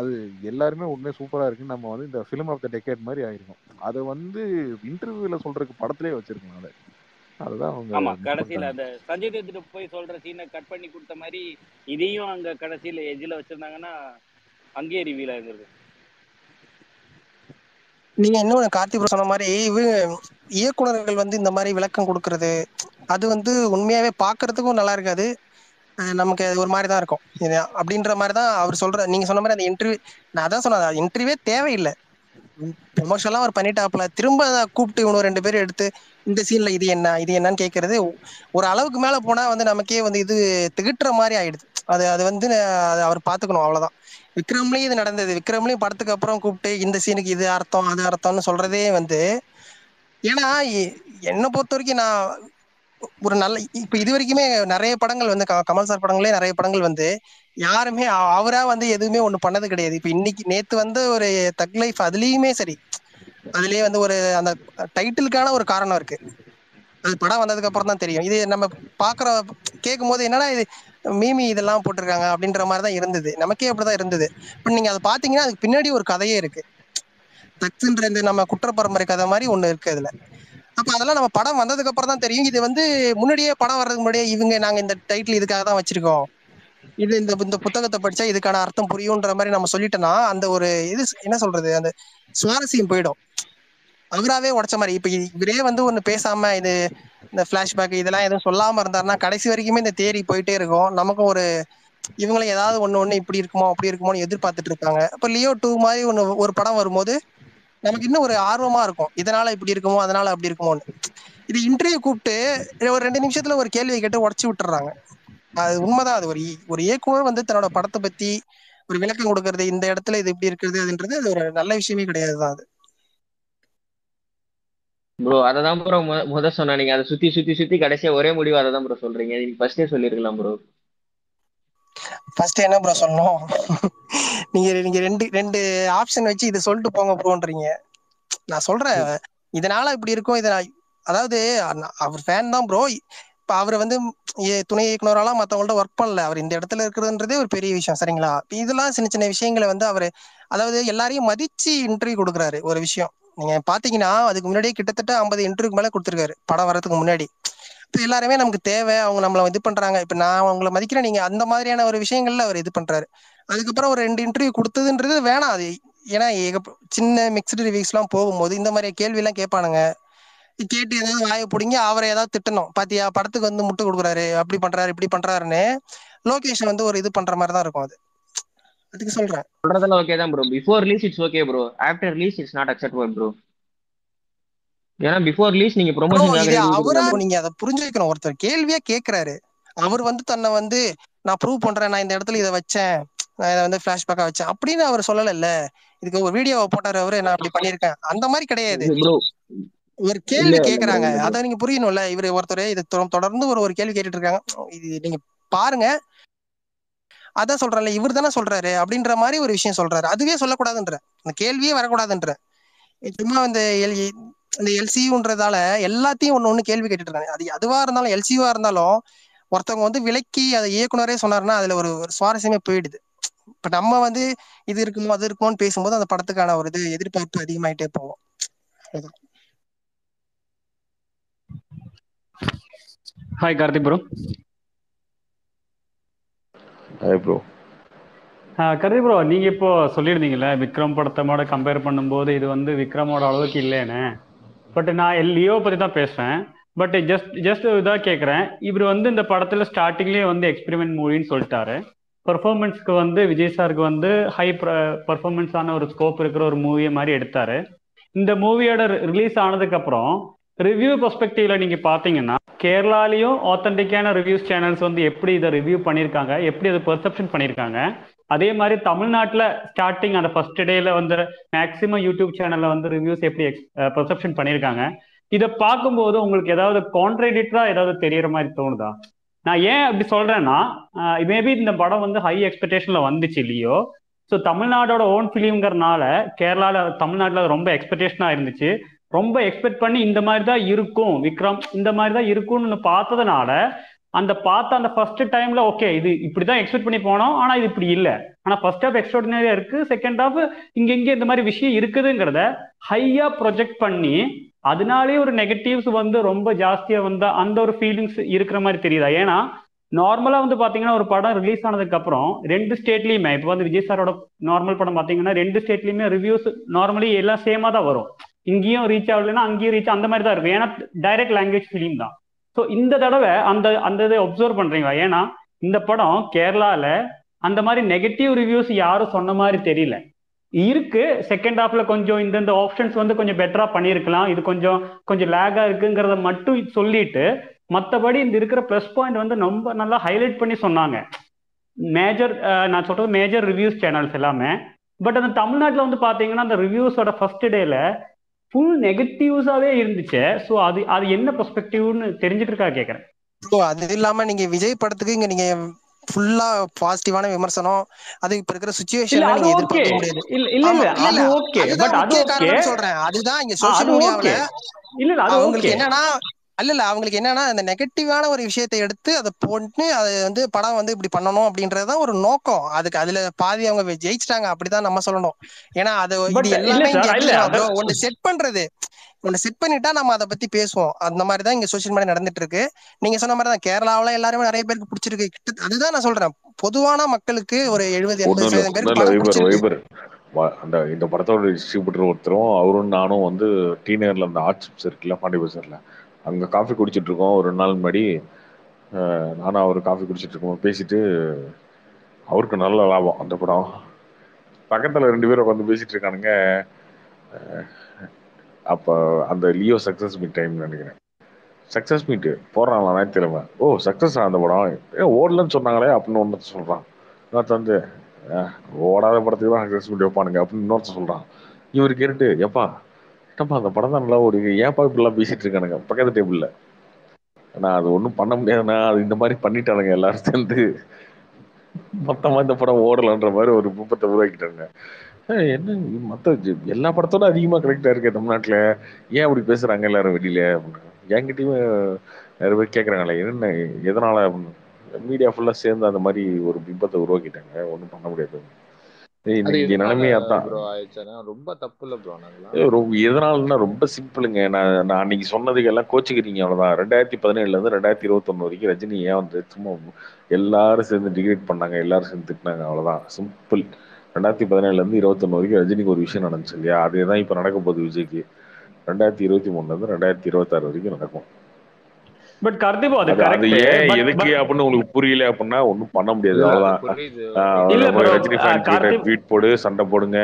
அது எல்லாருமே உண்மையாக சூப்பராக இருக்குன்னு நம்ம வந்து இந்த ஃபிலிம் ஆஃப் த டெக்கேட் மாதிரி ஆயிருக்கும். அதை வந்து இன்டர்வியூவில் சொல்கிறதுக்கு படத்துலேயே வச்சுருக்கோம். அதை கடைசியில அந்த சஞ்சய் எடுத்துட்டு போய் சொல்ற சீனை கட் பண்ணி கொடுத்த மாதிரி இதையும் அங்க கடைசியில எஜ்ல வச்சிருந்தாங்கன்னா அங்கேயே ரிவீல் ஆயிருந்தது. நீங்க இன்னொன்னு கார்த்திக் சொன்ன மாதிரி இயக்குனர்கள் வந்து இந்த மாதிரி விளக்கம் கொடுக்கறது அது வந்து உண்மையாவே பாக்குறதுக்கும் நல்லா இருக்காது, நமக்கு ஒரு மாதிரி தான் இருக்கும் அப்படின்ற மாதிரி தான் அவர் சொல்ற. நீங்க சொன்ன மாதிரி அந்த இன்டர்வியூ, நான் அதான் சொன்னேன், இன்டர்வியூவே தேவையில்லை. ப்ரொமோஷன்லாம் அவர் பண்ணிட்டாப்புல திரும்ப கூப்பிட்டு இவனு 2 எடுத்து இந்த சீன்ல இது என்னன்னு கேட்கறது ஒரு அளவுக்கு மேல போனா வந்து நமக்கே வந்து இது திகட்டுற மாதிரி ஆயிடுது. அது வந்து அவர் பாத்துக்கணும், அவ்வளவுதான். விக்ரம்லயும் இது நடந்தது. விக்ரம்லயும் படத்துக்கு அப்புறம் கூப்பிட்டு இந்த சீனுக்கு இது அர்த்தம் அது அர்த்தம்னு சொல்றதே வந்து, ஏன்னா என்னை பொறுத்த வரைக்கும் நான் ஒரு நல்ல இப்ப இது வரைக்குமே நிறைய படங்கள் வந்து கமல் சார் படங்களே நிறைய படங்கள் வந்து யாருமே அவரா வந்து எதுவுமே ஒண்ணு பண்ணது கிடையாது. இப்ப இன்னைக்கு நேத்து வந்து ஒரு தக் லைஃப் அதுலயுமே சரி, அதுலயே வந்து ஒரு அந்த டைட்டிலுக்கான ஒரு காரணம் இருக்கு. அது படம் வந்ததுக்கு அப்புறம் தான் தெரியும். இது நம்ம பாக்குற கேட்கும் போது என்னன்னா இது மீமி இதெல்லாம் போட்டிருக்காங்க அப்படின்ற மாதிரிதான் இருந்தது, நமக்கே அப்படிதான் இருந்தது. இப்ப நீங்க அதை பாத்தீங்கன்னா அதுக்கு பின்னாடி ஒரு கதையே இருக்கு. தக்ஸுன்ற இந்த நம்ம குற்ற பரம்பரை கதை மாதிரி ஒண்ணு இருக்கு அதுல. அப்ப அதெல்லாம் நம்ம படம் வந்ததுக்கு அப்புறம் தான் தெரியும். இது வந்து முன்னாடியே படம் வர்றதுக்கு முன்னாடியே இவங்க நாங்க இந்த டைட்டில் இதுக்காக தான் வச்சிருக்கோம், இது இந்த புத்தகத்தை படிச்சா இதுக்கான அர்த்தம் புரியும்ன்ற மாதிரி நம்ம சொல்லிட்டோம்னா அந்த ஒரு இது என்ன சொல்றது அந்த சுவாரஸ்யம் போயிடும். அவராகவே உடைச்ச மாதிரி இப்ப இவரே வந்து ஒண்ணு பேசாம இது இந்த பிளாஷ்பேக் இதெல்லாம் எதுவும் சொல்லாம இருந்தாருன்னா கடைசி வரைக்குமே இந்த தேரி போயிட்டே இருக்கும். நமக்கும் ஒரு இவங்களை ஏதாவது ஒண்ணு இப்படி இருக்குமோ அப்படி இருக்குமோன்னு எதிர்பார்த்துட்டு இருக்காங்க. இப்ப லியோ 2 மாதிரி ஒரு படம் வரும்போது நமக்கு இன்னும் ஒரு ஆர்வமா இருக்கும், இதனால இப்படி இருக்குமோ அதனால அப்படி இருக்குமோன்னு. இது இன்டர்வியூ கூப்பிட்டு ஒரு 2 ஒரு கேள்வியை கேட்டு உடச்சி விட்டுறாங்க. அது உண்மைதான். அது ஒரு இயக்குனர் வந்து தன்னோட படத்தை பத்தி ஒரு விளக்கம் கொடுக்கறது இந்த இடத்துல இது இப்படி இருக்கிறது அப்படின்றது அது ஒரு நல்ல விஷயமே கிடையாது தான். அது ப்ரோ அததான் ப்ரோ முத சொன்னா நீங்க அதை சுத்தி சுத்தி சுத்தி கடைசியா ஒரே முடிவு அததான் ப்ரோ சொல்றீங்க. நீங்க ஃபர்ஸ்டே சொல்லிருக்கலாம் ப்ரோ. ஃபர்ஸ்ட் என்ன ப்ரோ சொல்லணும்? நீங்க நீங்க ரெண்டு ரெண்டு ஆப்ஷன் வச்சு இதை சொல்லிட்டு போங்க ப்ரோன்றீங்க. நான் சொல்றேன் இதனால இப்படி இருக்கும். இத அதாவது அவர் ஃபேன் தான் ப்ரோ. இப்போ அவர் வந்து துணை இயக்குனராலாம் மற்றவங்கள்ட்ட ஒர்க் பண்ணல. அவர் இந்த இடத்துல இருக்கிறதுன்றதே ஒரு பெரிய விஷயம் சரிங்களா? இதெல்லாம் சின்ன சின்ன விஷயங்களை வந்து அவர் அதாவது எல்லாரையும் மதிச்சு இன்டர்வியூ கொடுக்குறாரு. ஒரு விஷயம் நீங்க பாத்தீங்கன்னா அதுக்கு முன்னாடியே கிட்டத்தட்ட 50 இன்டர்வியூக்கு மேலே கொடுத்துருக்காரு படம் வரதுக்கு முன்னாடி. இப்போ எல்லாருமே நமக்கு தேவை, அவங்க நம்மளை இது பண்றாங்க, இப்போ நான் அவங்களை மதிக்கிறேன் நீங்க அந்த மாதிரியான ஒரு விஷயங்கள்ல அவர் இது பண்றாரு. அதுக்கப்புறம் ஒரு 2 இன்டர்வியூ கொடுத்ததுன்றது வேணாம். அது ஏன்னா சின்ன மிக்ஸ்டு ரிவ்யூஸ் எல்லாம் போகும்போது இந்த மாதிரி கேள்வி எல்லாம் கேட்பானுங்க. கேட்டு ஏதாவது வாயை பிடிங்க அவரை ஏதாவது திட்டணும். பாத்தியா படத்துக்கு வந்து முட்டு கொடுக்குறாரு, அப்படி பண்றாரு இப்படி பண்றாருன்னு லொகேஷன் வந்து ஒரு இது பண்ற மாதிரி தான் இருக்கும். அது அதுக்கு சொல்றேன். சொல்றதெல்லாம் ஓகே தான் bro. Before release it's okay bro. After release it's not acceptable bro. ஏன்னா பிஃபோர் ரிலீஸ் நீங்க ப்ரொமோஷன் அவரா நீங்க அதை புரிஞ்சு வைக்கணும். ஒருத்தர் கேள்வியா கேட்கறாரு, அவர் வந்து தன்னை வந்து நான் ப்ரூவ் பண்றேன், நான் இந்த இடத்துல இதை வச்சேன், நான் இதை வந்து ஃபிளாஷ்பேக்கா வச்சேன் அப்படின்னு அவர் சொல்லல. இல்ல இதுக்கு ஒரு வீடியோவை போட்டாரு அவரு, நான் அப்படி பண்ணிருக்கேன் அந்த மாதிரி கிடையாது. ஒரு கேள்வி கேட்கறாங்க, அதான் நீங்க புரியணும்ல. இவரு ஒருத்தர் இதை தொடர்ந்து ஒரு கேள்வி கேட்டுட்டு இருக்காங்க. இது நீங்க பாருங்க அதான் சொல்றேன்ல, இவர் தானே சொல்றாரு அப்படின்ற மாதிரி ஒரு விஷயம் சொல்றாரு. அதுவே சொல்லக்கூடாதுன்ற அந்த கேள்வியே வரக்கூடாதுன்ற சும்மா வந்து இந்த எல்சியூன்றதால எல்லாத்தையும் ஒண்ணு ஒண்ணு கேள்வி கேட்டுட்டு இருக்காங்க. அது அதுவா இருந்தாலும் எல்சியூவா இருந்தாலும் ஒருத்தவங்க வந்து விலக்கி அதை இயக்குனரே சொன்னாருன்னா அதுல ஒரு சுவாரஸ்யமே போயிடுது. இப்ப நம்ம வந்து இது இருக்குமோ அது இருக்குமோன்னு பேசும்போது அந்த படத்துக்கான ஒரு இது எதிர்பார்ப்பு அதிகமாயிட்டே போவோம். Hi Karthik bro. Hi bro. Karthik bro நீங்க இப்போ சொல்லியிருந்தீங்கல்ல விக்ரம் படத்தோட கம்பேர் பண்ணும்போது இது வந்து விக்ரமோட அளவுக்கு இல்லைன்னு. பட் நான் லியோ பத்தி தான் பேசுறேன். பட் ஜஸ்ட் இதாக கேட்குறேன். இவர் வந்து இந்த படத்துல ஸ்டார்டிங்லேயே வந்து எக்ஸ்பெரிமெண்ட் மூவின்னு சொல்லிட்டாரு. பெர்ஃபார்மன்ஸ்க்கு வந்து விஜய் சாருக்கு வந்து ஹை பெர்ஃபார்மன்ஸான ஒரு ஸ்கோப் இருக்கிற ஒரு மூவியை மாதிரி எடுத்தாரு. இந்த மூவியோட ரிலீஸ் ஆனதுக்கப்புறம் ரிவ்யூ பெர்ஸ்பெக்டிவ்ல நீங்க பாத்தீங்கன்னா கேரளாலையும் ஆத்தென்டிக்கான ரிவ்யூஸ் சேனல்ஸ் வந்து எப்படி இதை ரிவ்யூ பண்ணியிருக்காங்க, எப்படி அதை பெர்செப்ஷன் பண்ணியிருக்காங்க. அதே மாதிரி தமிழ்நாட்டில் ஸ்டார்டிங் அந்த ஃபர்ஸ்ட் டேல வந்து மேக்சிமம் யூடியூப் சேனல்ல வந்து ரிவ்யூஸ் எப்படி பெர்செப்ஷன் பண்ணியிருக்காங்க. இதை பார்க்கும்போது உங்களுக்கு ஏதாவது கான்ட்ராடிக்டரா ஏதாவது தெரியற மாதிரி தோணுதா? நான் ஏன் அப்படி சொல்றேன்னா மேபி இந்த படம் வந்து ஹை எக்ஸ்பெக்டேஷன்ல வந்துச்சு இல்லையோ. ஸோ தமிழ்நாடோட ஓன் ஃபிலிம்ங்கிறதுனால கேரளாவில் தமிழ்நாட்டில் ரொம்ப எக்ஸ்பெக்டேஷனாக இருந்துச்சு. ரொம்ப எக்ஸ்பெக்ட் பண்ணி இந்த மாதிரி தான் இருக்கும் விக்ரம், இந்த மாதிரி தான் இருக்கும்னு பார்த்ததுனால அந்த பார்த்த அந்த ஃபர்ஸ்ட் டைம்ல ஓகே இது இப்படி தான் எக்ஸ்பெக்ட் பண்ணி போனோம், ஆனால் இது இப்படி இல்லை. ஆனால் ஃபர்ஸ்ட் ஹாஃப் எக்ஸ்ட்ராடினரியா இருக்கு, செகண்ட் ஹாஃப் இங்கெங்கே இந்த மாதிரி விஷயம் இருக்குதுங்கிறத ஹையா ப்ரொஜெக்ட் பண்ணி அதனாலேயே ஒரு நெகட்டிவ்ஸ் வந்து ரொம்ப ஜாஸ்தியா வந்தா அந்த ஒரு ஃபீலிங்ஸ் இருக்கிற மாதிரி தெரியுதா? ஏன்னா நார்மலா வந்து பாத்தீங்கன்னா ஒரு படம் ரிலீஸ் ஆனதுக்கு அப்புறம் 2 ஸ்டேட்லயுமே இப்போ வந்து விஜய் சாரோட நார்மல் படம் பாத்தீங்கன்னா 2 ஸ்டேட்லயுமே ரிவ்யூஸ் நார்மலி எல்லாம் சேமா தான் வரும். இங்கேயும் ரீச் ஆகலைன்னா அங்கேயும் ரீச் அந்த மாதிரி தான் இருக்கும். ஏன்னா டைரக்ட் லாங்குவேஜ் ஃபிலிம் தான். ஸோ இந்த தடவை அந்த அந்த இதை ஒப்சர்வ் பண்றீங்களா? ஏன்னா இந்த படம் கேரளால அந்த மாதிரி நெகட்டிவ் ரிவ்யூஸ் யாரும் சொன்ன மாதிரி தெரியல இருக்கு. செகண்ட் ஹாஃப்ல கொஞ்சம் இந்த ஆப்ஷன்ஸ் வந்து கொஞ்சம் பெட்டரா பண்ணிருக்கலாம், இது கொஞ்சம் லேகா இருக்குங்கிறத மட்டும் சொல்லிட்டு மற்றபடி இந்த இருக்கிற ப்ளஸ் பாயிண்ட் வந்து ரொம்ப நல்லா ஹைலைட் பண்ணி சொன்னாங்க. நான் சொல்றது மேஜர் ரிவ்யூஸ் சேனல்ஸ் எல்லாமே. பட் அந்த தமிழ்நாட்டில் வந்து பார்த்தீங்கன்னா அந்த ரிவ்யூஸோட ஃபர்ஸ்ட் டேல ஃபுல் நெகட்டிவ்ஸாவே இருந்துச்சு. ஸோ அது என்ன பெர்ஸ்பெக்டிவ்னு தெரிஞ்சுட்டு இருக்கா கேட்குறேன். ஸோ அது இல்லாமல் நீங்கள் விஜய் படத்துக்கு இங்கே நீங்கள் ஃபுல்லா பாசிட்டிவான விமர்சனம் அது இப்ப இருக்கிற சிச்சுவேஷன்ல நீங்க எதிர்பார்க்க முடியாது. இல்ல ஓகே பட் அது ஓகே சொல்றேன். அதுதான் இங்க சோஷியல் மீடியாவுல இல்ல அது உங்களுக்கு என்னன்னா இல்ல அவங்களுக்கு என்னன்னா அந்த நெகட்டிவான ஒரு விஷயத்தை எடுத்து அதை போட்டு அதை வந்து படம் வந்து இப்படி பண்ணணும் அப்படின்றதுதான் ஒரு நோக்கம். அதுக்கு அதுல பாதி அவங்க ஜெயிச்சிட்டாங்க அப்படிதான் நம்ம சொல்லணும். ஏன்னா அது எல்லாமே செட் பண்றது ஒன்று செட் பண்ணிட்டா நம்ம அதை பத்தி பேசுவோம். அந்த மாதிரி தான் இங்க சோசியல் மீடியா நடந்துட்டு இருக்கு. நீங்க சொன்ன மாதிரி தான் கேரளாவில எல்லாருமே நிறைய பேருக்கு பிடிச்சிருக்கு. கிட்ட அதுதான் நான் சொல்றேன் பொதுவான மக்களுக்கு ஒரு 70-80% பேர் அந்த இந்த படத்தோட டிஸ்ட்ரிபியூட்டர் ஒருத்தரும் அவரும் நானும் வந்து டீனர்ல அந்த ஆர்ட் சிப்ஸ் இருக்குல்ல பாண்டிபசர்ல அங்கே காஃபி குடிச்சிட்டு இருக்கோம். ஒரு நாள் முன்னாடி நானும் அவர் காஃபி குடிச்சிட்டு இருக்கோம் பேசிட்டு அவருக்கு நல்ல லாபம் அந்த படம். பக்கத்தில் 2 பேரும் உட்காந்து பேசிட்டு இருக்கானுங்க. அப்போ அந்த லியோ சக்ஸஸ் மீட் டைம்னு நினைக்கிறேன். சக்ஸஸ் மீட்டு போடுறாங்களா ஞாயிற்றுக்கிழமை. ஓ சக்ஸஸ் அந்த படம் ஏன் ஓடலன்னு சொன்னாங்களே அப்படின்னு ஒன்று சொல்கிறான். நான் தந்து ஓடாத படத்துக்கு தான் சக்ஸஸ் வீடியோ பாருங்க அப்படின்னு இன்னொருத்த சொல்கிறான். இவர் கேட்டுட்டு, எப்பா என்னப்பா அந்த படம் தான் நல்லா ஓடுது, ஏன்ப்பா இப்படிலாம் பேசிகிட்டு இருக்கானுங்க பக்கத்து டேபிளில். ஆனால் அது ஒன்றும் பண்ண முடியாதுண்ணா, அது இந்த மாதிரி பண்ணிட்டானுங்க எல்லாரும் சேர்ந்து மொத்தமாக இந்த படம் ஓடலான்ற மாதிரி ஒரு விபத்தை உருவாக்கிட்டாங்க. என்ன மற்ற எல்லா படத்தோட அதிகமாக கரெக்டாக இருக்கு தமிழ்நாட்டில், ஏன் அப்படி பேசுகிறாங்க எல்லாரும் வெளியில் அப்படின்னு என்கிட்டயுமே நிறைய பேர் கேட்குறாங்களே என்னென்ன எதனால் அப்படின்னு. மீடியா ஃபுல்லாக சேர்ந்து அந்த மாதிரி ஒரு விபத்தை உருவாக்கிட்டாங்க, ஒன்றும் பண்ண முடியாது. ரொம்ப எதனாலன்னா ரொம்ப சிம்பிளுங்க, நான் அன்னைக்கு சொன்னதுக்கு எல்லாம் கோச்சுக்கிறீங்க அவ்வளவுதான். 2017 2021 வரைக்கும் ரஜினி ஏன் வந்து சும்மா எல்லாரும் சேர்ந்து டிகிரேட் பண்ணாங்க, எல்லாரும் சேர்ந்து திட்டினாங்க, அவ்வளவுதான் சிம்பிள். 2017 வரைக்கும் ரஜினிக்கு ஒரு விஷயம் நடந்துச்சு இல்லையா, அதேதான் இப்ப நடக்க போகுது விஜய்க்கு. 2023 2026 வரைக்கும் நடக்கும். பட் கர்தீபோ அது கரெக்ட், எதுக்கு அப்படினு உங்களுக்கு புரியல அப்படினா ஒண்ணும் பண்ண முடியாது அவ்வளவுதான். ரஜினி ஃபேன்ஸ் கிட்ட ட்வீட் போடு சண்டை போடுங்க,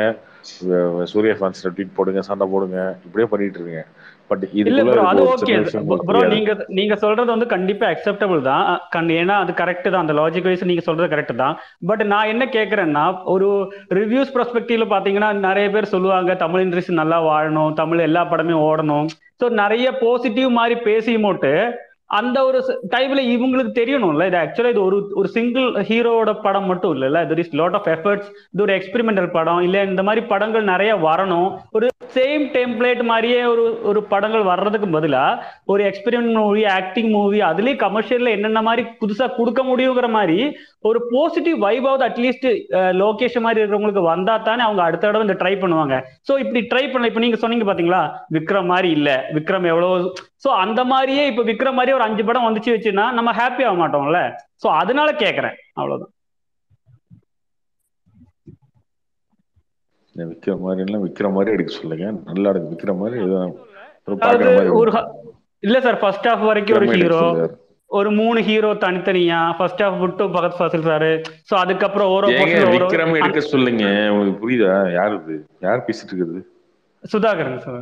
சூர்யா ஃபேன்ஸ் கிட்ட ட்வீட் போடுங்க சண்டை போடுங்க, இப்படியே பண்ணிட்டு இருக்கீங்க. பட் இதுல அது ஓகே bro, நீங்க சொல்றது வந்து கண்டிப்பா அக்செப்டபிள் தான், ஏன்னா அது கரெக்ட் தான், அந்த லாஜிக் வைஸ் நீங்க சொல்றது கரெக்ட் தான். பட் நான் என்ன கேக்குறேன்னா, ஒரு ரிவ்யூஸ் பெர்ஸ்பெக்டிவ்ல பாத்தீங்கன்னா நிறைய பேர் சொல்லுவாங்க தமிழ் இண்டஸ்ட்ரி நல்லா வாழணும், தமிழ் எல்லா படமே ஓடணும், சோ நிறைய பாசிட்டிவ் மாதிரி பேசியுமோட்டு அந்த ஒரு டைம்ல இவங்களுக்கு தெரியணும்ல இது ஆக்சுவலா இது ஒரு சிங்கிள் ஹீரோட படம் மட்டும் இல்லைல்ல, there is lot of efforts, இது ஒரு எக்ஸ்பெரிமெண்டல் படம் இல்ல, இந்த மாதிரி படங்கள் நிறைய வரணும். ஒரு சேம் டெம்ப்ளேட் மாதிரியே ஒரு படங்கள் வர்றதுக்கு பதிலா ஒரு எக்ஸ்பெரிமெண்ட் மூவி, ஆக்டிங் மூவி, அதுலயே கமர்ஷியல்ல என்னென்ன மாதிரி புதுசா கொடுக்க முடியுங்கிற மாதிரி ஒரு பாசிட்டிவ் வைபாவது அட்லீஸ்ட் லொகேஷன் மாதிரி இருக்கிறவங்களுக்கு வந்தா தானே அவங்க அடுத்த தடவை இந்த ட்ரை பண்ணுவாங்க. ஸோ இப்படி ட்ரை பண்ணல, இப்போ நீங்க சொன்னீங்க பாத்தீங்களா விக்ரம் மாதிரி இல்ல, விக்ரம் எவ்வளோ ஸோ அந்த மாதிரியே இப்போ விக்ரம் மாதிரி ஒரு 5 படம் வந்துச்சு வச்சுன்னா நம்ம ஹாப்பி ஆக மாட்டோம்ல. ஸோ அதனால கேட்கறேன், அவ்வளவுதான். விக்ரம் மாதிரி இல்ல, விக்ரம் மாதிரி எடுக்க சொல்லுங்க, நல்லா இருக்கு விக்ரம் மாதிரி. இல்ல சார், ஃபர்ஸ்ட் ஹாஃப் வரைக்கும் ஒரு ஹீரோ, ஒரு 3 ஹீரோ தனித்தனியா, ஃபர்ஸ்ட் ஹாஃப் மட்டும் பகத் ஃபாசில் சாரு, சோ அதுக்கப்புறம் ஓரோ போஸ்ட் விக்ரம் எடுக்க சொல்லுங்க. உங்களுக்கு புரியுதா யார் இது, யார் பேசிட்டு இருக்குது? சுதாகரன் சார்.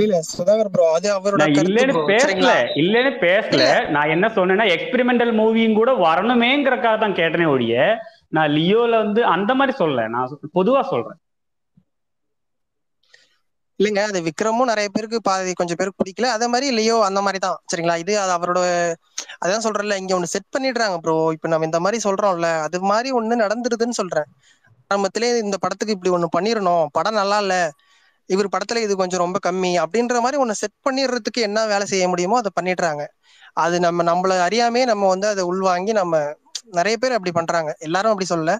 இல்லன்னு பேசல, நான் என்ன சொன்னேன்னா எக்ஸ்பெரிமெண்டல் மூவியும் கூட வரணுமேங்கிறக்காக தான் கேட்டனே ஒழிய, நான் லியோல வந்து அந்த மாதிரி சொல்ல, நான் பொதுவா சொல்றேன். இல்லைங்க, அது விக்ரமும் நிறைய பேருக்கு பாதி கொஞ்சம் பேருக்கு பிடிக்கல, அதே மாதிரி லியோ அந்த மாதிரி தான் சரிங்களா. இது அது அவரோட அதான் சொல்றேன்ல, இங்க ஒண்ணு செட் பண்ணிடுறாங்க ப்ரோ. இப்ப நம்ம இந்த மாதிரி சொல்றோம்ல, அது மாதிரி ஒண்ணு நடந்துருதுன்னு சொல்றேன். ஆரம்பத்திலே இந்த படத்துக்கு இப்படி ஒண்ணு பண்ணிடணும், படம் நல்லா இல்ல, இவர் படத்துல இது கொஞ்சம் ரொம்ப கம்மி அப்படின்ற மாதிரி ஒண்ணு செட் பண்ணிடுறதுக்கு என்ன வேலை செய்ய முடியுமோ அதை பண்ணிடுறாங்க. அது நம்மள அறியாமே நம்ம வந்து அதை உள்வாங்கி நம்ம நிறைய பேர் அப்படி பண்றாங்க. எல்லாரும் அப்படி சொல்ல,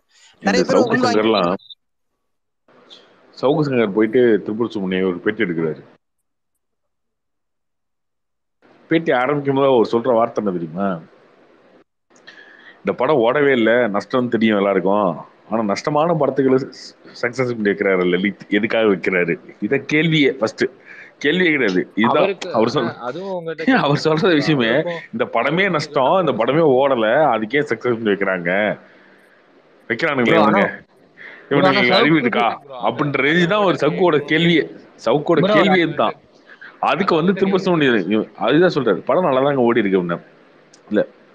நிறைய பேர் உள்வாங்கலாம். சவுக்கு சங்கர் போயிட்டு திருப்பூர் சுமணியை ஒரு பேட்டி எடுக்கிறாரு. பேட்டி ஆரம்பிக்கும் போது அவர் சொல்ற வார்த்தை என்ன தெரியுமா? இந்த படம் ஓடவே இல்லை, நஷ்டம் தெரியும் எல்லாருக்கும், ஆனா நஷ்டமான படத்துக்கு சக்சஸ் பண்ணி வைக்கிறாரு லலித், எதுக்காக வைக்கிறாரு? இத கேள்வியே ஃபர்ஸ்ட் கேள்வியே கிடையாது. இதுதான் அவர் சொல்ற விஷயமே. இந்த படமே நஷ்டம், இந்த படமே ஓடல, அதுக்கே சக்சஸ் பண்ணி வைக்கிறாங்க. இவனுக்கு அறிவு இருக்கா அப்படின்ற ரேஞ்சு தான் ஒரு சவுக்கோட கேள்வியே. சவுக்கோட கேள்வி இதுதான். அதுக்கு வந்து திரும்ப சொன்ன அதுதான் சொல்றாரு, படம் நல்லாதாங்க ஓடி இருக்கு அப்படின்னா. இல்ல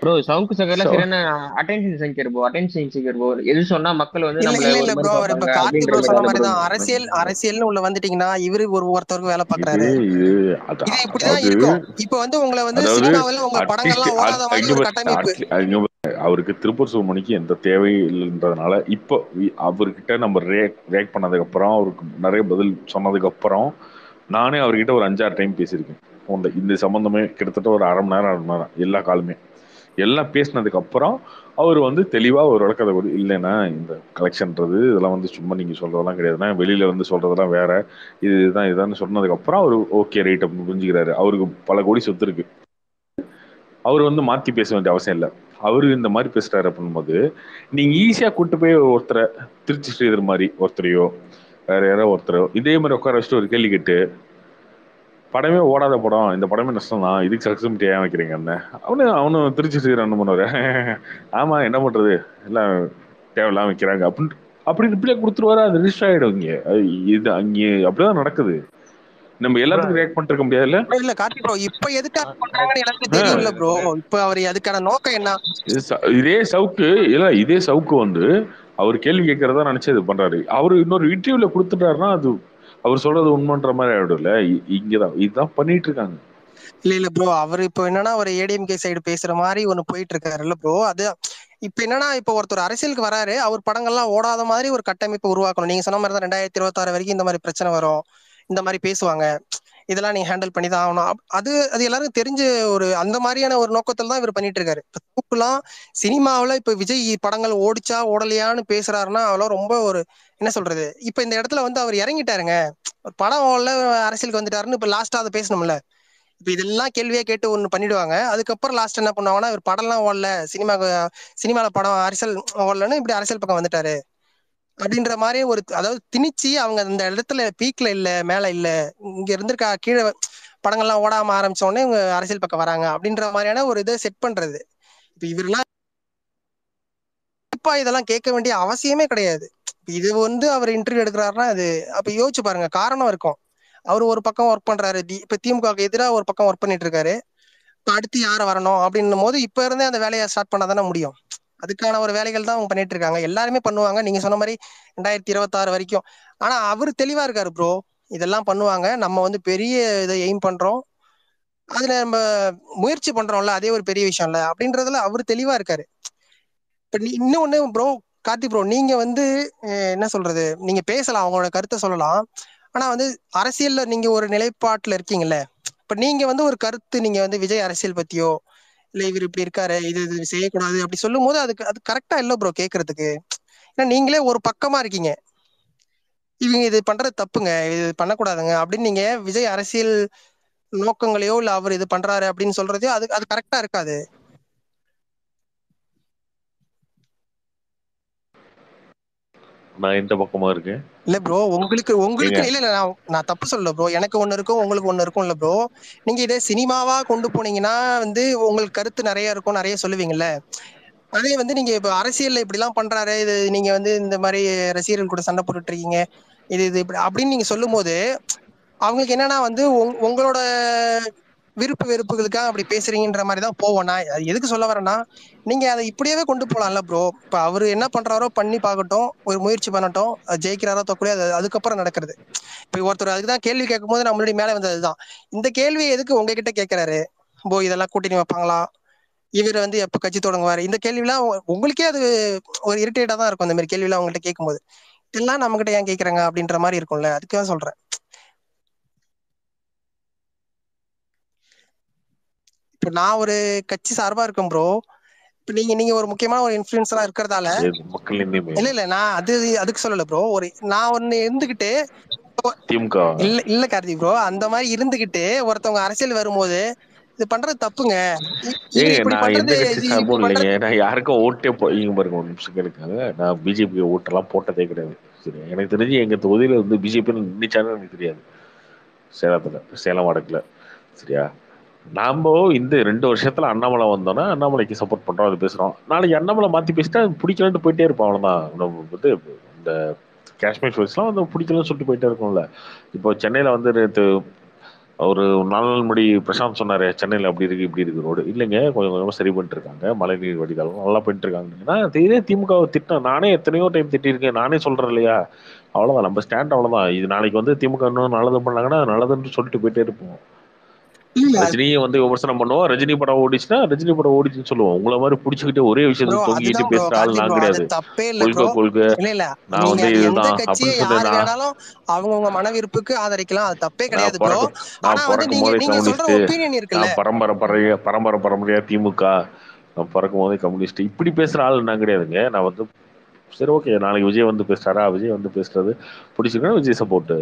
ப்ரோ சவுக்கு சங்கர்ல சரியான attention seeker bro, attention seeker bro. எது சொன்னா மக்கள் வந்து நம்மள இல்ல ப்ரோ, இப்ப கார்த்திக் ப்ரோ சொன்ன மாதிரி தான் அரசியல்னு உள்ள வந்துட்டீங்கன்னா இவரு ஒருத்தருக்கு வேலை பார்க்கறாரு. இது இப்படி தான் இருக்கும். இப்போ வந்து உங்களை வந்து சினிமாவில உங்க படங்கள்லாம் ஓடாத மாதிரி ஒரு கட்டமைப்பு. அவருக்கு திருப்பூர் சுமணிக்கு எந்த தேவையும் இல்லைன்றதுனால இப்போ அவர்கிட்ட நம்ம ரியாக்ட் பண்ணதுக்கு அப்புறம், அவருக்கு நிறைய பதில் சொன்னதுக்கு அப்புறம் நானே அவர்கிட்ட ஒரு 5-6 டைம் பேசியிருக்கேன். இந்த சம்மந்தமே கிட்டத்தட்ட ஒரு அரை மணி நேரம் எல்லா காலமே எல்லாம் பேசினதுக்கப்புறம் அவர் வந்து தெளிவாக ஒரு விளக்கத்தை கொடு. இல்லைன்னா இந்த கலெக்ஷன்றது இதெல்லாம் வந்து சும்மா நீங்கள் சொல்கிறதெல்லாம் கிடையாதுன்னா வெளியில் வந்து சொல்கிறதெல்லாம் வேறு இதுதான் இதான்னு சொன்னதுக்கப்புறம் அவர் ஓகே ரைட் அப்படின்னு புரிஞ்சுக்கிறாரு. அவருக்கு பல கோடி சொத்து இருக்குது, அவர் வந்து மாற்றி பேச வேண்டிய அவசியம் இல்லை. அவரு இந்த மாதிரி பேசுகிறாரு அப்படின்போது நீங்கள் ஈஸியாக கூப்பிட்டு போய் ஒருத்தரை திருச்சி ஸ்ரீதர் மாதிரி ஒருத்தரையோ வேறு யாரோ ஒருத்தரையோ இதே மாதிரி உட்கார வச்சுட்டு ஒரு கேள்வி கேட்டு படமே ஓடாத படம், இந்த படமே நஷ்டம் தான், இதுக்கு சக்ஸஸ்மிட்டி ஏன் வைக்கிறீங்க அண்ணன் அவனும் திருச்சி செய்கிறான்னு பண்ணுவார். ஆமாம் என்ன பண்ணுறது எல்லாம் தேவையில்லாம் வைக்கிறாங்க அப்படின்ட்டு அப்படின்னு இப்படியே கொடுத்துருவாரு. அது ரிஜிஸ்டர் ஆகிடும் இங்கே, இது அங்கே அப்படிதான் நடக்குது. நம்ம எல்லாத்துக்கும் ரியாக்ட் பண்ணிருக்க முடியாது. இல்ல இல்ல கார்த்தி ப்ரோ, இப்போ எதுக்காக பண்றாங்கன்னு எனக்கு தெரியல ப்ரோ. இப்போ அவர் எதுக்கான நோக்கம் என்ன? இதே சவுக்கு வந்து அவர் கேள்வி கேட்கறதா நினைச்சு இது பண்றாரு. அவரு இன்னொரு இன்டர்வியூல கொடுத்துட்டாருன்னா அது அவர் சொல்றது உண்மைன்ற மாதிரி ஆயிடும்ல. இங்கதான் இதுதான் பண்ணிட்டு இருக்காங்க. இல்ல இல்ல ப்ரோ, அவர் இப்போ என்னன்னா அவர் ஏடிஎம்கே சைடு பேசுற மாதிரி ஒண்ணு போயிட்டு இருக்காருல்ல ப்ரோ. அது இப்ப என்னன்னா இப்ப ஒருத்தர் அரசியலுக்கு வராரு, அவர் படங்கள்லாம் ஓடாத மாதிரி ஒரு கட்டமைப்பு உருவாக்கணும். நீங்க சொன்ன மாதிரி தான் 2026 வரைக்கும் இந்த மாதிரி பிரச்சனை வரும், இந்த மாதிரி பேசுவாங்க, இதெல்லாம் நீங்க ஹேண்டில் பண்ணி தான் ஆகணும். அது அது எல்லாருக்கும் தெரிஞ்ச ஒரு அந்த மாதிரியான ஒரு நோக்கத்துல தான் இவர் பண்ணிட்டு இருக்காரு. இப்ப தூக்குலாம் சினிமாவில இப்ப விஜய் படங்கள் ஓடிச்சா ஓடலையான்னு பேசுறாருன்னா அவெல்லாம் ரொம்ப ஒரு என்ன சொல்றது. இப்ப இந்த இடத்துல வந்து அவர் இறங்கிட்டாருங்க, படம் ஓடல அரசியலுக்கு வந்துட்டாருன்னு இப்ப லாஸ்டா அதை பேசணும்ல. இப்ப இதெல்லாம் கேள்வியா கேட்டு ஒண்ணு பண்ணிடுவாங்க. அதுக்கப்புறம் லாஸ்ட் என்ன பண்ணுவாங்கன்னா இவர் படம்லாம் ஓடல, சினிமாவில படம் அரசியல் ஓடலன்னு இப்படி அரசியல் பக்கம் வந்துட்டாரு அப்படின்ற மாதிரி ஒரு அதாவது திணிச்சு அவங்க அந்த இடத்துல பீக்ல இல்ல மேல இல்ல இங்க இருந்திருக்கா கீழே படங்கள்லாம் ஓடாம ஆரம்பிச்சோடனே இவங்க அரசியல் பக்கம் வராங்க அப்படின்ற மாதிரியான ஒரு இதை செட் பண்றது. இப்ப இவரெல்லாம் இதெல்லாம் கேட்க வேண்டிய அவசியமே கிடையாது. இது வந்து அவர் இன்டர்வியூ எடுக்கிறாருன்னா அது அப்ப யோசிச்சு பாருங்க, காரணம் இருக்கும். அவர் ஒரு பக்கம் ஒர்க் பண்றாரு, இப்ப திமுகவுக்கு எதிராக ஒரு பக்கம் ஒர்க் பண்ணிட்டு இருக்காரு. இப்ப அடுத்து யார வரணும் அப்படின்னும் போது இப்ப இருந்தே அந்த வேலையை ஸ்டார்ட் பண்ணாதானே முடியும். அதுக்கான ஒரு வேலைகள் தான் அவங்க பண்ணிட்டு இருக்காங்க. எல்லாருமே பண்ணுவாங்க நீங்க சொன்ன மாதிரி 2026 வரைக்கும். ஆனா அவரு தெளிவா இருக்காரு ப்ரோ, இதெல்லாம் பண்ணுவாங்க, நம்ம வந்து பெரிய இதை எய்ம் பண்றோம், அதுல நம்ம முயற்சி பண்றோம்ல, அதே ஒரு பெரிய விஷயம் இல்ல அப்படின்றதுல அவரு தெளிவா இருக்காரு. இப்ப இன்னொன்னு ப்ரோ, கார்த்தி ப்ரோ, நீங்க வந்து என்ன சொல்றது, நீங்க பேசலாம், அவங்களோட கருத்தை சொல்லலாம். ஆனா வந்து அரசியல்ல நீங்க ஒரு நிலைப்பாட்டுல இருக்கீங்கல்ல, இப்ப நீங்க வந்து ஒரு கருத்து நீங்க வந்து விஜய் அரசியல் பத்தியோ இல்ல இவர் இப்படி இருக்காரு இது இது செய்யக்கூடாது அப்படி சொல்லும் போது அதுக்கு அது கரெக்டா இல்ல ப்ரோ கேக்குறதுக்கு. ஏன்னா நீங்களே ஒரு பக்கமா இருக்கீங்க, இவங்க இது பண்றது தப்புங்க, இது பண்ணக்கூடாதுங்க அப்படின்னு நீங்க விஜய் அரசியல் நோக்கங்களையோ இல்ல அவர் இது பண்றாரு அப்படின்னு சொல்றதையோ அது அது கரெக்டா இருக்காது. நான் இந்த பக்கமா இருக்கேன் இல்ல ப்ரோ, உங்களுக்கு இல்ல நான் தப்பு சொல்லல ப்ரோ, எனக்கு ஒண்ணு இருக்கும் உங்களுக்கு ஒண்ணு இருக்கும் இல்ல ப்ரோ. நீங்க இதே சினிமாவா கொண்டு போனீங்கன்னா வந்து உங்களுக்கு கருத்து நிறைய இருக்கும், நிறைய சொல்லுவீங்கல்ல. அதே வந்து நீங்க இப்ப அரசியல்ல இப்படி எல்லாம் பண்றாரு, இது நீங்க வந்து இந்த மாதிரி ரசிகர்கள் கூட சண்டை போட்டுட்டு இருக்கீங்க, இது இது இப்படி அப்படின்னு நீங்க சொல்லும் போது அவங்களுக்கு என்னன்னா வந்து உங்களோட விருப்பு வெறுப்புகளுக்காக அப்படி பேசுறீங்கன்ற மாதிரிதான் போவோம். நான் எதுக்கு சொல்ல வரேன்னா நீங்க அதை இப்படியே கொண்டு போலாம்ல ப்ரோ. இப்ப அவரு என்ன பண்றாரோ பண்ணி பார்க்கட்டும், ஒரு முயற்சி பண்ணட்டும், ஜெயிக்கிறாரோ தோக்கலையோ அது அதுக்கப்புறம் நடக்கிறது. இப்ப ஒருத்தர் அதுக்குதான் கேள்வி கேட்கும் போது நம்மளுடைய மேல வந்ததுதான் இந்த கேள்வி, எதுக்கு உங்ககிட்ட கேட்கிறாரு போ, இதெல்லாம் கூட்டணி வைப்பாங்களா, இவர் வந்து எப்ப கட்சி தொடங்குவாரு, இந்த கேள்விலாம் உங்களுக்கே அது ஒரு இரிட்டேட்டா தான் இருக்கும். இந்த மாதிரி கேள்விலாம் அவங்ககிட்ட கேட்கும்போது இதெல்லாம் நம்ம கிட்ட ஏன் கேட்கறாங்க அப்படின்ற மாதிரி இருக்கும்ல, அதுக்கு தான் சொல்றேன். இப்ப நான் ஒரு கட்சி சார்பா இருக்கேன் ப்ரோ, இப்ப நீங்க ஒரு முக்கியமான ஒரு இன்ஃப்ளூயன்ஸரா இருக்கிறதால இல்ல நான் அதுக்கு சொல்லல ப்ரோ. ஒரு நான் ஒண்ணு இருந்துகிட்டு இல்ல கார்த்தி ப்ரோ, அந்த மாதிரி இருந்துகிட்டு ஒருத்தவங்க அரசியல் வரும்போது இது பண்றது தப்புங்க, யாருக்கும் ஓட்டே பாருங்க ஒரு நிமிஷம் கிடைக்காது. நான் பிஜேபி ஓட்டெல்லாம் போட்டதே கிடையாது. எனக்கு தெரிஞ்சு எங்க தொகுதியில வந்து பிஜேபி நினைச்சாலும் எனக்கு தெரியாது, சேலத்துல சேலம் வடக்குல. சரியா, நாம இந்த 2 வருஷத்துல அண்ணாமலை வந்தோம்னா அண்ணாமலைக்கு சப்போர்ட் பண்றோம், அது பேசுறோம். நாளைக்கு அண்ணாமலை மாத்தி பேசிட்டா பிடிக்கலன்ட்டு போயிட்டே இருப்போம், அவ்வளவுதான். நம்ம வந்து இந்த காஷ்மீர் ஃபைல்ஸ்லாம் வந்து பிடிக்கலன்னு சொல்லிட்டு போயிட்டே இருக்கோம்ல. இப்போ சென்னையில வந்து நேற்று ஒரு 4 நாள் முடி பிரசாந்த் சொன்னாரு, சென்னையில அப்படி இருக்கு இப்படி இருக்கு ரோடு. இல்லைங்க, கொஞ்சம் கொஞ்சமா சரி பண்ணிட்டு இருக்காங்க, மழை நீர் வடிகாலம் நல்லா போயிட்டு இருக்காங்க. நான் இதே திமுக திட்டம் நானே எத்தனையோ டைம் திட்டிருக்கேன், நானே சொல்றேன் இல்லையா. அவ்வளவுதான் நம்ம ஸ்டாண்ட், அவ்வளவுதான். இது நாளைக்கு வந்து திமுக இன்னும் நல்லது பண்ணாங்கன்னா நல்லதுன்னு சொல்லிட்டு போயிட்டே இருப்போம். ரஜினியை வந்து விமர்சனம் பண்ணுவோம். ரஜினி படம் ஓடிச்சுன்னா ரஜினி படம் ஓடிச்சுன்னு சொல்லுவோம். உங்களை மாதிரி பிடிச்சுக்கிட்டே ஒரே விஷயத்தை தொங்கிட்டு பேசுற ஆள் நான் கிடையாது. கொள்கை கொள்கை நான் வந்து இதுதான் அப்படின்னு சொன்னேன். அவங்கவுங்க மனவிருப்புக்கு ஆதரிக்கலாம், அது தப்பே கிடையாது. நான் பிறக்கும் போதே கம்யூனிஸ்ட், நான் பரம்பரையா திமுக, நான் பிறக்கும் போதே கம்யூனிஸ்ட், இப்படி பேசுற ஆள் நான் கிடையாதுங்க. நான் வந்து சரி ஓகே நாளைக்கு விஜய் வந்து பேசுறாரா, விஜய் வந்து பேசுறது பிடிச்சிருக்கா விஜய் சப்போர்ட்டு,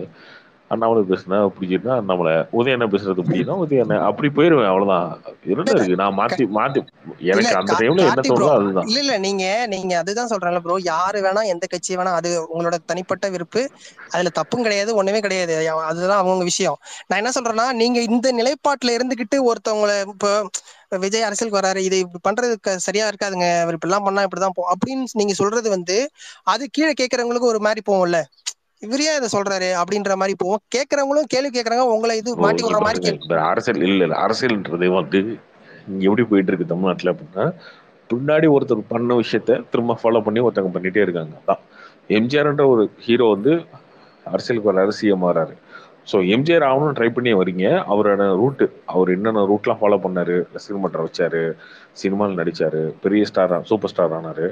அண்ணாமலை பேசுனா பிடிச்சிருக்கா அண்ணாமலை, உதயண்ணா பேசுறது பிடிக்குன்னா உதயண்ணா, அப்படி போயிருவேன். அவ்வளவுதான். இரண்டு இருக்கு. நான் மாத்தி மாத்தி எனக்கு அந்த டைம்ல என்ன தோணுதோ அதுதான். இல்ல இல்ல நீங்க நீங்க அதுதான் சொல்றேன்ல ப்ரோ, யாரு வேணா எந்த கட்சி வேணா அது உங்களோட தனிப்பட்ட விருப்பு, அதுல தப்பும் கிடையாது ஒண்ணுமே கிடையாது, அதுதான் அவங்க விஷயம். நான் என்ன சொல்றேன்னா நீங்க இந்த நிலைப்பாட்டுல இருந்துகிட்டு ஒருத்தவங்களை இப்போ விஜய் அரசியலுக்கு வராரு, இது இப்படி பண்றதுக்கு சரியா இருக்காதுங்க, அவர் இப்படிலாம் பண்ணா இப்படிதான் போ அப்படின்னு நீங்க சொல்றது வந்து அது கீழே கேட்கறவங்களுக்கு ஒரு மாதிரி போகும்ல, இவரையா இதை சொல்றாரு அப்படின்ற மாதிரி போவோம். கேட்கறவங்களும் கேள்வி கேட்கறாங்க, உங்களை இது மாட்டி விடுற மாதிரி அரசியல். இல்ல இல்ல அரசியல்ன்றது வந்து இங்க எப்படி போயிட்டு இருக்கு தமிழ்நாட்டுல அப்படின்னா, பின்னாடி ஒருத்தர் பண்ண விஷயத்த திரும்ப ஃபாலோ பண்ணி ஒருத்தவங்க பண்ணிட்டே இருக்காங்க. அதான் எம்ஜிஆர்ன்ற ஒரு ஹீரோ வந்து அரசியலுக்கு வர அரசியல் மாறாரு. ஸோ எம்ஜிஆர் ஆகணும்னு ட்ரை பண்ணி வரீங்க, அவரோட ரூட்டு, அவர் என்னென்ன ரூட்லாம் ஃபாலோ பண்ணாரு, ரசிகர் மன்றம் வச்சாரு, சினிமாவில் நடித்தார், பெரிய ஸ்டார் சூப்பர் ஸ்டார் ஆனார்,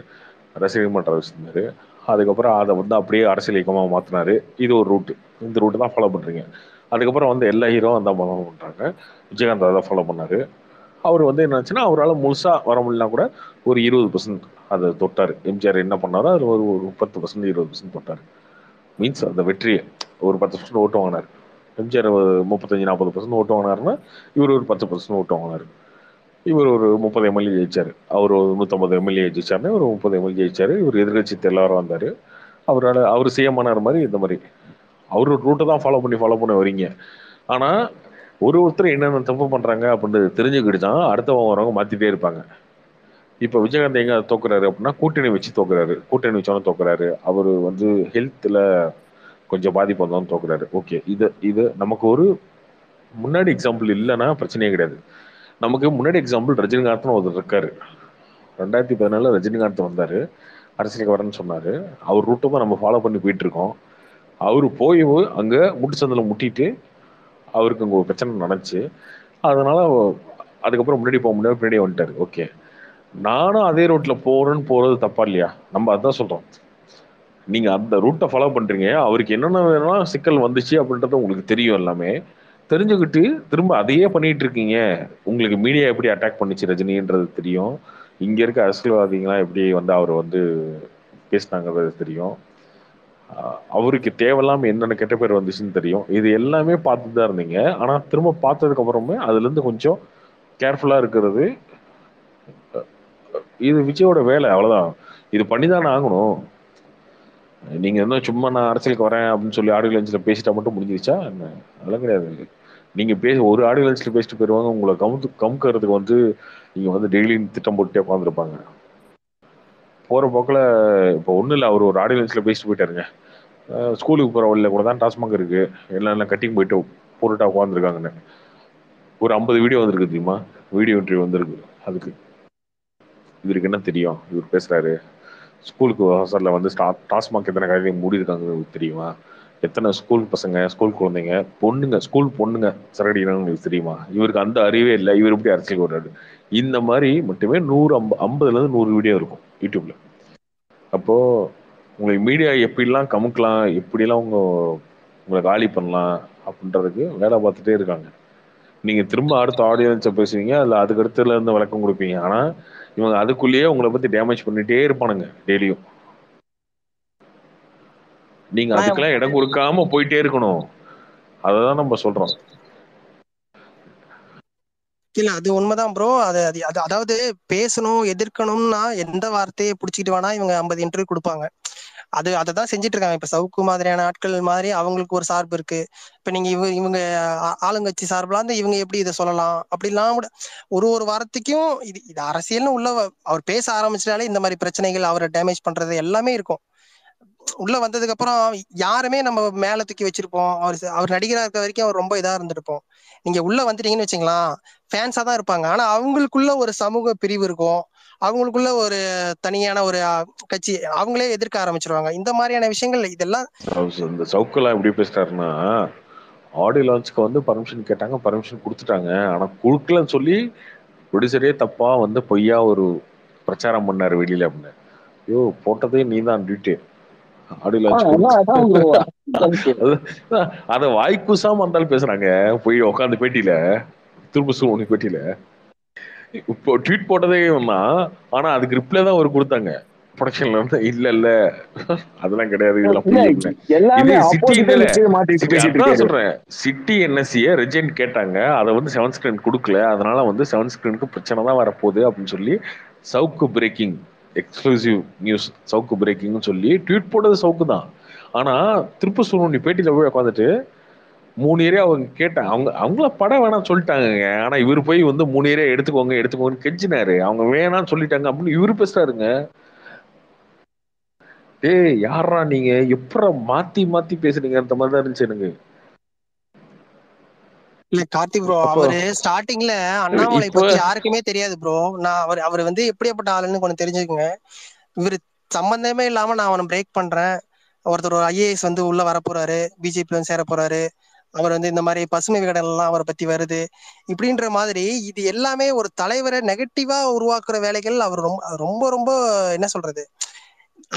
ரசிகர் மன்றம் வச்சுருந்தார், அதுக்கப்புறம் அதை வந்து அப்படியே அரசியல் இயக்கமாக மாற்றினாரு. இது ஒரு ரூட்டு, இந்த ரூட்டு தான் ஃபாலோ பண்ணுறீங்க. அதுக்கப்புறம் வந்து எல்லா ஹீரோவும் அதான் ஃபாலோ பண்ணுறாங்க. விஜயகாந்த் அதை தான் ஃபாலோ பண்ணார். அவர் வந்து என்னாச்சுன்னா அவரால் முழுசாக வர முடியலனா கூட ஒரு 20% அதை தொட்டார். எம்ஜிஆர் என்ன பண்ணாரோ அது ஒரு 10% 20% தொட்டார். மீன்ஸ் அந்த வெற்றியை ஒரு 10% ஓட்டு வாங்கினார். எம்ஜிஆர் 35-40% ஓட்டு வாங்கினாருன்னா இவர் ஒரு 10% ஓட்டு வாங்கினார். இவர் ஒரு 30 MLA ஜெயிச்சார், அவர் ஒரு 150 MLA ஜெயிச்சாருன்னா ஒரு 30 MLA ஜெயிச்சார். இவர் எதிர்கட்சி எல்லாரும் வந்தார், அவரால் அவர் சேமானார் மாதிரி. இந்த மாதிரி அவரோட ரூட்டை தான் ஃபாலோ பண்ணி வரீங்க. ஆனால் ஒருத்தர் என்னென்ன தப்பு பண்ணுறாங்க அப்படின்றது தெரிஞ்சுக்கிட்டுதான் அடுத்தவங்க வரவங்க மாற்றிட்டே இருப்பாங்க. இப்போ விஜயகாந்த் எங்கே தோக்குறாரு அப்படின்னா கூட்டணி வச்சோன்னு தோக்குறாரு. அவர் வந்து ஹெல்த்தில் கொஞ்சம் பாதிப்பு வந்தோன்னு தோக்குறாரு. ஓகே, இது நமக்கு ஒரு முன்னாடி எக்ஸாம்பிள் இல்லைன்னா பிரச்சனையே கிடையாது. நமக்கு முன்னாடி எக்ஸாம்பிள் ரஜினிகாந்த்னு ஒருத்தர் இருக்காரு. 2014 ரஜினிகாந்த் வந்தார், அரசியலுக்கு வரேன்னு சொன்னார். அவர் ரூட்டும் நம்ம ஃபாலோ பண்ணி போயிட்டுருக்கோம். அவர் போய் அங்கே முட்டுச்சந்தில் முட்டிட்டு அவருக்கு அங்கே ஒரு பிரச்சனை நடந்துச்சு. அதனால் அதுக்கப்புறம் முன்னாடி போக முடியாது, பின்னாடியே வந்துட்டார். ஓகே, நானும் அதே ரூட்டில் போகிறது தப்பா இல்லையா? நம்ம அதுதான் சொல்கிறோம். நீங்கள் அந்த ரூட்டை ஃபாலோ பண்ணுறீங்க, அவருக்கு என்னென்ன வேணும்னா சிக்கல் வந்துச்சு அப்படின்றது உங்களுக்கு தெரியும். எல்லாமே தெரிஞ்சுக்கிட்டு திரும்ப அதையே பண்ணிகிட்டு இருக்கீங்க. உங்களுக்கு மீடியா எப்படி அட்டாக் பண்ணிச்சு ரஜினின்றது தெரியும். இங்கே இருக்க அரசியல்வாதிகள்லாம் எப்படி வந்து அவர் வந்து பேசினாங்கிறது தெரியும். அவருக்கு தேவையில்லாமல் என்னென்ன கெட்ட பேர் வந்துச்சுன்னு தெரியும். இது எல்லாமே பார்த்து தான் இருந்தீங்க. ஆனால் திரும்ப பார்த்ததுக்கப்புறமே அதுலேருந்து கொஞ்சம் கேர்ஃபுல்லாக இருக்கிறது இது விஜயோட வேலை. அவ்வளோதான். இது பண்ணி தானே ஆகணும். நீங்க இன்னும் சும்மா நான் அரசியலுக்கு வரேன் அப்படின்னு சொல்லி ஆடியோ லஞ்சில் பேசிட்டா மட்டும் முடிஞ்சிருச்சா? அதெல்லாம் கிடையாது. நீங்க ஒரு ஆடியோ லஞ்சில் பேசிட்டு போயிருவாங்க. உங்களை கமுக்கிறதுக்கு வந்து நீங்க வந்து டெய்லி திட்டம் போட்டுட்டே உட்காந்துருப்பாங்க. போற போக்குல இப்போ ஒன்றும் இல்லை, அவர் ஒரு ஆடியோ லஞ்சில் பேசிட்டு போயிட்டாருங்க. ஸ்கூலுக்கு போற வழியில கூட தான் டாஸ்மாக் இருக்கு, எல்லாம் கட்டிங் போயிட்டு போட்டுட்டா உட்காந்துருக்காங்கன்னு ஒரு 50 வீடியோ வந்திருக்கு தெரியுமா? வீடியோ இன்டர்வியூ வந்திருக்கு. அதுக்கு இவருக்கு என்ன தெரியும்? இவர் பேசுறாரு ஸ்கூலுக்கு ஹாஸ்டலில் வந்து டாஸ்மாக் எத்தனை கடையில மூடிருக்காங்க தெரியுமா? எத்தனை ஸ்கூல் பசங்க, ஸ்கூல் குழந்தைங்க, ஸ்கூல் பொண்ணுங்க சிறகடிக்கிறாங்களுக்கு தெரியுமா? இவருக்கு அந்த அறிவே இல்லை. இவர் எப்படி அரசியலுக்கு வர்றாரு? இந்த மாதிரி மட்டுமே 50-100 வீடியோ இருக்கும் யூடியூப்ல. அப்போ உங்களுக்கு மீடியா எப்படிலாம் கமுக்கலாம், எப்படிலாம் உங்களை காலி பண்ணலாம் அப்படின்றதுக்கு வேலை பார்த்துட்டே இருக்காங்க. நீங்க திரும்ப அடுத்த ஆடியன்ஸை பேசுவீங்க, அதில் அதுக்கடுத்துல இருந்து விளக்கம் கொடுப்பீங்க. ஆனா இவங்க அதுக்குள்ளேயே உங்களை பத்தி டேமேஜ் பண்ணிட்டே இருப்பானுங்க டெய்லியும். நீங்க அதுக்கெல்லாம் இடம் கொடுக்காம போயிட்டே இருக்கணும். அததான் நம்ம சொல்றோம். இல்ல அது உண்மைதான் ப்ரோ. அதாவது பேசணும், எதிர்க்கணும்னா எந்த வார்த்தையை பிடிச்சிட்டு வேணா இவங்க 50 இன்டர்வியூ கொடுப்பாங்க. அதைதான் செஞ்சுட்டு இருக்காங்க. இப்ப சவுக்கு மாதிரியான ஆட்கள் மாதிரி அவங்களுக்கு ஒரு சார்பு இருக்கு. இப்ப நீங்க இவங்க ஆளுங்கட்சி சார்புல இருந்து இவங்க எப்படி இதை சொல்லலாம் அப்படிலாம் கூட ஒரு வாரத்துக்கும் இது அரசியல்னு உள்ள அவர் பேச ஆரம்பிச்சிட்டாலே இந்த மாதிரி பிரச்சனைகள், அவரை டேமேஜ் பண்றது எல்லாமே இருக்கும். உள்ள வந்ததுக்கு அப்புறம் யாருமே நம்ம மேல தூக்கி வச்சிருப்போம். அவர் நடிகரா இருக்க வரைக்கும் அவர் ரொம்ப இதா இருந்திருப்போம். நீங்க உள்ள வந்துட்டீங்கன்னு வச்சுங்களா, ஃபேன்ஸா தான் இருப்பாங்க. ஆனா அவங்களுக்குள்ள ஒரு சமூக பிரிவு இருக்கும், அவங்களுக்குள்ள ஒரு தனியான ஒரு கட்சி, அவங்களே எதிர்க்க ஆரம்பிச்சிருவாங்க. இந்த மாதிரியான விஷயங்கள் இதெல்லாம். இந்த சவுக்கெல்லாம் எப்படி பேசுறாருன்னா ஆடியோ லான்ச்சுக்கு வந்து பர்மிஷன் கேட்டாங்க, பர்மிஷன் கொடுத்துட்டாங்க. ஆனால் கொடுக்கலன்னு சொல்லி ப்ரொடியூசரே தப்பாக வந்து பொய்யா ஒரு பிரச்சாரம் பண்ணார் வெளியில் அப்படின்னு. ஐயோ போட்டதே நீ தான் டியூட்டி, ஆடியோ லான்ச் அதை வாய்க்குசாம இருந்தாலும் பேசுகிறாங்க போய் உட்காந்து பேட்டியில், திரும்ப சூழ்நிலை பேட்டியில். இப்போ ட்வீட் போட்டதே ஒன்னா, ஆனால் அதுக்கு ரிப்ளை தான் ஒரு கொடுத்தாங்க ப்ரொடக்ஷன்ல வந்து. இல்ல இல்ல அதெல்லாம் கிடையாது, சொல்றேன். சிட்டி என்எஸ்சியை ரெஜென்ட் கேட்டாங்க, அதை வந்து செவன் ஸ்கிரீன் கொடுக்கல, அதனால வந்து செவன் ஸ்கிரீனுக்கு பிரச்சனை தான் வரப்போகுது அப்படின்னு சொல்லி Savukku breaking exclusive news, Savukku பிரேக்கிங்னு சொல்லி ட்வீட் போட்டது சவுக்கு தான். ஆனா திருப்ப சூழ்நிலை பேட்டியில போய் உட்காந்துட்டு 3 ஏரியா அவங்க கேட்டாங்க, அவங்கள படம் வேணாம் சொல்லிட்டாங்க. ஆனா இவரு போய் வந்து 3 ஏரியா எடுத்துக்கோங்க எடுத்துக்கோங்கன்னு கெஞ்சினாரு. அவங்க வேணாம்னு சொல்லிட்டாங்க அப்படின்னு இவரு பேசுறாருங்க. ஏய் யாரா நீங்க, எப்பற மாத்தி மாத்தி பேசுறீங்க அந்த மாதிரி தான் இருந்துச்சு எனக்கு. இல்ல கார்த்திக் ப்ரோ, அவரு ஸ்டார்டிங்ல அண்ணாமலை பத்தி யாருக்குமே தெரியாது ப்ரோ. நான் அவர் வந்து எப்படியாப்பட்ட ஆளுன்னு கொஞ்சம் தெரிஞ்சுக்கங்க. இவரு சம்பந்தமே இல்லாம நான் அவனை பிரேக் பண்றேன், ஒருத்தர் ஒரு ஐஏஎஸ் வந்து உள்ள வரப்போறாரு, பிஜேபி வந்து சேர போறாரு, அவர் வந்து இந்த மாதிரி பசுமை விகடன் எல்லாம் அவரை பத்தி வருது இப்படின்ற மாதிரி. இது எல்லாமே ஒரு தலைவரை நெகட்டிவா உருவாக்குற வேலைகள். அவர் ரொம்ப ரொம்ப ரொம்ப என்ன சொல்றது,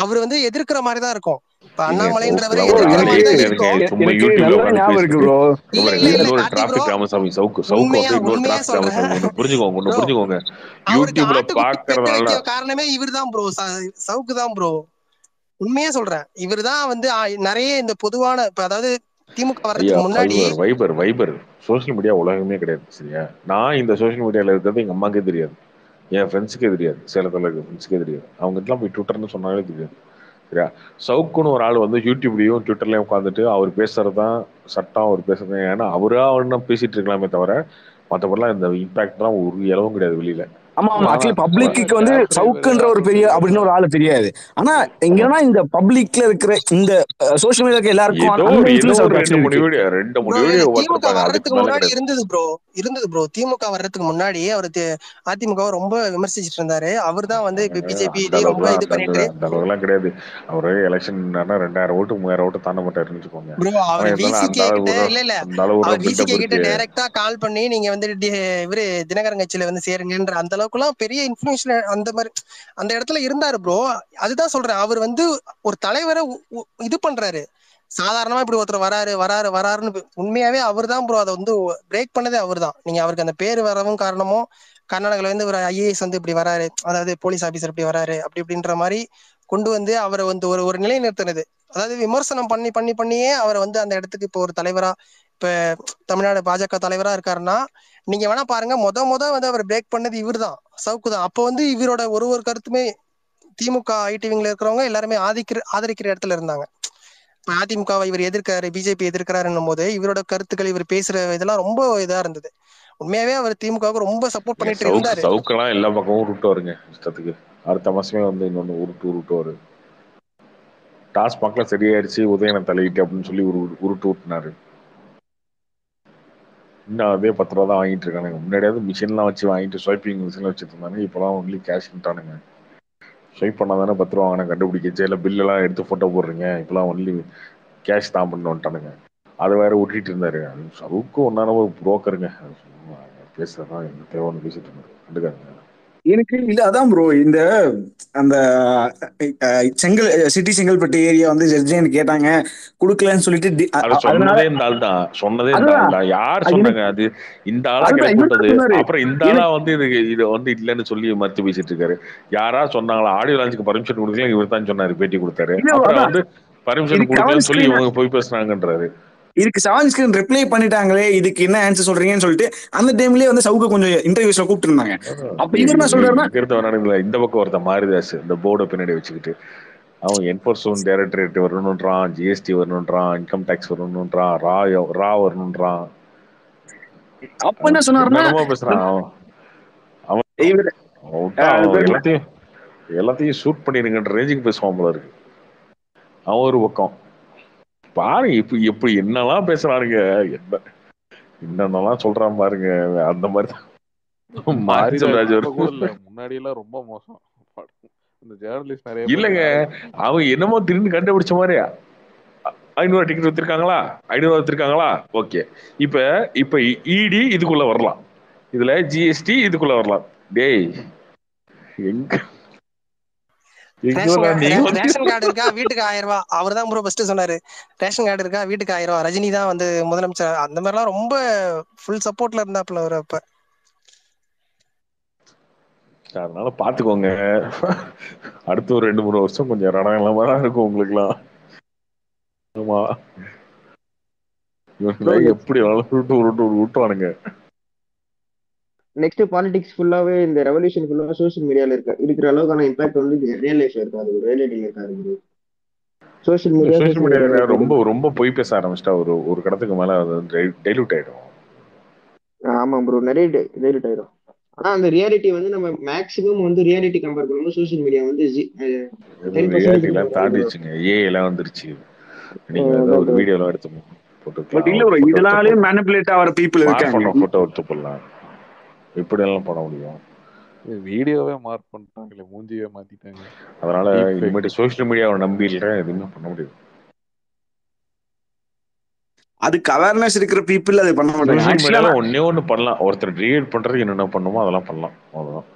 அவரு வந்து எதிர்க்கிற மாதிரிதான் இருக்கும். இப்ப அண்ணாமலைன்றவரை எதிர்க்கிற மாதிரிதான் இருக்கும். காரணமே இவர் தான் ப்ரோ, சவுக்கு தான் ப்ரோ. உண்மையா சொல்றேன், இவர் தான் வந்து நிறைய இந்த பொதுவான, அதாவது திமுக வர்றதுக்கு முன்னாடி வைபர் சோசியல் மீடியா உலகமே கிடையாது சரியா. நான் இந்த சோசியல் மீடியால இருக்கிறது எங்க அம்மாக்கே தெரியாது, என் ஃப்ரெண்ட்ஸுக்கே தெரியாது, சேலத்தில் இருக்கிற ஃப்ரெண்ட்ஸுக்கே தெரியாது. அவங்ககிட்டலாம் போய் ட்விட்டர்னு சொன்னாலே தெரியாது சரியா. சவுக்குன்னு ஒரு ஆள் வந்து யூடியூப்லேயும் ட்விட்டர்லேயும் உட்காந்துட்டு அவர் பேசுறது தான் சட்டம், அவர் பேசுறது ஏன்னா அவரா அவனா பேசிட்டு இருக்கலாமே தவிர மற்றபடிலாம் இந்த இம்பாக்ட்லாம் ஒரு இலவும் கிடையாது வெளியில. ஆமா ஆமா, ஆக்சுவலி பப்ளிக்கு வந்து சவுக்குன்ற ஒரு பெரிய அப்படின்னு ஒரு ஆளு தெரியாது. ஆனா எங்கன்னா இந்த பப்ளிக்ல இருக்கிற இந்த சோசியல் மீடியாக்கு எல்லாருக்கும் திமுக வர்றதுக்கு முன்னாடி இருந்தது ப்ரோ. திமுக வர்றதுக்கு முன்னாடி அவர் அதிமுக ரொம்ப விமர்சிச்சுட்டு இருந்தாரு. அவர் தான் வந்து பிஜேபி ரொம்ப இது பண்ணிட்டு எல்லாம் கிடையாது. அவரு எலெக்ஷன் 2000 ஓட்டு 3000 ஓட்டு தாண்ட மாட்டாருன்னு வச்சுக்கோங்க. டைரக்டா கால் பண்ணி நீங்க வந்து இவரு தினகரன் கட்சியில வந்து சேருங்கன்ற அந்த அளவுக்குலாம் பெரிய இன்ஃபர்மேஷன் அந்த மாதிரி அந்த இடத்துல இருந்தாரு ப்ரோ. அதுதான் சொல்றேன், அவர் வந்து ஒரு தலைவரை இது பண்றாரு. சாதாரணமா இப்படி ஒருத்தர் வராருன்னு உண்மையாவே அவர் தான் ப்ரோ அதை வந்து பிரேக் பண்ணதே அவர் தான். நீங்க அவருக்கு அந்த பேர் வரவும் காரணமும் கர்நாடகால வந்து ஒரு ஐஏஎஸ் வந்து இப்படி வராரு, அதாவது போலீஸ் ஆபீசர் இப்படி வராரு அப்படி இப்படின்ற மாதிரி கொண்டு வந்து அவரை வந்து ஒரு நிலை நிறுத்தினது. அதாவது விமர்சனம் பண்ணி பண்ணி பண்ணியே அவரை வந்து அந்த இடத்துக்கு இப்போ ஒரு தலைவரா, இப்ப தமிழ்நாடு பாஜக தலைவரா இருக்காருன்னா நீங்க வேணா பாருங்க, மொத வந்து அவர் பிரேக் பண்ணது இவர் தான், சவுக்கு தான். அப்போ வந்து இவரோட ஒரு கருத்துமே திமுக ஐடிவிங்ல இருக்கிறவங்க எல்லாருமே ஆதரிக்கிற இடத்துல இருந்தாங்க. இப்ப அதிமுகவை இவர் எதிர்க்கிறாரு, பிஜேபி எதிர்க்கிறாருன்னும் போது இவரோட கருத்துக்கள் இவர் பேசுற இதெல்லாம் ரொம்ப இதா இருந்தது. உண்மையாவே அவர் திமுகவுக்கு ரொம்ப சப்போர்ட் பண்ணிட்டு இருந்தாரு. சவுக்கெல்லாம் எல்லா பக்கமும் ரூட் வருங்க இஷ்டத்துக்கு. அடுத்த மாசமே வந்து இன்னொன்னு உருட்டு வரும். டாஸ் பார்க்கலாம் சரியாயிடுச்சு உதயனை தலையிட்டு அப்படின்னு சொல்லி உருட்டு ஊட்டினாரு. இன்னும் அதே 10 ரூபா தான் வாங்கிட்டு இருக்கானுங்க. முன்னாடியாவது மிஷின்லாம் வச்சு வாங்கிட்டு ஸ்வைப்பிங் மிஷின்லாம் வச்சுட்டு இருந்தாங்க. இப்போலாம் உங்களுக்கு கேஷ்ட்டானுங்க, ஸ்வைப் பண்ணால் தானே 10 ரூபா வாங்கினா கண்டுபிடிக்கிச்சு. இல்லை பில்லெல்லாம் எடுத்து ஃபோட்டோ போடுறீங்க, இப்போலாம் ஒன்லி கேஷ் தான் பண்ணு வந்துட்டானுங்க. அதை வேற ஒட்டிகிட்டு இருந்தாரு. அதுக்கு ஒன்றான ஒரு புரோக்கருங்க பேசுறதான் என்ன தேவைன்னு பேசிட்டு இருந்தாரு. கண்டுக்காருங்க எனக்கு. இல்ல அதான் ப்ரோ, இந்த அந்த செங்கல்பட்டு ஏரியா வந்து ஜட்ஜன் கேட்டாங்க குடுக்கலன்னு சொல்லிட்டு யார் சொன்னாங்க, அது இந்த ஆளா கேட்டது. அப்புறம் இந்த ஆளா வந்து இது வந்து இல்லன்னு சொல்லி மறுத்து பேசிட்டு இருக்காரு. யாரா சொன்னாங்களா ஆடியோ லான்ச்சுக்கு பர்மிஷன் கொடுக்கல, இவர் தான் சொன்னாரு, பேட்டி கொடுத்தாரு. அப்புறம் வந்து பர்மிஷன் கொடுக்கலன்னு சொல்லி இவங்க போய் பேசுறாங்கன்றாரு. இதுக்கு செவன் ஸ்கிரீன் ரிப்ளை பண்ணிட்டாங்களே, இதுக்கு என்ன ஆன்சர் சொல்றீங்கன்னு சொல்லிட்டு அந்த டைம்லயே வந்து சவுக்கு கொஞ்சம் இன்டர்வியூஸ்ல கூப்பிட்டு இருந்தாங்க. அப்ப இவர் என்ன சொல்றாருன்னா, இந்த பக்கம் ஒருத்த மாரிதாஸ் இந்த போர்டை பின்னாடி வச்சுக்கிட்டு அவன் என்போர்ஸ்மெண்ட் டைரக்டரேட் வரணும்ன்றான், ஜிஎஸ்டி வரணும்ன்றான், இன்கம் டாக்ஸ் வரணும்ன்றான், ரா வரணும்ன்றான். அப்ப என்ன சொன்னாருன்னா எல்லாத்தையும் ஷூட் பண்ணிருங்கன்ற ரேஞ்சுக்கு பேசுவான் போல இருக்கு. அவன் ஒரு பக்கம் பாருங்க இப்ப எப்படி என்னெல்லாம் பேசுறாருங்க, என்னென்னலாம் சொல்றான் பாருங்க. அந்த மாதிரிதான் முன்னாடி எல்லாம் ரொம்ப மோசம் இல்லங்க. அவன் என்னமோ திரும்பி கண்டுபிடிச்ச மாதிரியா ஐநூறு டிக்கெட் வித்திருக்காங்களா, 500 வித்திருக்காங்களா, ஓகே. இப்போ இப்போ இடி இதுக்குள்ளே வரலாம், இதில் ஜிஎஸ்டி இதுக்குள்ளே வரலாம். டேய் எங்க வீட்டுக்கு 1000 ரூபாய், அவர் தான் ப்ரோ பெஸ்ட் சொன்னாரு. ரேஷன் கார்டு இருக்கா வீட்டுக்கு 1000 ரூபாய், ரஜினி தான் வந்து முதலமைச்சர். அந்த மாதிரிலாம் ரொம்ப ஃபுல் சப்போர்ட்ல இருந்தாப்ல அவர். அப்ப அதனால பாத்துக்கோங்க, அடுத்த ஒரு 2-3 வருஷம் கொஞ்சம் ரணம் இல்லாம தான் இருக்கும் உங்களுக்குலாம். ஆமா, எப்படி விட்டு விட்டுவானுங்க. நெக்ஸ்ட் பாலிடிக்ஸ் ஃபுல்லாவே, இந்த ரெவல்யூஷன் ஃபுல்லாவே சோஷியல் மீடியால இருக்கிற அளவுக்கான இம்பாக்ட் வந்து ரியல் லைஃப்ல இருக்காது, ஒரு ரியாலிட்டியில இருக்காது. சோஷியல் மீடியா ரொம்ப ரொம்ப போய் பேச ஆரம்பிச்சிட்டா ஒரு கடத்துக்கு மேல டைலூட் ஆயிடும். ஆமா ப்ரோ, நிறைய டைலூட் ஆயிடும். ஆனா அந்த ரியாலிட்டி வந்து நம்ம மேக்ஸிமம் வந்து ரியாலிட்டி கம்பேர் பண்ணும்போது சோஷியல் மீடியா வந்து 10% எல்லாம் தாண்டிச்சுங்க. ஏ எல்லாம் வந்துருச்சு, நீங்க ஏதாவது ஒரு வீடியோல எடுத்து போட்டு. பட் இல்ல ப்ரோ, இதனாலே மேனிபுலேட் ஆவற பீப்பிள் இருக்காங்க. போட்டோ எடுத்து போடலாம், எப்படி எல்லாம் பண்ண முடியும். வீடியோவே மார்க் பண்ணிட்டாங்களே, மூஞ்சியே மாத்திட்டாங்க. அதனால இனிமேட்டு சோஷியல் மீடியாவை நம்பி இல்லை, எதுவுமே பண்ண முடியாது. அதுக்கு அவேர்னஸ் இருக்கிற பீப்புள் அதை பண்ண மாட்டாங்க. ஒன்னே ஒன்று பண்ணலாம், ஒருத்தர் ட்ரீட் பண்றதுக்கு என்னென்ன பண்ணுமோ அதெல்லாம் பண்ணலாம், அவ்வளோதான்.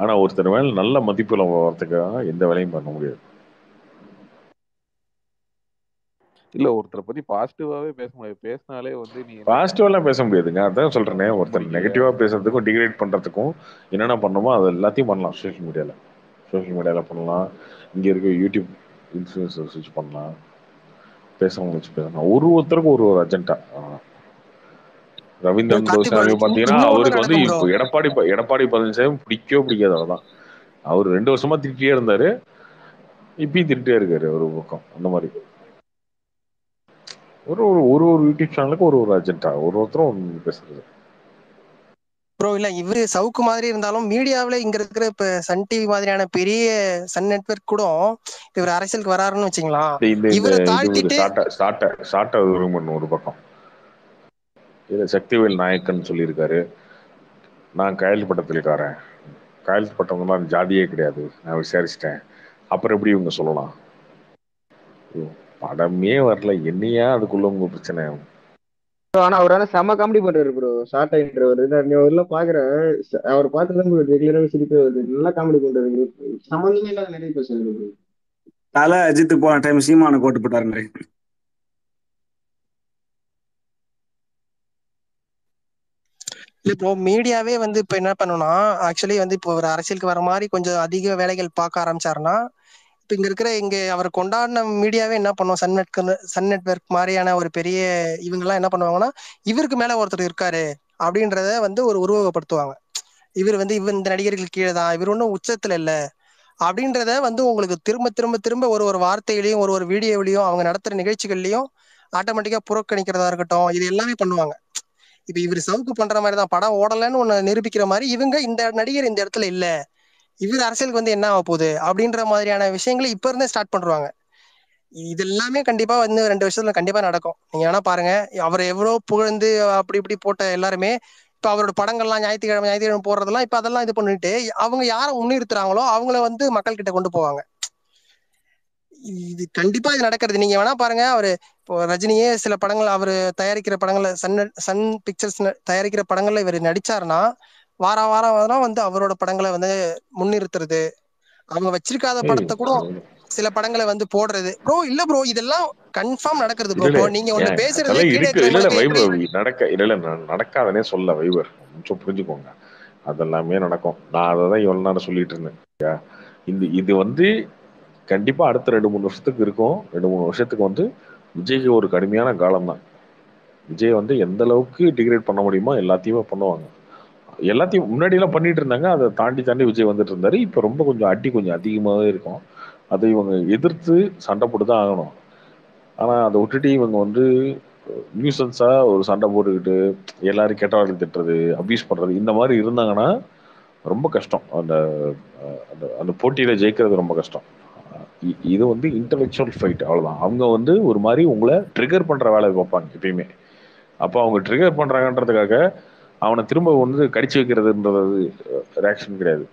ஆனா ஒருத்தர் மேல நல்ல மதிப்புல வரதுக்காக எந்த வேலையும் பண்ண முடியாது. இல்ல ஒருத்தரை பத்தி பாசிட்டிவாவே பேச முடியாது, பேசினாலே வந்து நீ பாசிட்டிவெல்லாம் பேச முடியாதுங்க. அதான் சொல்றேனே, ஒருத்தர் நெகட்டிவா பேசுறதுக்கும் டிகிரேட் பண்றதுக்கும் என்னென்ன பண்ணுமோ அது எல்லாத்தையும் பண்ணலாம். சோஷியல் மீடியால பண்ணலாம், இங்க இருக்க யூடியூப் இன்ஃபுளுசர்ஸ் வச்சு பண்ணலாம், பேசவங்க வச்சு பேசலாம். ஒருத்தருக்கும் ஒரு ஒரு அஜெண்டா. ரவீந்திரன் கோஸ்வாமி பாத்தீங்கன்னா அவருக்கு வந்து இப்போ எடப்பாடி பழனிசாமி பிடிக்கவே பிடிக்காது, அவ்வளவுதான். அவரு 2 வருஷமா திட்டிகிட்டே இருந்தாரு, இப்பயும் திட்டே இருக்காரு ஒரு பக்கம். அந்த மாதிரி ஒரு ஒரு ஒரு யூடியூப் சேனலுக்கு ஒரு ஒரு அஜெண்டா, ஒருத்தரும் பேசுறது. ப்ரோ இல்ல இவரு சவுக்கு மாதிரி இருந்தாலும் மீடியாவில இங்க இருக்கிற இப்ப சன் டிவி மாதிரியான பெரிய சன் நெட்வொர்க் கூட இவர் அரசியலுக்கு வராருன்னு வச்சுக்கலாம். இவரை தாழ்த்திட்டு ஷார்ட்டா விரும்பணும் ஒரு பக்கம். இது சக்திவேல் நாயக்கன் சொல்லியிருக்காரு, நான் கயல் பட்டத்தில்காரன், கயல் பட்டவங்க ஜாதியே கிடையாது, நான் விசாரிச்சிட்டேன். அப்புறம் எப்படி இவங்க சொல்லலாம்? படமே வரல, என்னையா அதுக்குள்ள உங்க பிரச்சனை. ஆனா அவரான செம காமெடி பண்றாரு ப்ரோ. ஷார்ட் இன்டர்வர் எல்லாம் பாக்குறேன், அவர் பார்த்துதான் ரெகுலராக சிரிப்பே வருது. நல்லா காமெடி பண்றாரு, சம்பந்தமே இல்லாத நிறைய பேசுறாரு ப்ரோ. தலை அஜித் போன டைம் சீமான கோட்டு போட்டாரு. இப்போ மீடியாவே வந்து இப்ப என்ன பண்ணுனா, ஆக்சுவலி வந்து இப்போ ஒரு அரசியலுக்கு வர மாதிரி கொஞ்சம் அதிக வேலைகள் பார்க்க ஆரம்பிச்சாருன்னா, இங்க இருக்கிற இங்க அவர் கொண்டாடின மீடியாவே என்ன பண்ணுவோம், சன் நெட்வொர்க் மாதிரியான ஒரு பெரிய இவங்க எல்லாம் என்ன பண்ணுவாங்கன்னா, இவருக்கு மேல ஒருத்தர் இருக்காரு அப்படின்றத வந்து ஒரு உருவகப்படுத்துவாங்க. இவர் வந்து இந்த நடிகர்கள் கீழே தான், இவர் ஒன்றும் உச்சத்துல இல்ல அப்படின்றத வந்து உங்களுக்கு திரும்ப திரும்ப திரும்ப ஒரு வார்த்தையிலையும் ஒரு வீடியோவிலையும் அவங்க நடத்துற நிகழ்ச்சிகள்லயும் ஆட்டோமேட்டிக்கா புறக்கணிக்கிறதா இருக்கட்டும், இது எல்லாமே பண்ணுவாங்க. இப்ப இவர் சவுக்கு பண்ற மாதிரிதான், படம் ஓடலன்னு ஒன்னு நிரூபிக்கிற மாதிரி இவங்க இந்த நடிகர் இந்த இடத்துல இல்ல, இவர் அரசியலுக்கு வந்து என்ன ஆக போகுது அப்படின்ற மாதிரியான விஷயங்களை இப்ப இருந்தே ஸ்டார்ட் பண்றாங்க. இது எல்லாமே கண்டிப்பா வந்து 2 வருஷத்துல கண்டிப்பா நடக்கும். நீங்க வேணா பாருங்க, அவர் எவ்வளவு புகழ்ந்து அப்படி இப்படி போட்ட எல்லாருமே இப்ப அவரோட படங்கள்லாம் ஞாயிற்றுக்கிழமை போடுறதெல்லாம் இப்ப அதெல்லாம் இது பண்ணிட்டு அவங்க யாரை முன்னிறுத்துறாங்களோ அவங்கள வந்து மக்கள் கிட்ட கொண்டு போவாங்க. இது கண்டிப்பா இது நடக்கிறது. நீங்க வேணா பாருங்க, அவரு இப்போ ரஜினியே சில படங்கள் அவர் தயாரிக்கிற படங்கள்ல சன் பிக்சர்ஸ் தயாரிக்கிற படங்கள்ல இவர் நடிச்சாருன்னா வாரம் வந்து அவரோட படங்களை வந்து முன்னிறுத்துறது, அவங்க வச்சிருக்காத படத்தை கூட சில படங்களை வந்து போடுறது. ப்ரோ இல்ல ப்ரோ, இதெல்லாம் கன்ஃபார்ம் நடக்கிறது ப்ரோ. நீங்க ஒண்ணு பேசுறது நடக்காதனே சொல்ல வைவர் புரிஞ்சுக்கோங்க, அதெல்லாமே நடக்கும். நான் அதான் இவ்வளவு நேரம் சொல்லிட்டு இருந்தேன். இது வந்து கண்டிப்பா அடுத்த 2-3 வருஷத்துக்கு இருக்கும். 2-3 வருஷத்துக்கு வந்து விஜய்க்கு ஒரு கடுமையான காலம் தான். விஜய் வந்து எந்த அளவுக்கு டிகிரேட் பண்ண முடியுமோ எல்லாத்தையுமே பண்ணுவாங்க. எல்லாத்தையும் முன்னாடி எல்லாம் பண்ணிட்டு இருந்தாங்க, அதை தாண்டி விஜய் வந்துட்டு இருந்தாரு. இப்ப ரொம்ப கொஞ்சம் அடி கொஞ்சம் அதிகமாவே இருக்கும். அதை இவங்க எதிர்த்து சண்டை போட்டுதான் ஆகணும். ஆனா அதை விட்டுட்டு இவங்க வந்து நியூசன்ஸா ஒரு சண்டை போட்டுக்கிட்டு எல்லாரும் கெட்டவார்கள் திட்டுறது, அபியூஸ் பண்றது, இந்த மாதிரி இருந்தாங்கன்னா ரொம்ப கஷ்டம். அந்த அந்த போட்டியில ஜெயிக்கிறது ரொம்ப கஷ்டம். இது வந்து இன்டலெக்சுவல் ஃபைட், அவ்வளவுதான். அவங்க வந்து ஒரு மாதிரி உங்களை ட்ரிகர் பண்ற வேலையை பார்ப்பாங்க எப்பயுமே. அப்போ அவங்க ட்ரிகர் பண்றாங்கன்றதுக்காக அவனை திரும்ப வந்து கடிச்சு வைக்கிறதுன்றது ரியாக்ஷன் கிடையாது.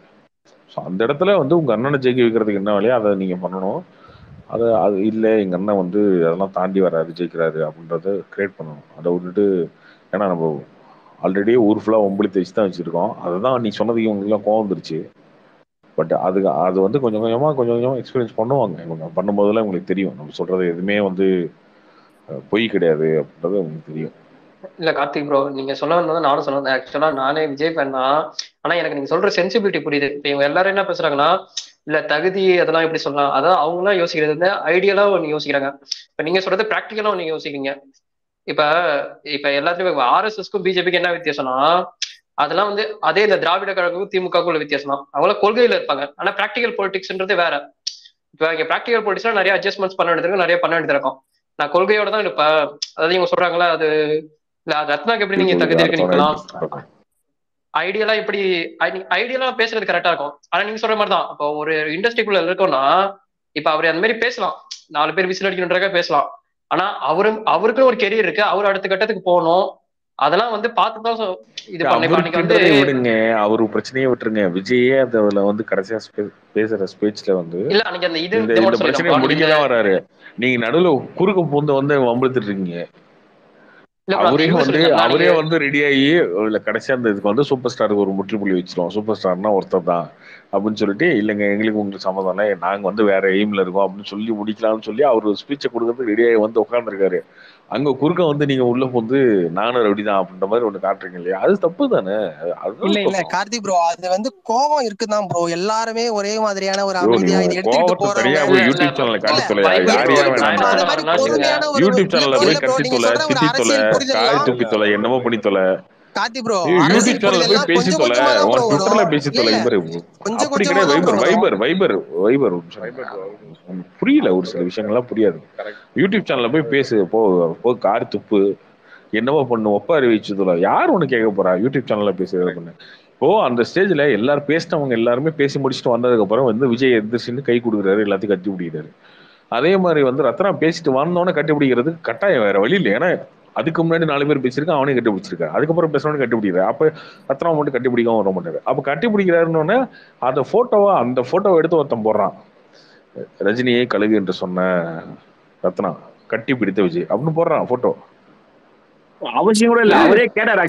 ஸோ அந்த இடத்துல வந்து உங்கள் அண்ணனை ஜெயிக்க வைக்கிறதுக்கு என்ன வேலையோ அதை நீங்கள் பண்ணணும். அதை அது இல்லை எங்கள் அண்ணன் வந்து அதெல்லாம் தாண்டி வராரு ஜெயிக்கிறாரு அப்படின்றத க்ரியேட் பண்ணணும். அதை விட்டுட்டு ஏன்னா நம்ம ஆல்ரெடியே ஊர் ஃபுல்லாக ஒம்பளி தைச்சு தான் வச்சுருக்கோம். அதுதான் நீ சொன்னதுக்கு இவங்களுக்குலாம் கோவம் வந்துருச்சு. பட் அதுக்கு அது வந்து கொஞ்சம் கொஞ்சமாக எக்ஸ்பீரியன்ஸ் பண்ணுவாங்க. இவங்க பண்ணும்போதெல்லாம் இவங்களுக்கு தெரியும் நம்ம சொல்கிறது எதுவுமே வந்து பொய் கிடையாது அப்படின்றது அவங்களுக்கு தெரியும். இல்லை கார்த்திக் ப்ரோ, நீங்கள் சொல்ல வந்தது நானும் சொன்னேன். ஆக்சுவலாக நானே விஜய் ஃபேன் தான். ஆனால் எனக்கு நீங்கள் சொல்கிற சென்சிபிலிட்டி புரியுது. இப்போ இவங்க எல்லாரும் என்ன பேசுகிறாங்கன்னா இல்லை தகுதி அதெல்லாம் எப்படி சொல்லலாம், அதான் அவங்களாம் யோசிக்கிறது வந்து ஐடியலாக ஒன்று யோசிக்கிறாங்க. இப்போ நீங்கள் சொல்கிறது ப்ராக்டிக்கலாக ஒன்று யோசிக்கிறீங்க. இப்போ எல்லாத்துலேயும் ஆர்எஸ்எஸ்க்கும் பிஜேபிக்கும் என்ன வித்தியாசம்னா அதெல்லாம் வந்து அதே இந்த திராவிட கழகமும் திமுகவுக்கும் உள்ள வித்தியாசம் தான். அவங்களாம் கொள்கையில் இருப்பாங்க, ஆனால் ப்ராக்டிகல் பாலிடிக்ஸ்ன்றது வேற. இப்போ இங்கே ப்ராக்டிகல் பாலிடிக்ஸ்லாம் நிறைய அட்ஜஸ்ட்மெண்ட்ஸ் பண்ண வேண்டியிருக்கும், நிறைய பண்ண வேண்டியிருக்கும். நான் கொள்கையோட தான் இருப்பேன். அதாவது இவங்க சொல்கிறாங்களா அது இல்லை ரத்னாக்கு எப்படி நீங்கள் தகுதி இருக்குன்னு ஐடியலா எப்படி ஐடியலா பேசுறது கரெக்டா இருக்கும். ஆனா நீங்க சொல்ற மாதிரி தான் இப்போ ஒரு இண்டஸ்ட்ரிக்குள்ள இருக்கோம்னா இப்ப அவரு அந்த மாதிரி பேசலாம், 4 பேர் விசில் அடிக்கணுன்றக்காக பேசலாம். ஆனா அவருக்குன்னு ஒரு கெரியர் இருக்கு, அவரு அடுத்த கட்டத்துக்கு போகணும். அதெல்லாம் வந்து பார்த்துதான் இது விடுங்க, அவரு பிரச்சனையே விட்டுருங்க. விஜயே அதுல வந்து கடைசியா பேசுற ஸ்பீச்ல வந்து இல்ல அன்னைக்கு அந்த இது பிரச்சனையை முடிக்கதான் வராரு. நீங்க நடுவுல குறுக்கு பூந்து வந்து வம்பழுத்துட்டு இருக்கீங்க. அவரே வந்து ரெடியாகி கடைசியா அந்த இதுக்கு வந்து சூப்பர் ஸ்டாருக்கு ஒரு முற்றுப்புள்ளி வச்சிருவோம். சூப்பர் ஸ்டார்னா ஒருத்தர் தான் அப்படின்னு சொல்லிட்டு இல்லைங்க எங்களுக்கு உங்களுக்கு சம்மதம் இல்லை, நாங்க வந்து வேற எய்ம்ல இருக்கோம் அப்படின்னு சொல்லி முடிக்கலாம்னு சொல்லி அவரு ஸ்பீச்சை கொடுக்கறதுக்கு ரெடியாகி வந்து உட்காந்துருக்காரு. அங்க குறுக்க வந்து நீங்க உள்ள போந்து நானும் ரவுடிதான் அப்படின்ற மாதிரி ஒண்ணு காட்டுறீங்க இல்லையா? அது தப்பு தானே. இல்ல இல்ல கார்த்திக் ப்ரோ, அது வந்து கோபம் இருக்குதான் ப்ரோ. எல்லாருமே ஒரே மாதிரியான ஒரு அமைதியா இது எடுத்துட்டு போறாங்க. ஒரு யூடியூப் சேனல்ல காட்டுதுல யூடியூப் சேனல்ல போய் கத்திதுல திட்டிதுல கால் துப்பிதுல என்னமோ பண்ணிதுல கார்த்திக் ப்ரோ யூடியூப் சேனல்ல போய் பேசிதுல ஒரு ட்விட்டர்ல பேசிதுல இவரே கொஞ்சம் கொஞ்சமா வைபர் புரியல. ஒரு சில விஷயங்கள்லாம் புரியாது. யூடியூப் சேனல்ல போய் பேசு போ கார் துப்பு என்னவோ பண்ணு ஒப்பாரி வச்சுதுல யார் ஒண்ணு கேட்க போறா? யூடியூப் சேனல்ல பேசுறது பண்ணு. இப்போ அந்த ஸ்டேஜ்ல எல்லாரும் பேசினவங்க எல்லாருமே பேசி முடிச்சுட்டு வந்ததுக்கு அப்புறம் வந்து விஜய் எதிர்ச்சின்னு கை கொடுக்குறாரு, எல்லாத்தையும் கட்டி பிடிக்கிறாரு. அதே மாதிரி வந்து ரத்னா பேசிட்டு வந்தவொடனே கட்டி பிடிக்கிறதுக்கு கட்டாயம் வேற வழி இல்லை. ஏன்னா அதுக்கு முன்னாடி 4 பேர் பேசியிருக்காங்க, அவனையும் கட்டி பிடிச்சிருக்காரு. அதுக்கப்புறம் பேசுறவனே கட்டி பிடிக்கிறாரு. அப்போ ரத்னா மட்டும் கட்டி பிடிக்காம வர மாட்டாரு. அப்போ கட்டி பிடிக்கிறாருன்னொன்னே அந்த போட்டோவை எடுத்து ஒருத்தன் போடுறான். ரஜினியை கழுகு என்று சொன்ன ரத்னா கட்டி பிடித்த விஜய் அப்படின்னு போடுறான் போட்டோ. அவசியம் கூட இல்ல, அவரே கேட்டார்.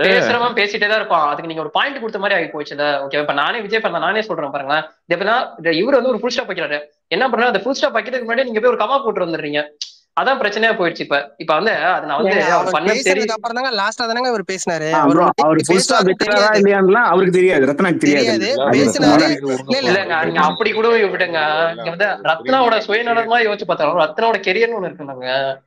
பேசுறவன் பேசிட்டே தான் இருப்பான். அதுக்கு நீங்க ஒரு பாயிண்ட் கொடுத்த மாதிரி ஆகி போச்சுல. ஓகே, இப்ப நானே விஜய் பண்ண நானே சொல்றேன் பாருங்களேன். எப்படின்னா இவர் வந்து ஒரு ஃபுல் ஸ்டாப் வைக்கிறாரு, என்ன பண்றாரு அந்த ஃபுல் ஸ்டாப் வைக்கிறதுக்கு முன்னாடி நீங்க போய் ஒரு கமா போட்டு வந்துடுறீங்க. அதான் பிரச்சனையா போயிடுச்சு. இப்ப வந்து அப்படி கூட விடுங்க. ரத்னாவோட சுயநலமா யோசிச்சு பார்த்தாலும் ரத்னாவோட கெரியர்னு ஒண்ணு இருக்குங்க.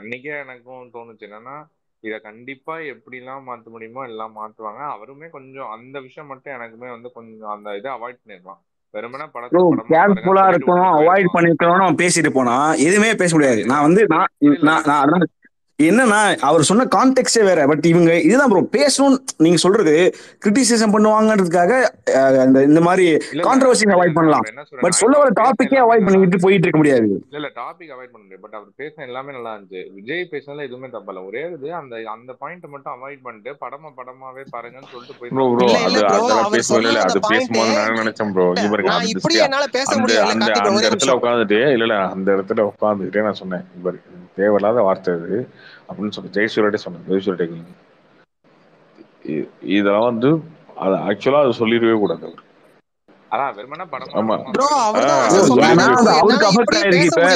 அன்னைக்கே எனக்கும் தோணுச்சு. என்னன்னா இதை கண்டிப்பா எப்படிலாம் மாற்ற முடியுமோ எல்லாம் மாற்றுவாங்க. அவருமே கொஞ்சம் அந்த விஷயம் மட்டும் எனக்குமே வந்து கொஞ்சம் அந்த இதை அவாய்ட் பண்ணிருவான். கேர்ஃபுல்லா இருக்கணும், அவாய்ட் பண்ணிக்கணும்னு அவன் பேசிட்டு போனா எதுவுமே பேச முடியாது. நான் வந்து என்னன்னா அவர் சொன்ன கான்டெக்ஸ்டே வேற. பட் இவங்க இதுதான் ப்ரோ பேசணும். நீங்க சொல்றது கிரிட்டிசிசம் பண்ணுவாங்கன்றதுக்காக இந்த மாதிரி கான்ட்ரோவர்சி அவாய்ட் பண்ணலாம். பட் சொல்ல வர டாபிக்கே அவாய்ட் பண்ணிக்கிட்டு போயிட்டு இருக்க முடியாது. இல்ல டாபிக் அவாய்ட் பண்ண முடியாது. பட் அவர் பேசின எல்லாமே நல்லா இருந்துச்சு. விஜய் பேசினால எதுவுமே தப்பல. ஒரே இது அந்த அந்த பாயிண்ட் மட்டும் அவாய்ட் பண்ணிட்டு படமாவே பாருங்கன்னு சொல்லிட்டு போயிட்டு அந்த இடத்துல உட்காந்துட்டே நான் சொன்னேன் தேவையில்லாத வார்த்தை அது அப்படின்னு சொல்லி ஜெயசூரட்டே சொன்னேன். இதெல்லாம் வந்து அது ஆக்சுவலா அது சொல்லிடவே கூடாது. அவர்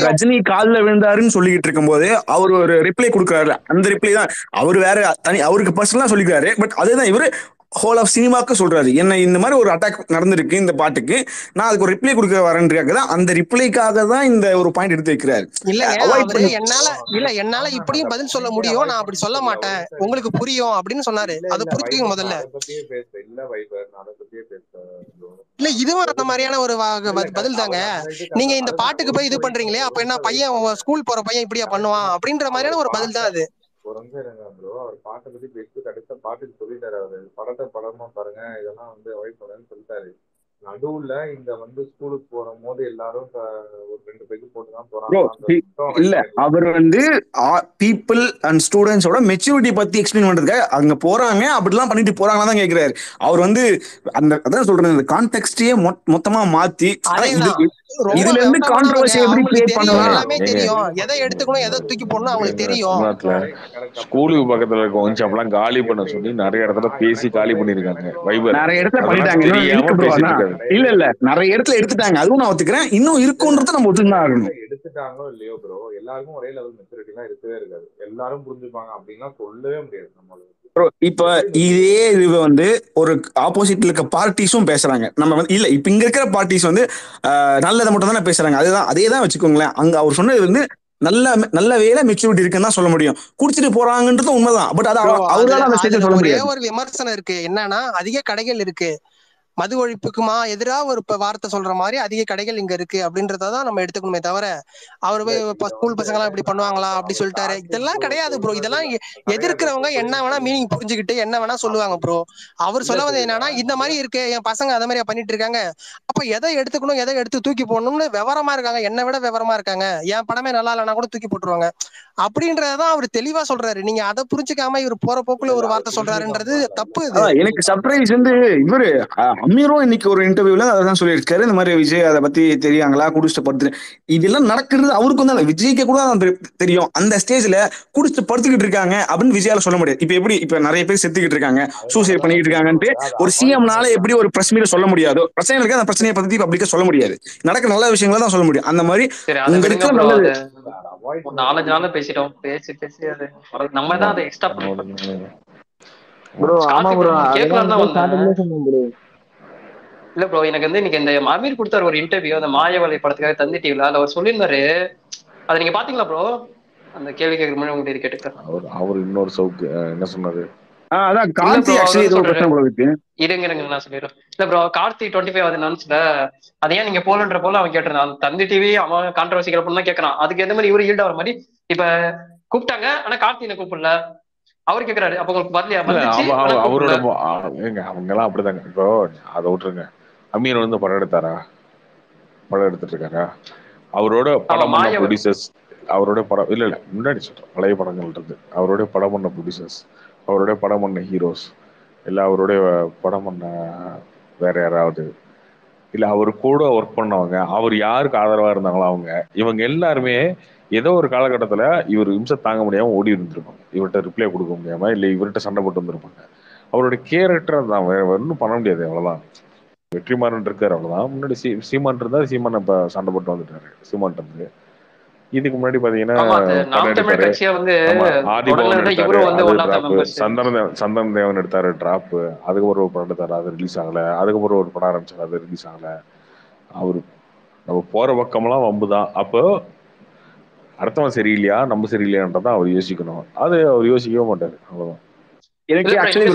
ரஜினி கால்ல விழுந்தாருன்னு சொல்லிட்டு இருக்கும் போது அவர் ஒரு ரிப்ளை கொடுக்கிறாரு. அந்த ரிப்ளை தான் அவர் வேற தனி அவருக்கு பர்சனலா சொல்லிக்கிறாரு. பட் அதுதான் இவரு ஹோல் ஆஃப் சினிமாவுக்கு சொல்றாரு, என்ன இந்த மாதிரி ஒரு அட்டாக் நடந்திருக்கு இந்த பாட்டுக்கு, நான் அதுக்கு ஒரு ரிப்ளை கொடுக்க வரேன்றதுக்காக தான் அந்த ரிப்ளைக்காக தான் இந்த ஒரு பாயிண்ட் எடுத்து வைக்கிறாரு. என்னால இப்படியும் பதில் சொல்ல முடியும், நான் அப்படி சொல்ல மாட்டேன், உங்களுக்கு புரியும் அப்படின்னு சொன்னாரு. அதை புரிஞ்சுக்க முதல்ல. இல்ல இதுவும் அந்த மாதிரியான ஒரு பதில் தாங்க. நீங்க இந்த பாட்டுக்கு போய் இது பண்றீங்களே, அப்ப என்ன பையன் ஸ்கூல் போற பையன் இப்படியா பண்ணுவான் அப்படின்ற மாதிரியான ஒரு பதில் தான் அது. பாட்டுக்கு சொல்லிட்டாரு படத்தை படமா பாருங்க இதெல்லாம் வந்து அவாய்ட் பண்ணுன்னு சொல்லிட்டாரு. நடுவுல இந்த வந்து ஸ்கூலுக்கு போகும் போது எல்லாரும் ஒரு ரெண்டு பேருக்கு போட்டுதான் போறாங்க. இல்ல அவர் வந்து பீப்புள் அண்ட் ஸ்டூடெண்ட்ஸோட மெச்சூரிட்டி பத்தி எக்ஸ்பிளைன் பண்றதுக்காக அங்க போறாங்க அப்படிலாம் பண்ணிட்டு போறாங்கன்னு தான் கேக்குறாரு. அவர் வந்து அந்த அதான் சொல்றேன் இந்த கான்டெக்ஸ்டே மொத்தமா மாத்தி இதுல இருந்து கான்ட்ரோவர்சி எப்படி கிரியேட் பண்ணலாம் எல்லாமே தெரியும். எதை எடுத்துக்கணும் எதை தூக்கி போடணும் அவங்களுக்கு தெரியும். ஸ்கூலுக்கு பக்கத்துல இருக்க ஒன்ச்சாப்லாம் காலி பண்ண சொல்லி நிறைய இடத்துல பேசி காலி பண்ணிருக்காங்க. வைபர் நிறைய இடத்துல பண்ணிட்டாங்க. இல்ல இல்ல நிறைய இடத்துல எடுத்துட்டாங்க. அதுவும் நான் ஒத்துக்கிறேன். இன்னும் இருக்கும்ன்றத நம்ம ஒத்துக்கிட்டா ஆகணும். எடுத்துட்டாங்களோ இல்லையோ ப்ரோ எல்லாருக்கும் ஒரே லெவல் மெச்சூரிட்டி எல்லாம் இருக்கவே இருக்காது. எல்லாரும் புரிஞ்சுப்பாங்க அப்படின்னா சொல்லவே முடியாது நம்மளுக்கு. இப்ப இதே இது வந்து ஒரு ஆப்போசிட்ல இருக்க பார்ட்டிஸும் பேசுறாங்க. நம்ம வந்து இல்ல இப்ப இங்க இருக்கிற பார்ட்டிஸ் வந்து நல்லதை மட்டும் தானே பேசுறாங்க. அதுதான் அதேதான் வச்சுக்கோங்களேன். அங்க அவர் சொன்னது வந்து நல்ல நல்ல வேலை மெச்சூரிட்டி இருக்குன்னு தான் சொல்ல முடியும். குடிச்சிட்டு போறாங்கன்றது உண்மைதான். பட் அது அவரால் சொல்ல முடியாது. ஒரு விமர்சனம் இருக்கு என்னன்னா அதிக கடைகள் இருக்கு மது ஒழிப்புக்குமா எதிராக ஒரு வார்த்தை சொல்ற மாதிரி அதிக கடைகள் இங்க இருக்கு அப்படின்றதான் நம்ம எடுத்துக்கணுமே தவிர அவரு போய் ஸ்கூல் பசங்க எல்லாம் இப்படி பண்ணுவாங்களா அப்படி சொல்லிட்டாரு இதெல்லாம் கிடையாது ப்ரோ. இதெல்லாம் எதிர்க்கிறவங்க என்ன வேணா மீனிங் புரிஞ்சுக்கிட்டு என்ன வேணா சொல்லுவாங்க ப்ரோ. அவர் சொல்ல வந்தது என்னன்னா இந்த மாதிரி இருக்கு என் பசங்க அதை மாதிரியா பண்ணிட்டு இருக்காங்க. அப்ப எதை எடுத்துக்கணும் எதை எடுத்து தூக்கி போடணும்னு விவரமா இருக்காங்க. என்னை விட விவரமா இருக்காங்க. என் படமே நல்லா இல்லைன்னா கூட தூக்கி போட்டுருவாங்க அப்படின்றதான் அவர் தெளிவா சொல்றாரு. நீங்க அதை புரிஞ்சுக்காம இவர் போற போக்குல ஒரு வார்த்தை சொல்றாருன்றது தப்பு. எனக்கு சர்ப்ரைஸ் வந்து இவரு அமீரும் இன்னைக்கு ஒரு இன்டர்வியூல அதான் சொல்லியிருக்காரு இந்த மாதிரி விஜய் அதை பத்தி தெரியாங்களா குடிச்சிட்டு படுத்து இதெல்லாம் நடக்கிறது அவருக்கும் தான் விஜய்க்கு கூட தெரியும். அந்த ஸ்டேஜ்ல குடிச்சிட்டு படுத்துக்கிட்டு இருக்காங்க அப்படின்னு விஜயால சொல்ல முடியாது. இப்ப எப்படி இப்ப நிறைய பேர் செத்துக்கிட்டு இருக்காங்க சூசைட் பண்ணிக்கிட்டு இருக்காங்கன்ட்டு ஒரு சிஎம்னால எப்படி ஒரு பிரஸ் மீட்ல சொல்ல முடியாதோ பிரச்சனைகளுக்கு அந்த பிரச்சனையை பத்தி பப்ளிக்கா சொல்ல முடியாது. நடக்க நல்ல விஷயங்கள தான் சொல்ல முடியும். அந்த மாதிரி நல்லது நாலஞ்சு நாள் பேசிட்டோம் பேசி பேசி நம்ம தான் அதை எக்ஸ்ட்ரா பண்ணுவோம். இல்ல ப்ரோ எனக்கு வந்து இன்னைக்கு இந்த அமீர் கொடுத்தாரு ஒரு இன்டர்வியூ அந்த மாயவலை படத்துக்காக தந்தி டிவில அவர் சொல்லியிருந்தாரு. அதை நீங்க பாத்தீங்களா ப்ரோ? அந்த கேள்வி கேட்கிற மாதிரி உங்களுக்கு கேட்டுக்கிறேன். அவர் இன்னொரு சவுக்கு என்ன சொன்னாரு போலன்ற போல அவன் கேட்டிருந்தான். தந்தி டிவி அவன் கான்ட்ரவர்சி கிளப்புன்னு கேட்கறான். அதுக்கு எந்த மாதிரி இவரு ஈல்ட் ஆகிற மாதிரி இப்ப கூப்பிட்டாங்க ஆனா கார்த்தி என்ன கூப்பிடல அவர் கேட்கிறாரு. அப்ப உங்களுக்கு வரலையா? அவரோட அவங்க எல்லாம் அப்படிதாங்க. இப்போ அதை விட்டுருங்க. அமீர் வந்து படம் எடுத்தாரா? படம் எடுத்துட்டு இருக்காரா? அவரோட படம் ப்ரொடியூசர்ஸ் அவரோட படம் இல்ல இல்ல முன்னாடி சொல்றேன் பழைய படங்கள் இருந்து அவரோட படம் பண்ண ப்ரொடியூசர்ஸ் அவரோட படம் பண்ண ஹீரோஸ் இல்லை அவருடைய படம் பண்ண வேற யாராவது இல்லை அவர் கூட ஒர்க் பண்ணவங்க அவர் யாருக்கு ஆதரவாக இருந்தாங்களோ அவங்க இவங்க எல்லாருமே ஏதோ ஒரு காலகட்டத்தில் இவர் இம்சை தாங்க முடியாமல் ஓடி இருந்திருப்பாங்க. இவர்கிட்ட ரிப்ளை கொடுக்க முடியாமல் இல்லை இவர்கிட்ட சண்டை போட்டு வந்திருப்பாங்க. அவருடைய கேரக்டர் தான் ஒன்றும் பண்ண முடியாது. அவ்வளோதான். வெற்றிமாறன் இருக்கார் அவ்வளோதான். முன்னாடி சீமான் இருந்தால் சீமான் இப்போ சண்டை போட்டு வந்துட்டாரு. சீமான் இருந்து இதுக்கு முன்னாடி சந்தன தேவன் எடுத்தாரு டிராப். அதுக்கப்புறம் ஒரு படம் எடுத்தாரு அது ரிலீஸ் ஆகல. அதுக்கப்புறம் ஒரு படம் ஆரம்பிச்சாரு அது ரிலீஸ் ஆகல. அவரு நம்ம போற பக்கம்லாம் வம்புதான். அப்போ அடுத்தவன் சரியில்லையா நம்ம சரியில்லையான்றதான் அவர் யோசிக்கணும். அது அவர் யோசிக்கவே மாட்டாரு. அவ்வளவுதான். எனக்கு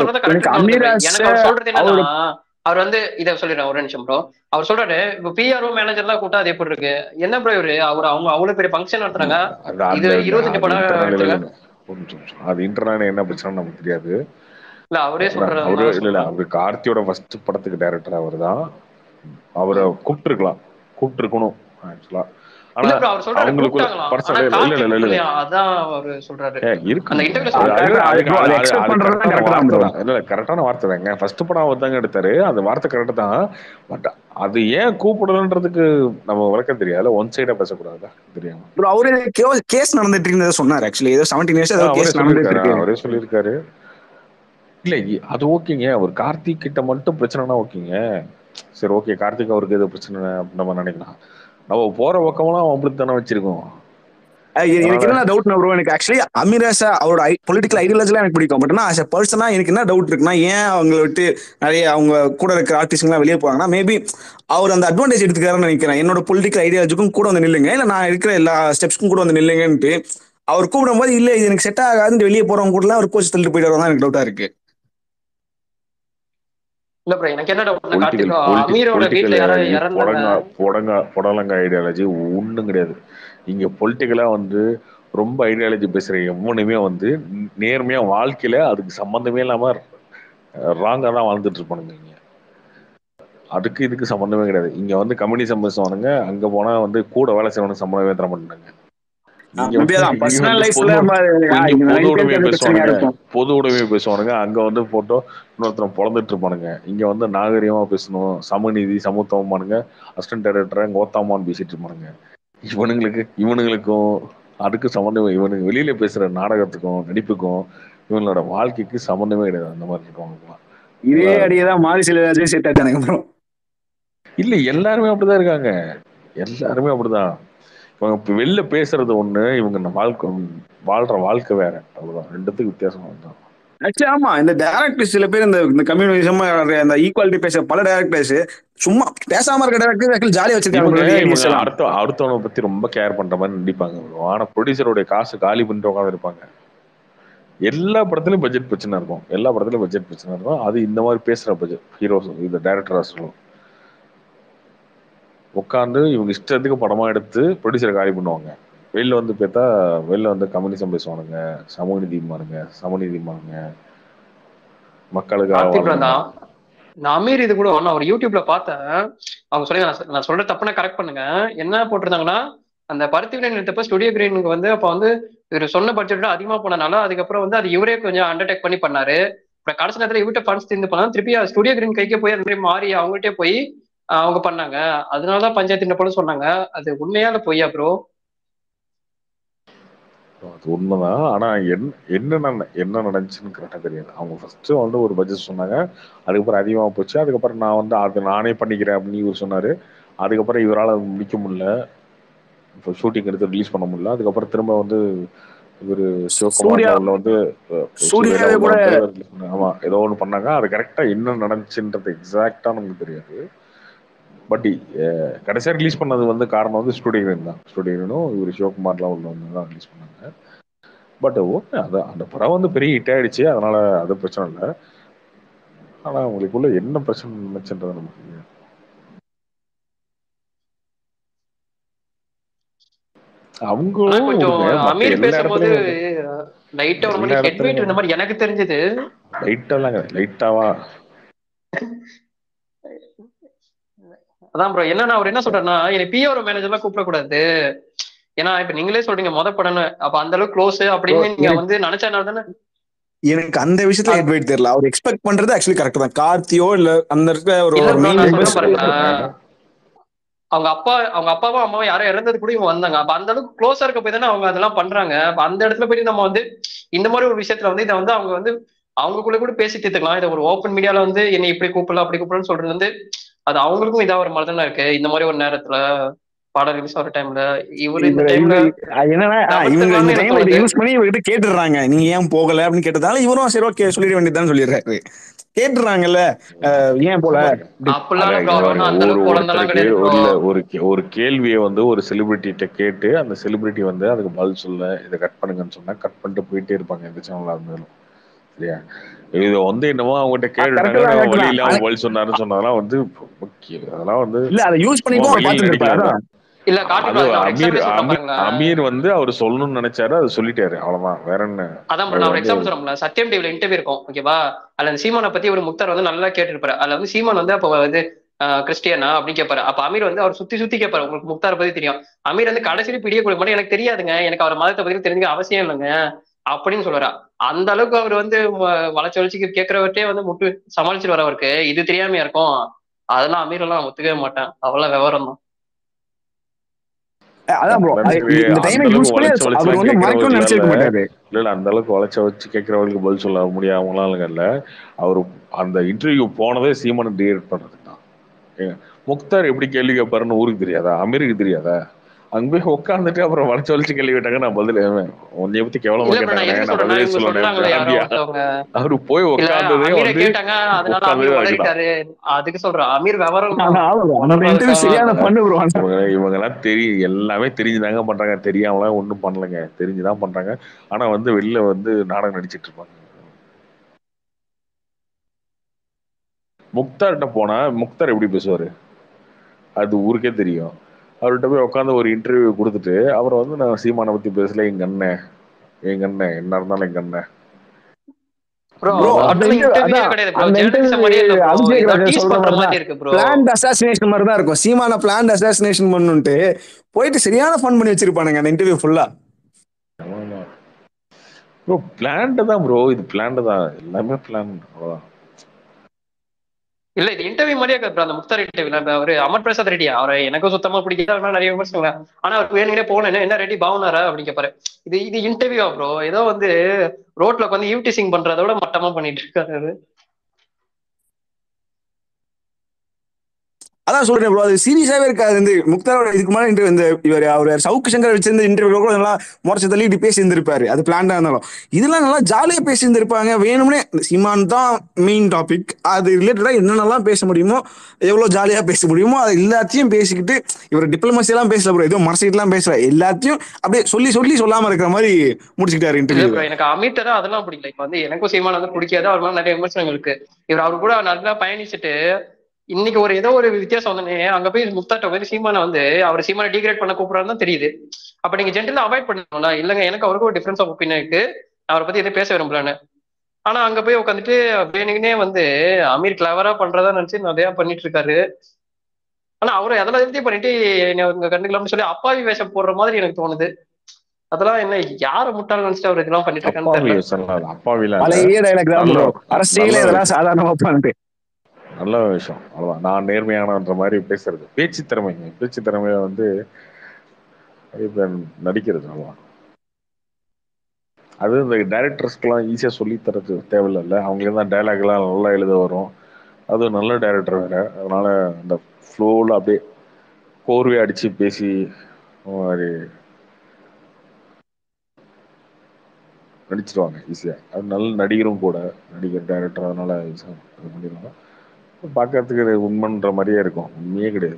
அவர் வந்து இதை சொல்லிடுறேன் ஒரு நிமிஷம் ப்ரோ. அவர் சொல்றாரு இப்போ பிஆர்ஓ மேனேஜர் எல்லாம் கூட்டா அது எப்படி இருக்கு என்ன ப்ரோ? இவரு அவர் அவங்க அவ்வளவு பெரிய ஃபங்க்ஷன் நடத்துறாங்க. இது 25 படம் அது இன்டர்னல் என்ன பிரச்சனை நமக்கு தெரியாது. இல்ல அவரே சொல்றாரு. அவரு இல்ல அவரு கார்த்தியோட ஃபர்ஸ்ட் படத்துக்கு டைரக்டர் அவர் தான். அவரை கூப்பிட்டுருக்கலாம் கூப்பிட்டுருக்கணும் ஆக்சுவலா. கரெக்டான வார்த்தை தாங்க. ஃபர்ஸ்ட் படம் அவர் தாங்க எடுத்தாரு. அந்த வார்த்தை கரெக்ட் தான். பட் அது ஏன் கூப்பிடலன்றதுக்கு நம்ம வழக்கம் தெரியாது. ஒன் சைடா பேசக்கூடாது தெரியாம அவரே கேஸ் நடந்துட்டு இருந்ததை சொன்னார். ஆக்சுவலி ஏதோ 17 years அவரே சொல்லியிருக்காரு. இல்ல அது ஓகேங்க. அவர் கார்த்திக் கிட்ட மட்டும் பிரச்சனைனா ஓகேங்க சரி ஓகே கார்த்திக் அவருக்கு ஏதோ பிரச்சனை நம்ம நினைக்கலாம். நம்ம போற பக்கம்லாம் அவங்களுக்கு தானே வச்சிருக்கோம். எனக்கு என்ன டவுட் ப்ரோ? எனக்கு ஆக்சுவலி அமீராஸ் அவரோட பொலிட்டிக்கல் ஐடியாலஜிலாம் எனக்கு பிடிக்கும். பட் ஆஸ் அ பர்சனா எனக்கு என்ன டவுட் இருக்குன்னா ஏன் அவங்களை விட்டு நிறைய அவங்க கூட இருக்கிற ஆர்டிஸ்ட்லாம் வெளியே போவாங்கன்னா மேபி அவர் அந்த அட்வான்டேஜ் எடுத்துக்காருன்னு நினைக்கிறேன். என்னோட பொலிட்டிக்கல் ஐடியாலஜிக்கும் கூட வந்து நில்லுங்க இல்லை நான் இருக்கிற எல்லா ஸ்டெப்ஸ்க்கும் கூட வந்து நில்லுங்கன்ட்டு அவர் கூப்பிடும் போது இல்லை இது எனக்கு செட் ஆகாதுன்னு வெளியே போறவங்க கூட அவர் கோச்சு தள்ளிட்டு போயிட்டு வரதான் எனக்கு டவுட்டா இருக்கு. இல்ல ப்ரோ, எனக்கு என்ன டவுட்னா கார்த்திக் அமீரோட வீட்ல யாராவது பொடலங்க ஐடியாலஜி ஒண்ணும் கிடையாது. நீங்க பொலிட்டிக்கலா வந்து ரொம்ப ஐடியாலஜி பேசுறீங்க. எவ்வளவுமே வந்து நேர்மையா வாழ்க்கையில அதுக்கு சம்பந்தமே இல்லாம ராங்கா தான் வாழ்ந்துட்டு இருப்பானுங்க. அதுக்கு இதுக்கு சம்பந்தமே கிடையாது. இங்க வந்து கம்யூனிசம் பேசுவானுங்க, அங்க போனா வந்து கூட வேலை செய்யணும் சம்பந்தமே தர மாட்டாங்க. பொது உடைமையை பேசுவானுங்க, அங்க வந்து போட்டோ இன்னொருத்தர் பொழந்துட்டு இருப்பானுங்க. இங்க வந்து நாகரிகமா பேசணும், சமநீதி சமத்துவமானுங்க, அசிஸ்டன்ட் டைரக்டர் கோத்தாமான்னு பேசிட்டு இருப்பானுங்க. இவனுங்களுக்கும் அதுக்கு சம்பந்தமே, இவனுக்கு வெளியில பேசுற நாடகத்துக்கும் நடிப்புக்கும் இவங்களோட வாழ்க்கைக்கு சம்பந்தமே கிடையாது. அந்த மாதிரி இருக்கவங்களுக்குலாம் இதே அடியதான் மாறி சில செட் ஆச்சானுங்க ப்ரோ. இல்ல எல்லாருமே அப்படிதான் இருக்காங்க, எல்லாருமே அப்படிதான். இவங்க வெளில பேசுறது ஒண்ணு, இவங்க வாழ்க்கை வாழ்ற வாழ்க்கை வேற. அவ்வளவுதான், ரெண்டுத்துக்கு வித்தியாசமா இருந்தாங்க. ஆக்சுவலி ஆமா, இந்த டைரக்டர்ஸ் சில பேர் இந்த கம்யூனிசம் இந்த ஈக்குவாலிட்டி பேச பல டைரக்டர்ஸ் சும்மா பேசாம இருக்க டைரக்டர் ஜாலியா வச்சிருக்காங்க. அடுத்தவனை பத்தி ரொம்ப கேர் பண்ற மாதிரி நடிப்பாங்க. ஆனா ப்ரொடியூசருடைய காசு காலி பண்ணிட்டு உட்காந்து இருப்பாங்க. எல்லா படத்துலயும் பட்ஜெட் பிரச்சனை இருக்கும், எல்லா படத்துலயும் பட்ஜெட் பிரச்சனை இருக்கும். அது இந்த மாதிரி பேசுற பட்ஜெட் ஹீரோஸ் இந்த டைரக்டர் உட்காந்து இவங்க இஷ்டத்துக்கு படமா எடுத்து ப்ரொடியூசரை காலி பண்ணுவாங்க. வெளில வந்து பார்த்தா வெளில வந்து கம்யூனிசம் பேசுவானுங்க, சமநீதிமானுங்க மக்களுக்கு. நான் அமீர் இது கூட நான் ஒரு யூடியூப்ல பார்த்தேன். அவங்க சொல்லுங்க, நான் சொல்ற தப்புனா கரெக்ட் பண்ணுங்க. என்ன போட்டிருந்தாங்கன்னா, அந்த பருத்தி விலை நிறுத்தப்ப ஸ்டுடியோ கிரீனுக்கு வந்து அப்ப வந்து இவர் சொன்ன பட்ஜெட் அதிகமா போனனால அதுக்கப்புறம் வந்து அது இவரே கொஞ்சம் அண்டர்டேக் பண்ணி பண்ணாரு. அப்புறம் கடைசி நேரத்துல இவர்கிட்ட ஃபண்ட்ஸ் தீர்ந்து போனாலும் திருப்பி ஸ்டுடியோ கிரீன் கைக்கே போய் அந்த மாதிரி மாறி அவங்ககிட்டே போய் அவங்க பண்ணாங்க. அதனாலதான் பஞ்சாயத்து போல சொன்னாங்க. அது உண்மையால பொய்யா ப்ரோ? அது உண்மைதான், ஆனா என்ன நடந்துச்சுன்னு கரெக்டா தெரியாது. அவங்க ஃபர்ஸ்ட் வந்து ஒரு பட்ஜெட் சொன்னாங்க, அதுக்கப்புறம் அதிகமா போச்சு. அதுக்கப்புறம் நான் வந்து அது நானே பண்ணிக்கிறேன் அப்படின்னு இவர் சொன்னாரு. அதுக்கப்புறம் இவரால் முடிக்க முடியல, இப்போ ஷூட்டிங் எடுத்து ரிலீஸ் பண்ண முடியல. அதுக்கப்புறம் திரும்ப வந்து இவரு சிவகுமார் வந்து ஆமா ஏதோ ஒன்று பண்ணாங்க. அது கரெக்டா என்ன நடந்துச்சுன்றது எக்ஸாக்டா நமக்கு தெரியாது. பட் கடைசியா ரிலீஸ் பண்ணது வந்து காரணம் வந்து ஸ்டுடியோன் தான். ஸ்டுடியோனும் இவர் சிவகுமார்லாம் உள்ள வந்து தான் ரிலீஸ் பண்ணாங்க. பட் ஓகே, அது அந்த படம் வந்து பெரிய ஹிட் ஆயிடுச்சு, அதனால அது பிரச்சனை இல்லை. ஆனா உங்களுக்குள்ள என்ன பிரச்சனை நினைச்சுன்றது நமக்கு எனக்கு தெரிஞ்சது. அதான் ப்ரோ, என்ன அவர் என்ன சொல்றேன்னா, எனக்கு பிஆர் மேனேஜர் எல்லாம் கூப்பிடக்கூடாது. ஏன்னா இப்ப நீங்களே சொல்றீங்க மொத படம்னு, அப்ப அந்த அளவுக்கு க்ளோஸ் அப்படின்னு நீங்க வந்து நினைச்சனால தானே. எனக்கு அந்த விஷயத்துல அட்வைஸ் தெரியல. அவர் எக்ஸ்பெக்ட் பண்றது ஆக்சுவலி கரெக்ட் தான். கார்த்தியோ இல்ல அந்த இருக்க அவங்க அப்பாவும் அம்மாவும் யாரும் இறந்தது கூட இவங்க வந்தாங்க. அப்ப அந்த அளவுக்கு க்ளோஸா இருக்க போய் தானே அவங்க அதெல்லாம் பண்றாங்க. அந்த இடத்துல போய் நம்ம வந்து இந்த மாதிரி ஒரு விஷயத்துல வந்து இதை வந்து அவங்களுக்குள்ள கூட பேசி தீர்த்துக்கலாம். இதை ஒரு ஓப்பன் மீடியால வந்து என்னை இப்படி கூப்பிடலாம் அப்படி கூப்பிடலாம்னு சொல்றது வந்து அது அவங்களுக்கும் இதா ஒரு மாதிரி தானே இருக்கு. இந்த மாதிரி ஒரு நேரத்துல பாடல் ரிலீஸ் ஆகிற டைம்ல இவரு இந்த டைம்ல என்னன்னா கேட்டுறாங்க, நீங்க ஏன் போகல அப்படின்னு கேட்டதால இவரும் சரி ஓகே சொல்லிட வேண்டியதுதான் சொல்லிடுறாரு. கேட்டுறாங்கல்ல ஏன் போல ஒரு கேள்வியை வந்து ஒரு செலிபிரிட்டிகிட்ட கேட்டு அந்த செலிபிரிட்டி வந்து அதுக்கு பதில் சொல்ல இதை கட் பண்ணுங்கன்னு சொன்னா கட் பண்ணிட்டு போயிட்டே இருப்பாங்க எந்த சேனலா இருந்தாலும். சரியா இதை வந்து என்னமோ அவங்ககிட்ட கேட்டுட்டாங்க, வழியில அவங்க பதில் சொன்னாருன்னு சொன்னாலும் வந்து அதெல்லாம் வந்து இல்ல அதை யூஸ் பண்ணிட்டு இல்ல காட்டுங்க. அமீர் வந்து அவர் சொல்லணும்னு நினைச்சாரு, அது சொல்லிட்டாரு, அவ்வளவுதான், வேற என்ன. அதான் ஒரு எக்ஸாம்பிள் சொல்றோம்ல, சத்தியம் டிவில இன்டர்வியூ இருக்கும் ஓகேவா, அதுல அந்த சீமானை பத்தி ஒரு முக்தார் வந்து நல்லா கேட்டுருப்பாரு. அதுல வந்து சீமான் வந்து அப்ப வந்து கிறிஸ்டியனா அப்படின்னு கேட்பாரு. அப்ப அமீர் வந்து அவர் சுத்தி கேட்பாரு, உங்களுக்கு முக்தாரை பத்தி தெரியும். அமீர் வந்து கடைசியில பிடிய கொடுக்க மாட்டேன், எனக்கு தெரியாதுங்க, எனக்கு அவர் மதத்தை பத்தி தெரிஞ்சுக்க அவசியம் இல்லைங்க அப்படின்னு சொல்லுவாரு. அந்த அளவுக்கு அவர் வந்து வளர்ச்சி வளர்ச்சிக்கு கேட்கறவர்கிட்டே வந்து முட்டு சமாளிச்சுட்டு வர அவருக்கு இது தெரியாமையா இருக்கும். அதெல்லாம் அமீர் எல்லாம் ஒத்துக்கவே மாட்டேன், அவ்வளவு விவரம் தான். அந்த அளவுக்கு வளைச்ச வச்சு கேட்கறவங்களுக்கு பதில் சொல்ல முடியாமல. அவரு அந்த இன்டர்வியூ போனதே சீமான டிரேட் பண்றதுதான். முக்தார் எப்படி கேள்வி கேட்பாருன்னு ஊருக்கு தெரியாதா, அமீருக்கு தெரியாதா? அங்க போய் உட்காந்துட்டு அப்புறம் வளைச்ச வளைச்சு கேள்வி கேட்டாங்க, நான் பதில் உன்னைய பத்தி கேவலமா கேட்டாங்க. அவரு போய் உட்காந்து இவங்க எல்லாம் எல்லாமே தெரிஞ்சுதாங்க பண்றாங்க, தெரியாமல ஒண்ணும் பண்ணலங்க, தெரிஞ்சுதான் பண்றாங்க. ஆனா வந்து வெளில வந்து நாடகம் நடிச்சிட்டு இருப்பாங்க. முக்தார்கிட்ட போனால் முக்தார் எப்படி பேசுவார் அது ஊருக்கே தெரியும். அவர்கிட்ட போய் உட்காந்து ஒரு இன்டர்வியூ கொடுத்துட்டு அவரை வந்து நான் சீமானை பற்றி பேசல, எங்கள் அண்ணன் என்ன இருந்தாலும் எங்கள் அண்ணன் சீமான பிளான் அசாசினேஷன் பண்ணுட்டு போயிட்டு சரியான ஃபன் பண்ணி வச்சிருப்பானுங்க அந்த இன்டர்வியூ ஃபுல்லா. ப்ரோ பிளான்ட் தான் ப்ரோ, இது பிளான்ட் தான், எல்லாமே பிளான் இல்ல. இது இன்டர்வியூ மாதிரியே இருக்காது அந்த முக்தார் இன்டர்வியூ. ஒரு அமர் பிரசாத் ரெட்டியா அவரை எனக்கும் சுத்தமா பிடிக்காது, நிறைய விமர்சனங்களா. ஆனா அவருக்கு வேணுங்களே போனேன் என்ன ரெட்டி பாவனாரா அப்படின்னு கேட்பாரு. இது இது இன்டர்வியூ ப்ரோ, ஏதோ வந்து ரோட்ல உட்காந்து ஈவ்டீசிங் பண்றதோட மட்டமா பண்ணிட்டு இருக்காரு. அதான் சொல்றேன் ப்ரோ, அது சீரியஸாவே இருக்காது. இந்த முக்தாரோட இதுக்கு மேலே இன்டர்வியூ இந்த இவர் அவர் சவுக்கு சங்கர் வச்சிருந்த இன்டர்வியூ கூட நல்லா மோர்ச்சை தள்ளி இப்படி பேசியிருந்திருப்பாரு, அது பிளான்டா இருந்தாலும். இதெல்லாம் நல்லா ஜாலியாக பேசியிருந்திருப்பாங்க. வேணும்னே சீமான் தான் மெயின் டாபிக், அது ரிலேட்டடாக என்னென்னலாம் பேச முடியுமோ எவ்வளோ ஜாலியாக பேச முடியுமோ அது எல்லாத்தையும் பேசிக்கிட்டு இவர் டிப்ளமசி எல்லாம் பேசல ப்ரோ, எதுவும் மறைச்சிட்டுலாம் பேசல, எல்லாத்தையும் அப்படியே சொல்லி சொல்லி சொல்லாம இருக்கிற மாதிரி முடிச்சுக்கிட்டாரு இன்டர்வியூ. எனக்கு அமிர்தா அதெல்லாம் பிடிக்கல. இப்போ வந்து எனக்கும் சீமான் வந்து பிடிக்காது, அவர் மாதிரி நிறைய விமர்சனங்கள் இருக்கு. இவர் அவர் கூட நல்லா பயணிச்சுட்டு இன்னைக்கு ஒரு ஏதோ ஒரு வித்தியாசம் வந்தோடனே அங்க போய் முக்தாட்ட போய் சீமானை வந்து அவர் சீமானை டீக்ரேட் பண்ண கூப்பிடறாரு தான் தெரியுது. அப்ப நீங்க ஜென்ரலா அவாய்ட் பண்ணணும்னா இல்லைங்க எனக்கு அவருக்கு ஒரு டிஃபரன்ஸ் ஆஃப் ஒப்பீனியன் இருக்கு, அவரை பத்தி எதுவும் பேச விரும்பலான்னு. ஆனா அங்க போய் உட்காந்துட்டு வேணுங்கன்னே வந்து அமீர் கிளவரா பண்றதா நினைச்சு நிறையா பண்ணிட்டு இருக்காரு. ஆனா அவரை அதெல்லாம் எதிர்த்து பண்ணிட்டு அவங்க கண்டுக்கலாம்னு சொல்லி அப்பாவி வேஷம் போடுற மாதிரி எனக்கு தோணுது. அதெல்லாம் என்ன யார முட்டாள் நினைச்சிட்டு அவர் இதெல்லாம் பண்ணிட்டு இருக்காங்க. நல்ல விஷயம் அவ்வளோதான், நான் நேர்மையானன்ற மாதிரி பேசுறது, பேச்சு திறமையை வந்து நடிக்கிறது அவ்வளோதான். அது இந்த டைரக்டர்ஸ்க்கெல்லாம் ஈஸியாக சொல்லித்தரது தேவையில்லை, அவங்களுக்கு தான் டைலாக்லாம் நல்லா எழுத வரும். அதுவும் நல்ல டைரக்டர் வேறு, அதனால அந்த ஃப்ளோவில் அப்படியே கோர்வை அடித்து பேசி மாதிரி நடிச்சிருவாங்க ஈஸியாக. அது நல்ல நடிகரும் கூட, நடிகர் டைரக்டர், அதனால இது பண்ணிடுவாங்க. பாக்கிறதுக்கு உண்மைன்ற மாதிரியே இருக்கும், உண்மையே கிடையாது.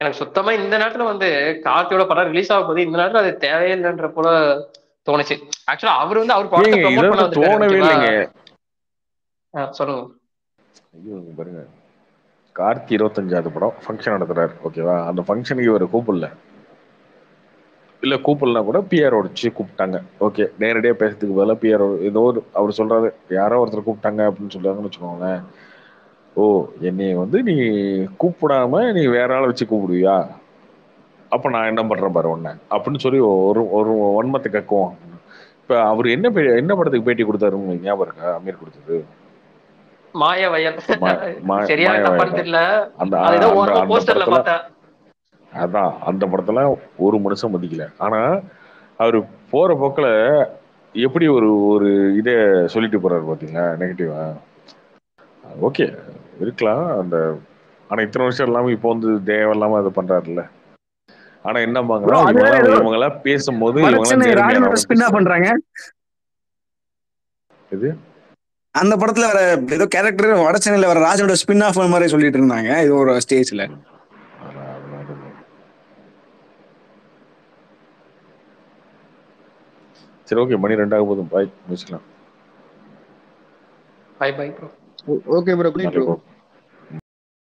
எனக்கு சுத்தமா இந்த நேரத்துல வந்து கார்த்தியோட படம் ரிலீஸ் ஆக போது இந்த நேரத்துல அது தேவையில்லைன்ற போல தோணுச்சு. ஆக்சுவலா அவர் வந்து அவர் படத்தை ப்ரோமோட் பண்ண தோணவே இல்லைங்க. சொல்லுங்க. ஐயோ பாருங்க, கார்த்தி 25வது படம் ஃபங்க்ஷன் நடத்துறாரு, ஓகேவா? அந்த ஃபங்க்ஷனுக்கு இவர் கூப்பிடலாம் கூட பிஆர் வச்சு கூப்பிட்டாங்க. ஓகே, நேரடியாக பேசுறதுக்கு பதிலாக பிஆர் ஏதோ ஒரு அவர் சொல்றாரு, யாரோ ஒருத்தர் கூப்பிட்டாங்க அப்படின்னு சொல்றாங்கன்னு வச்சுக்கோங்களேன். ஓ, என்னைய வந்து நீ கூப்பிடாம நீ வேற ஆளை வச்சு கூப்பிடுவியா, அப்போ நான் என்ன பண்றேன் பாரு உன்ன அப்படின்னு சொல்லி ஒரு ஒரு வன்மத்தை கக்குவோம். இப்போ அவர் என்ன படத்துக்கு பேட்டி கொடுத்தாரு ஞாபகம் இருக்கா? அமீர் கொடுத்தது மாய வயல். அதான் அந்த படத்துல ஒரு மனுஷன் மதிக்கல. ஆனா அவரு போற போக்குல எப்படி ஒரு ஒரு இதை சொல்லிட்டு போறாரு பாத்தீங்களா, நெகட்டிவா. ஓகே இருக்கலாம் அந்த, ஆனா இத்தனை வருஷம் இல்லாம இப்போ வந்து தேவை இல்லாம அதை பண்றாருல்ல. ஆனா என்ன பாக்குறாங்க, இவங்க எல்லாம் பேசும்போது இது அந்த படத்துல வர ஏதோ கேரக்டர் வடசென்னையில வர ராஜனோட ஸ்பின் ஆஃப் மாதிரி சொல்லிட்டு இருந்தாங்க. இது ஒரு ஸ்டேஜ்ல சரி ஓகே மணி 2 ஆக போதும். பாய் முடிச்சுக்கலாம். Bye bye bro. Okay bro, good night bro.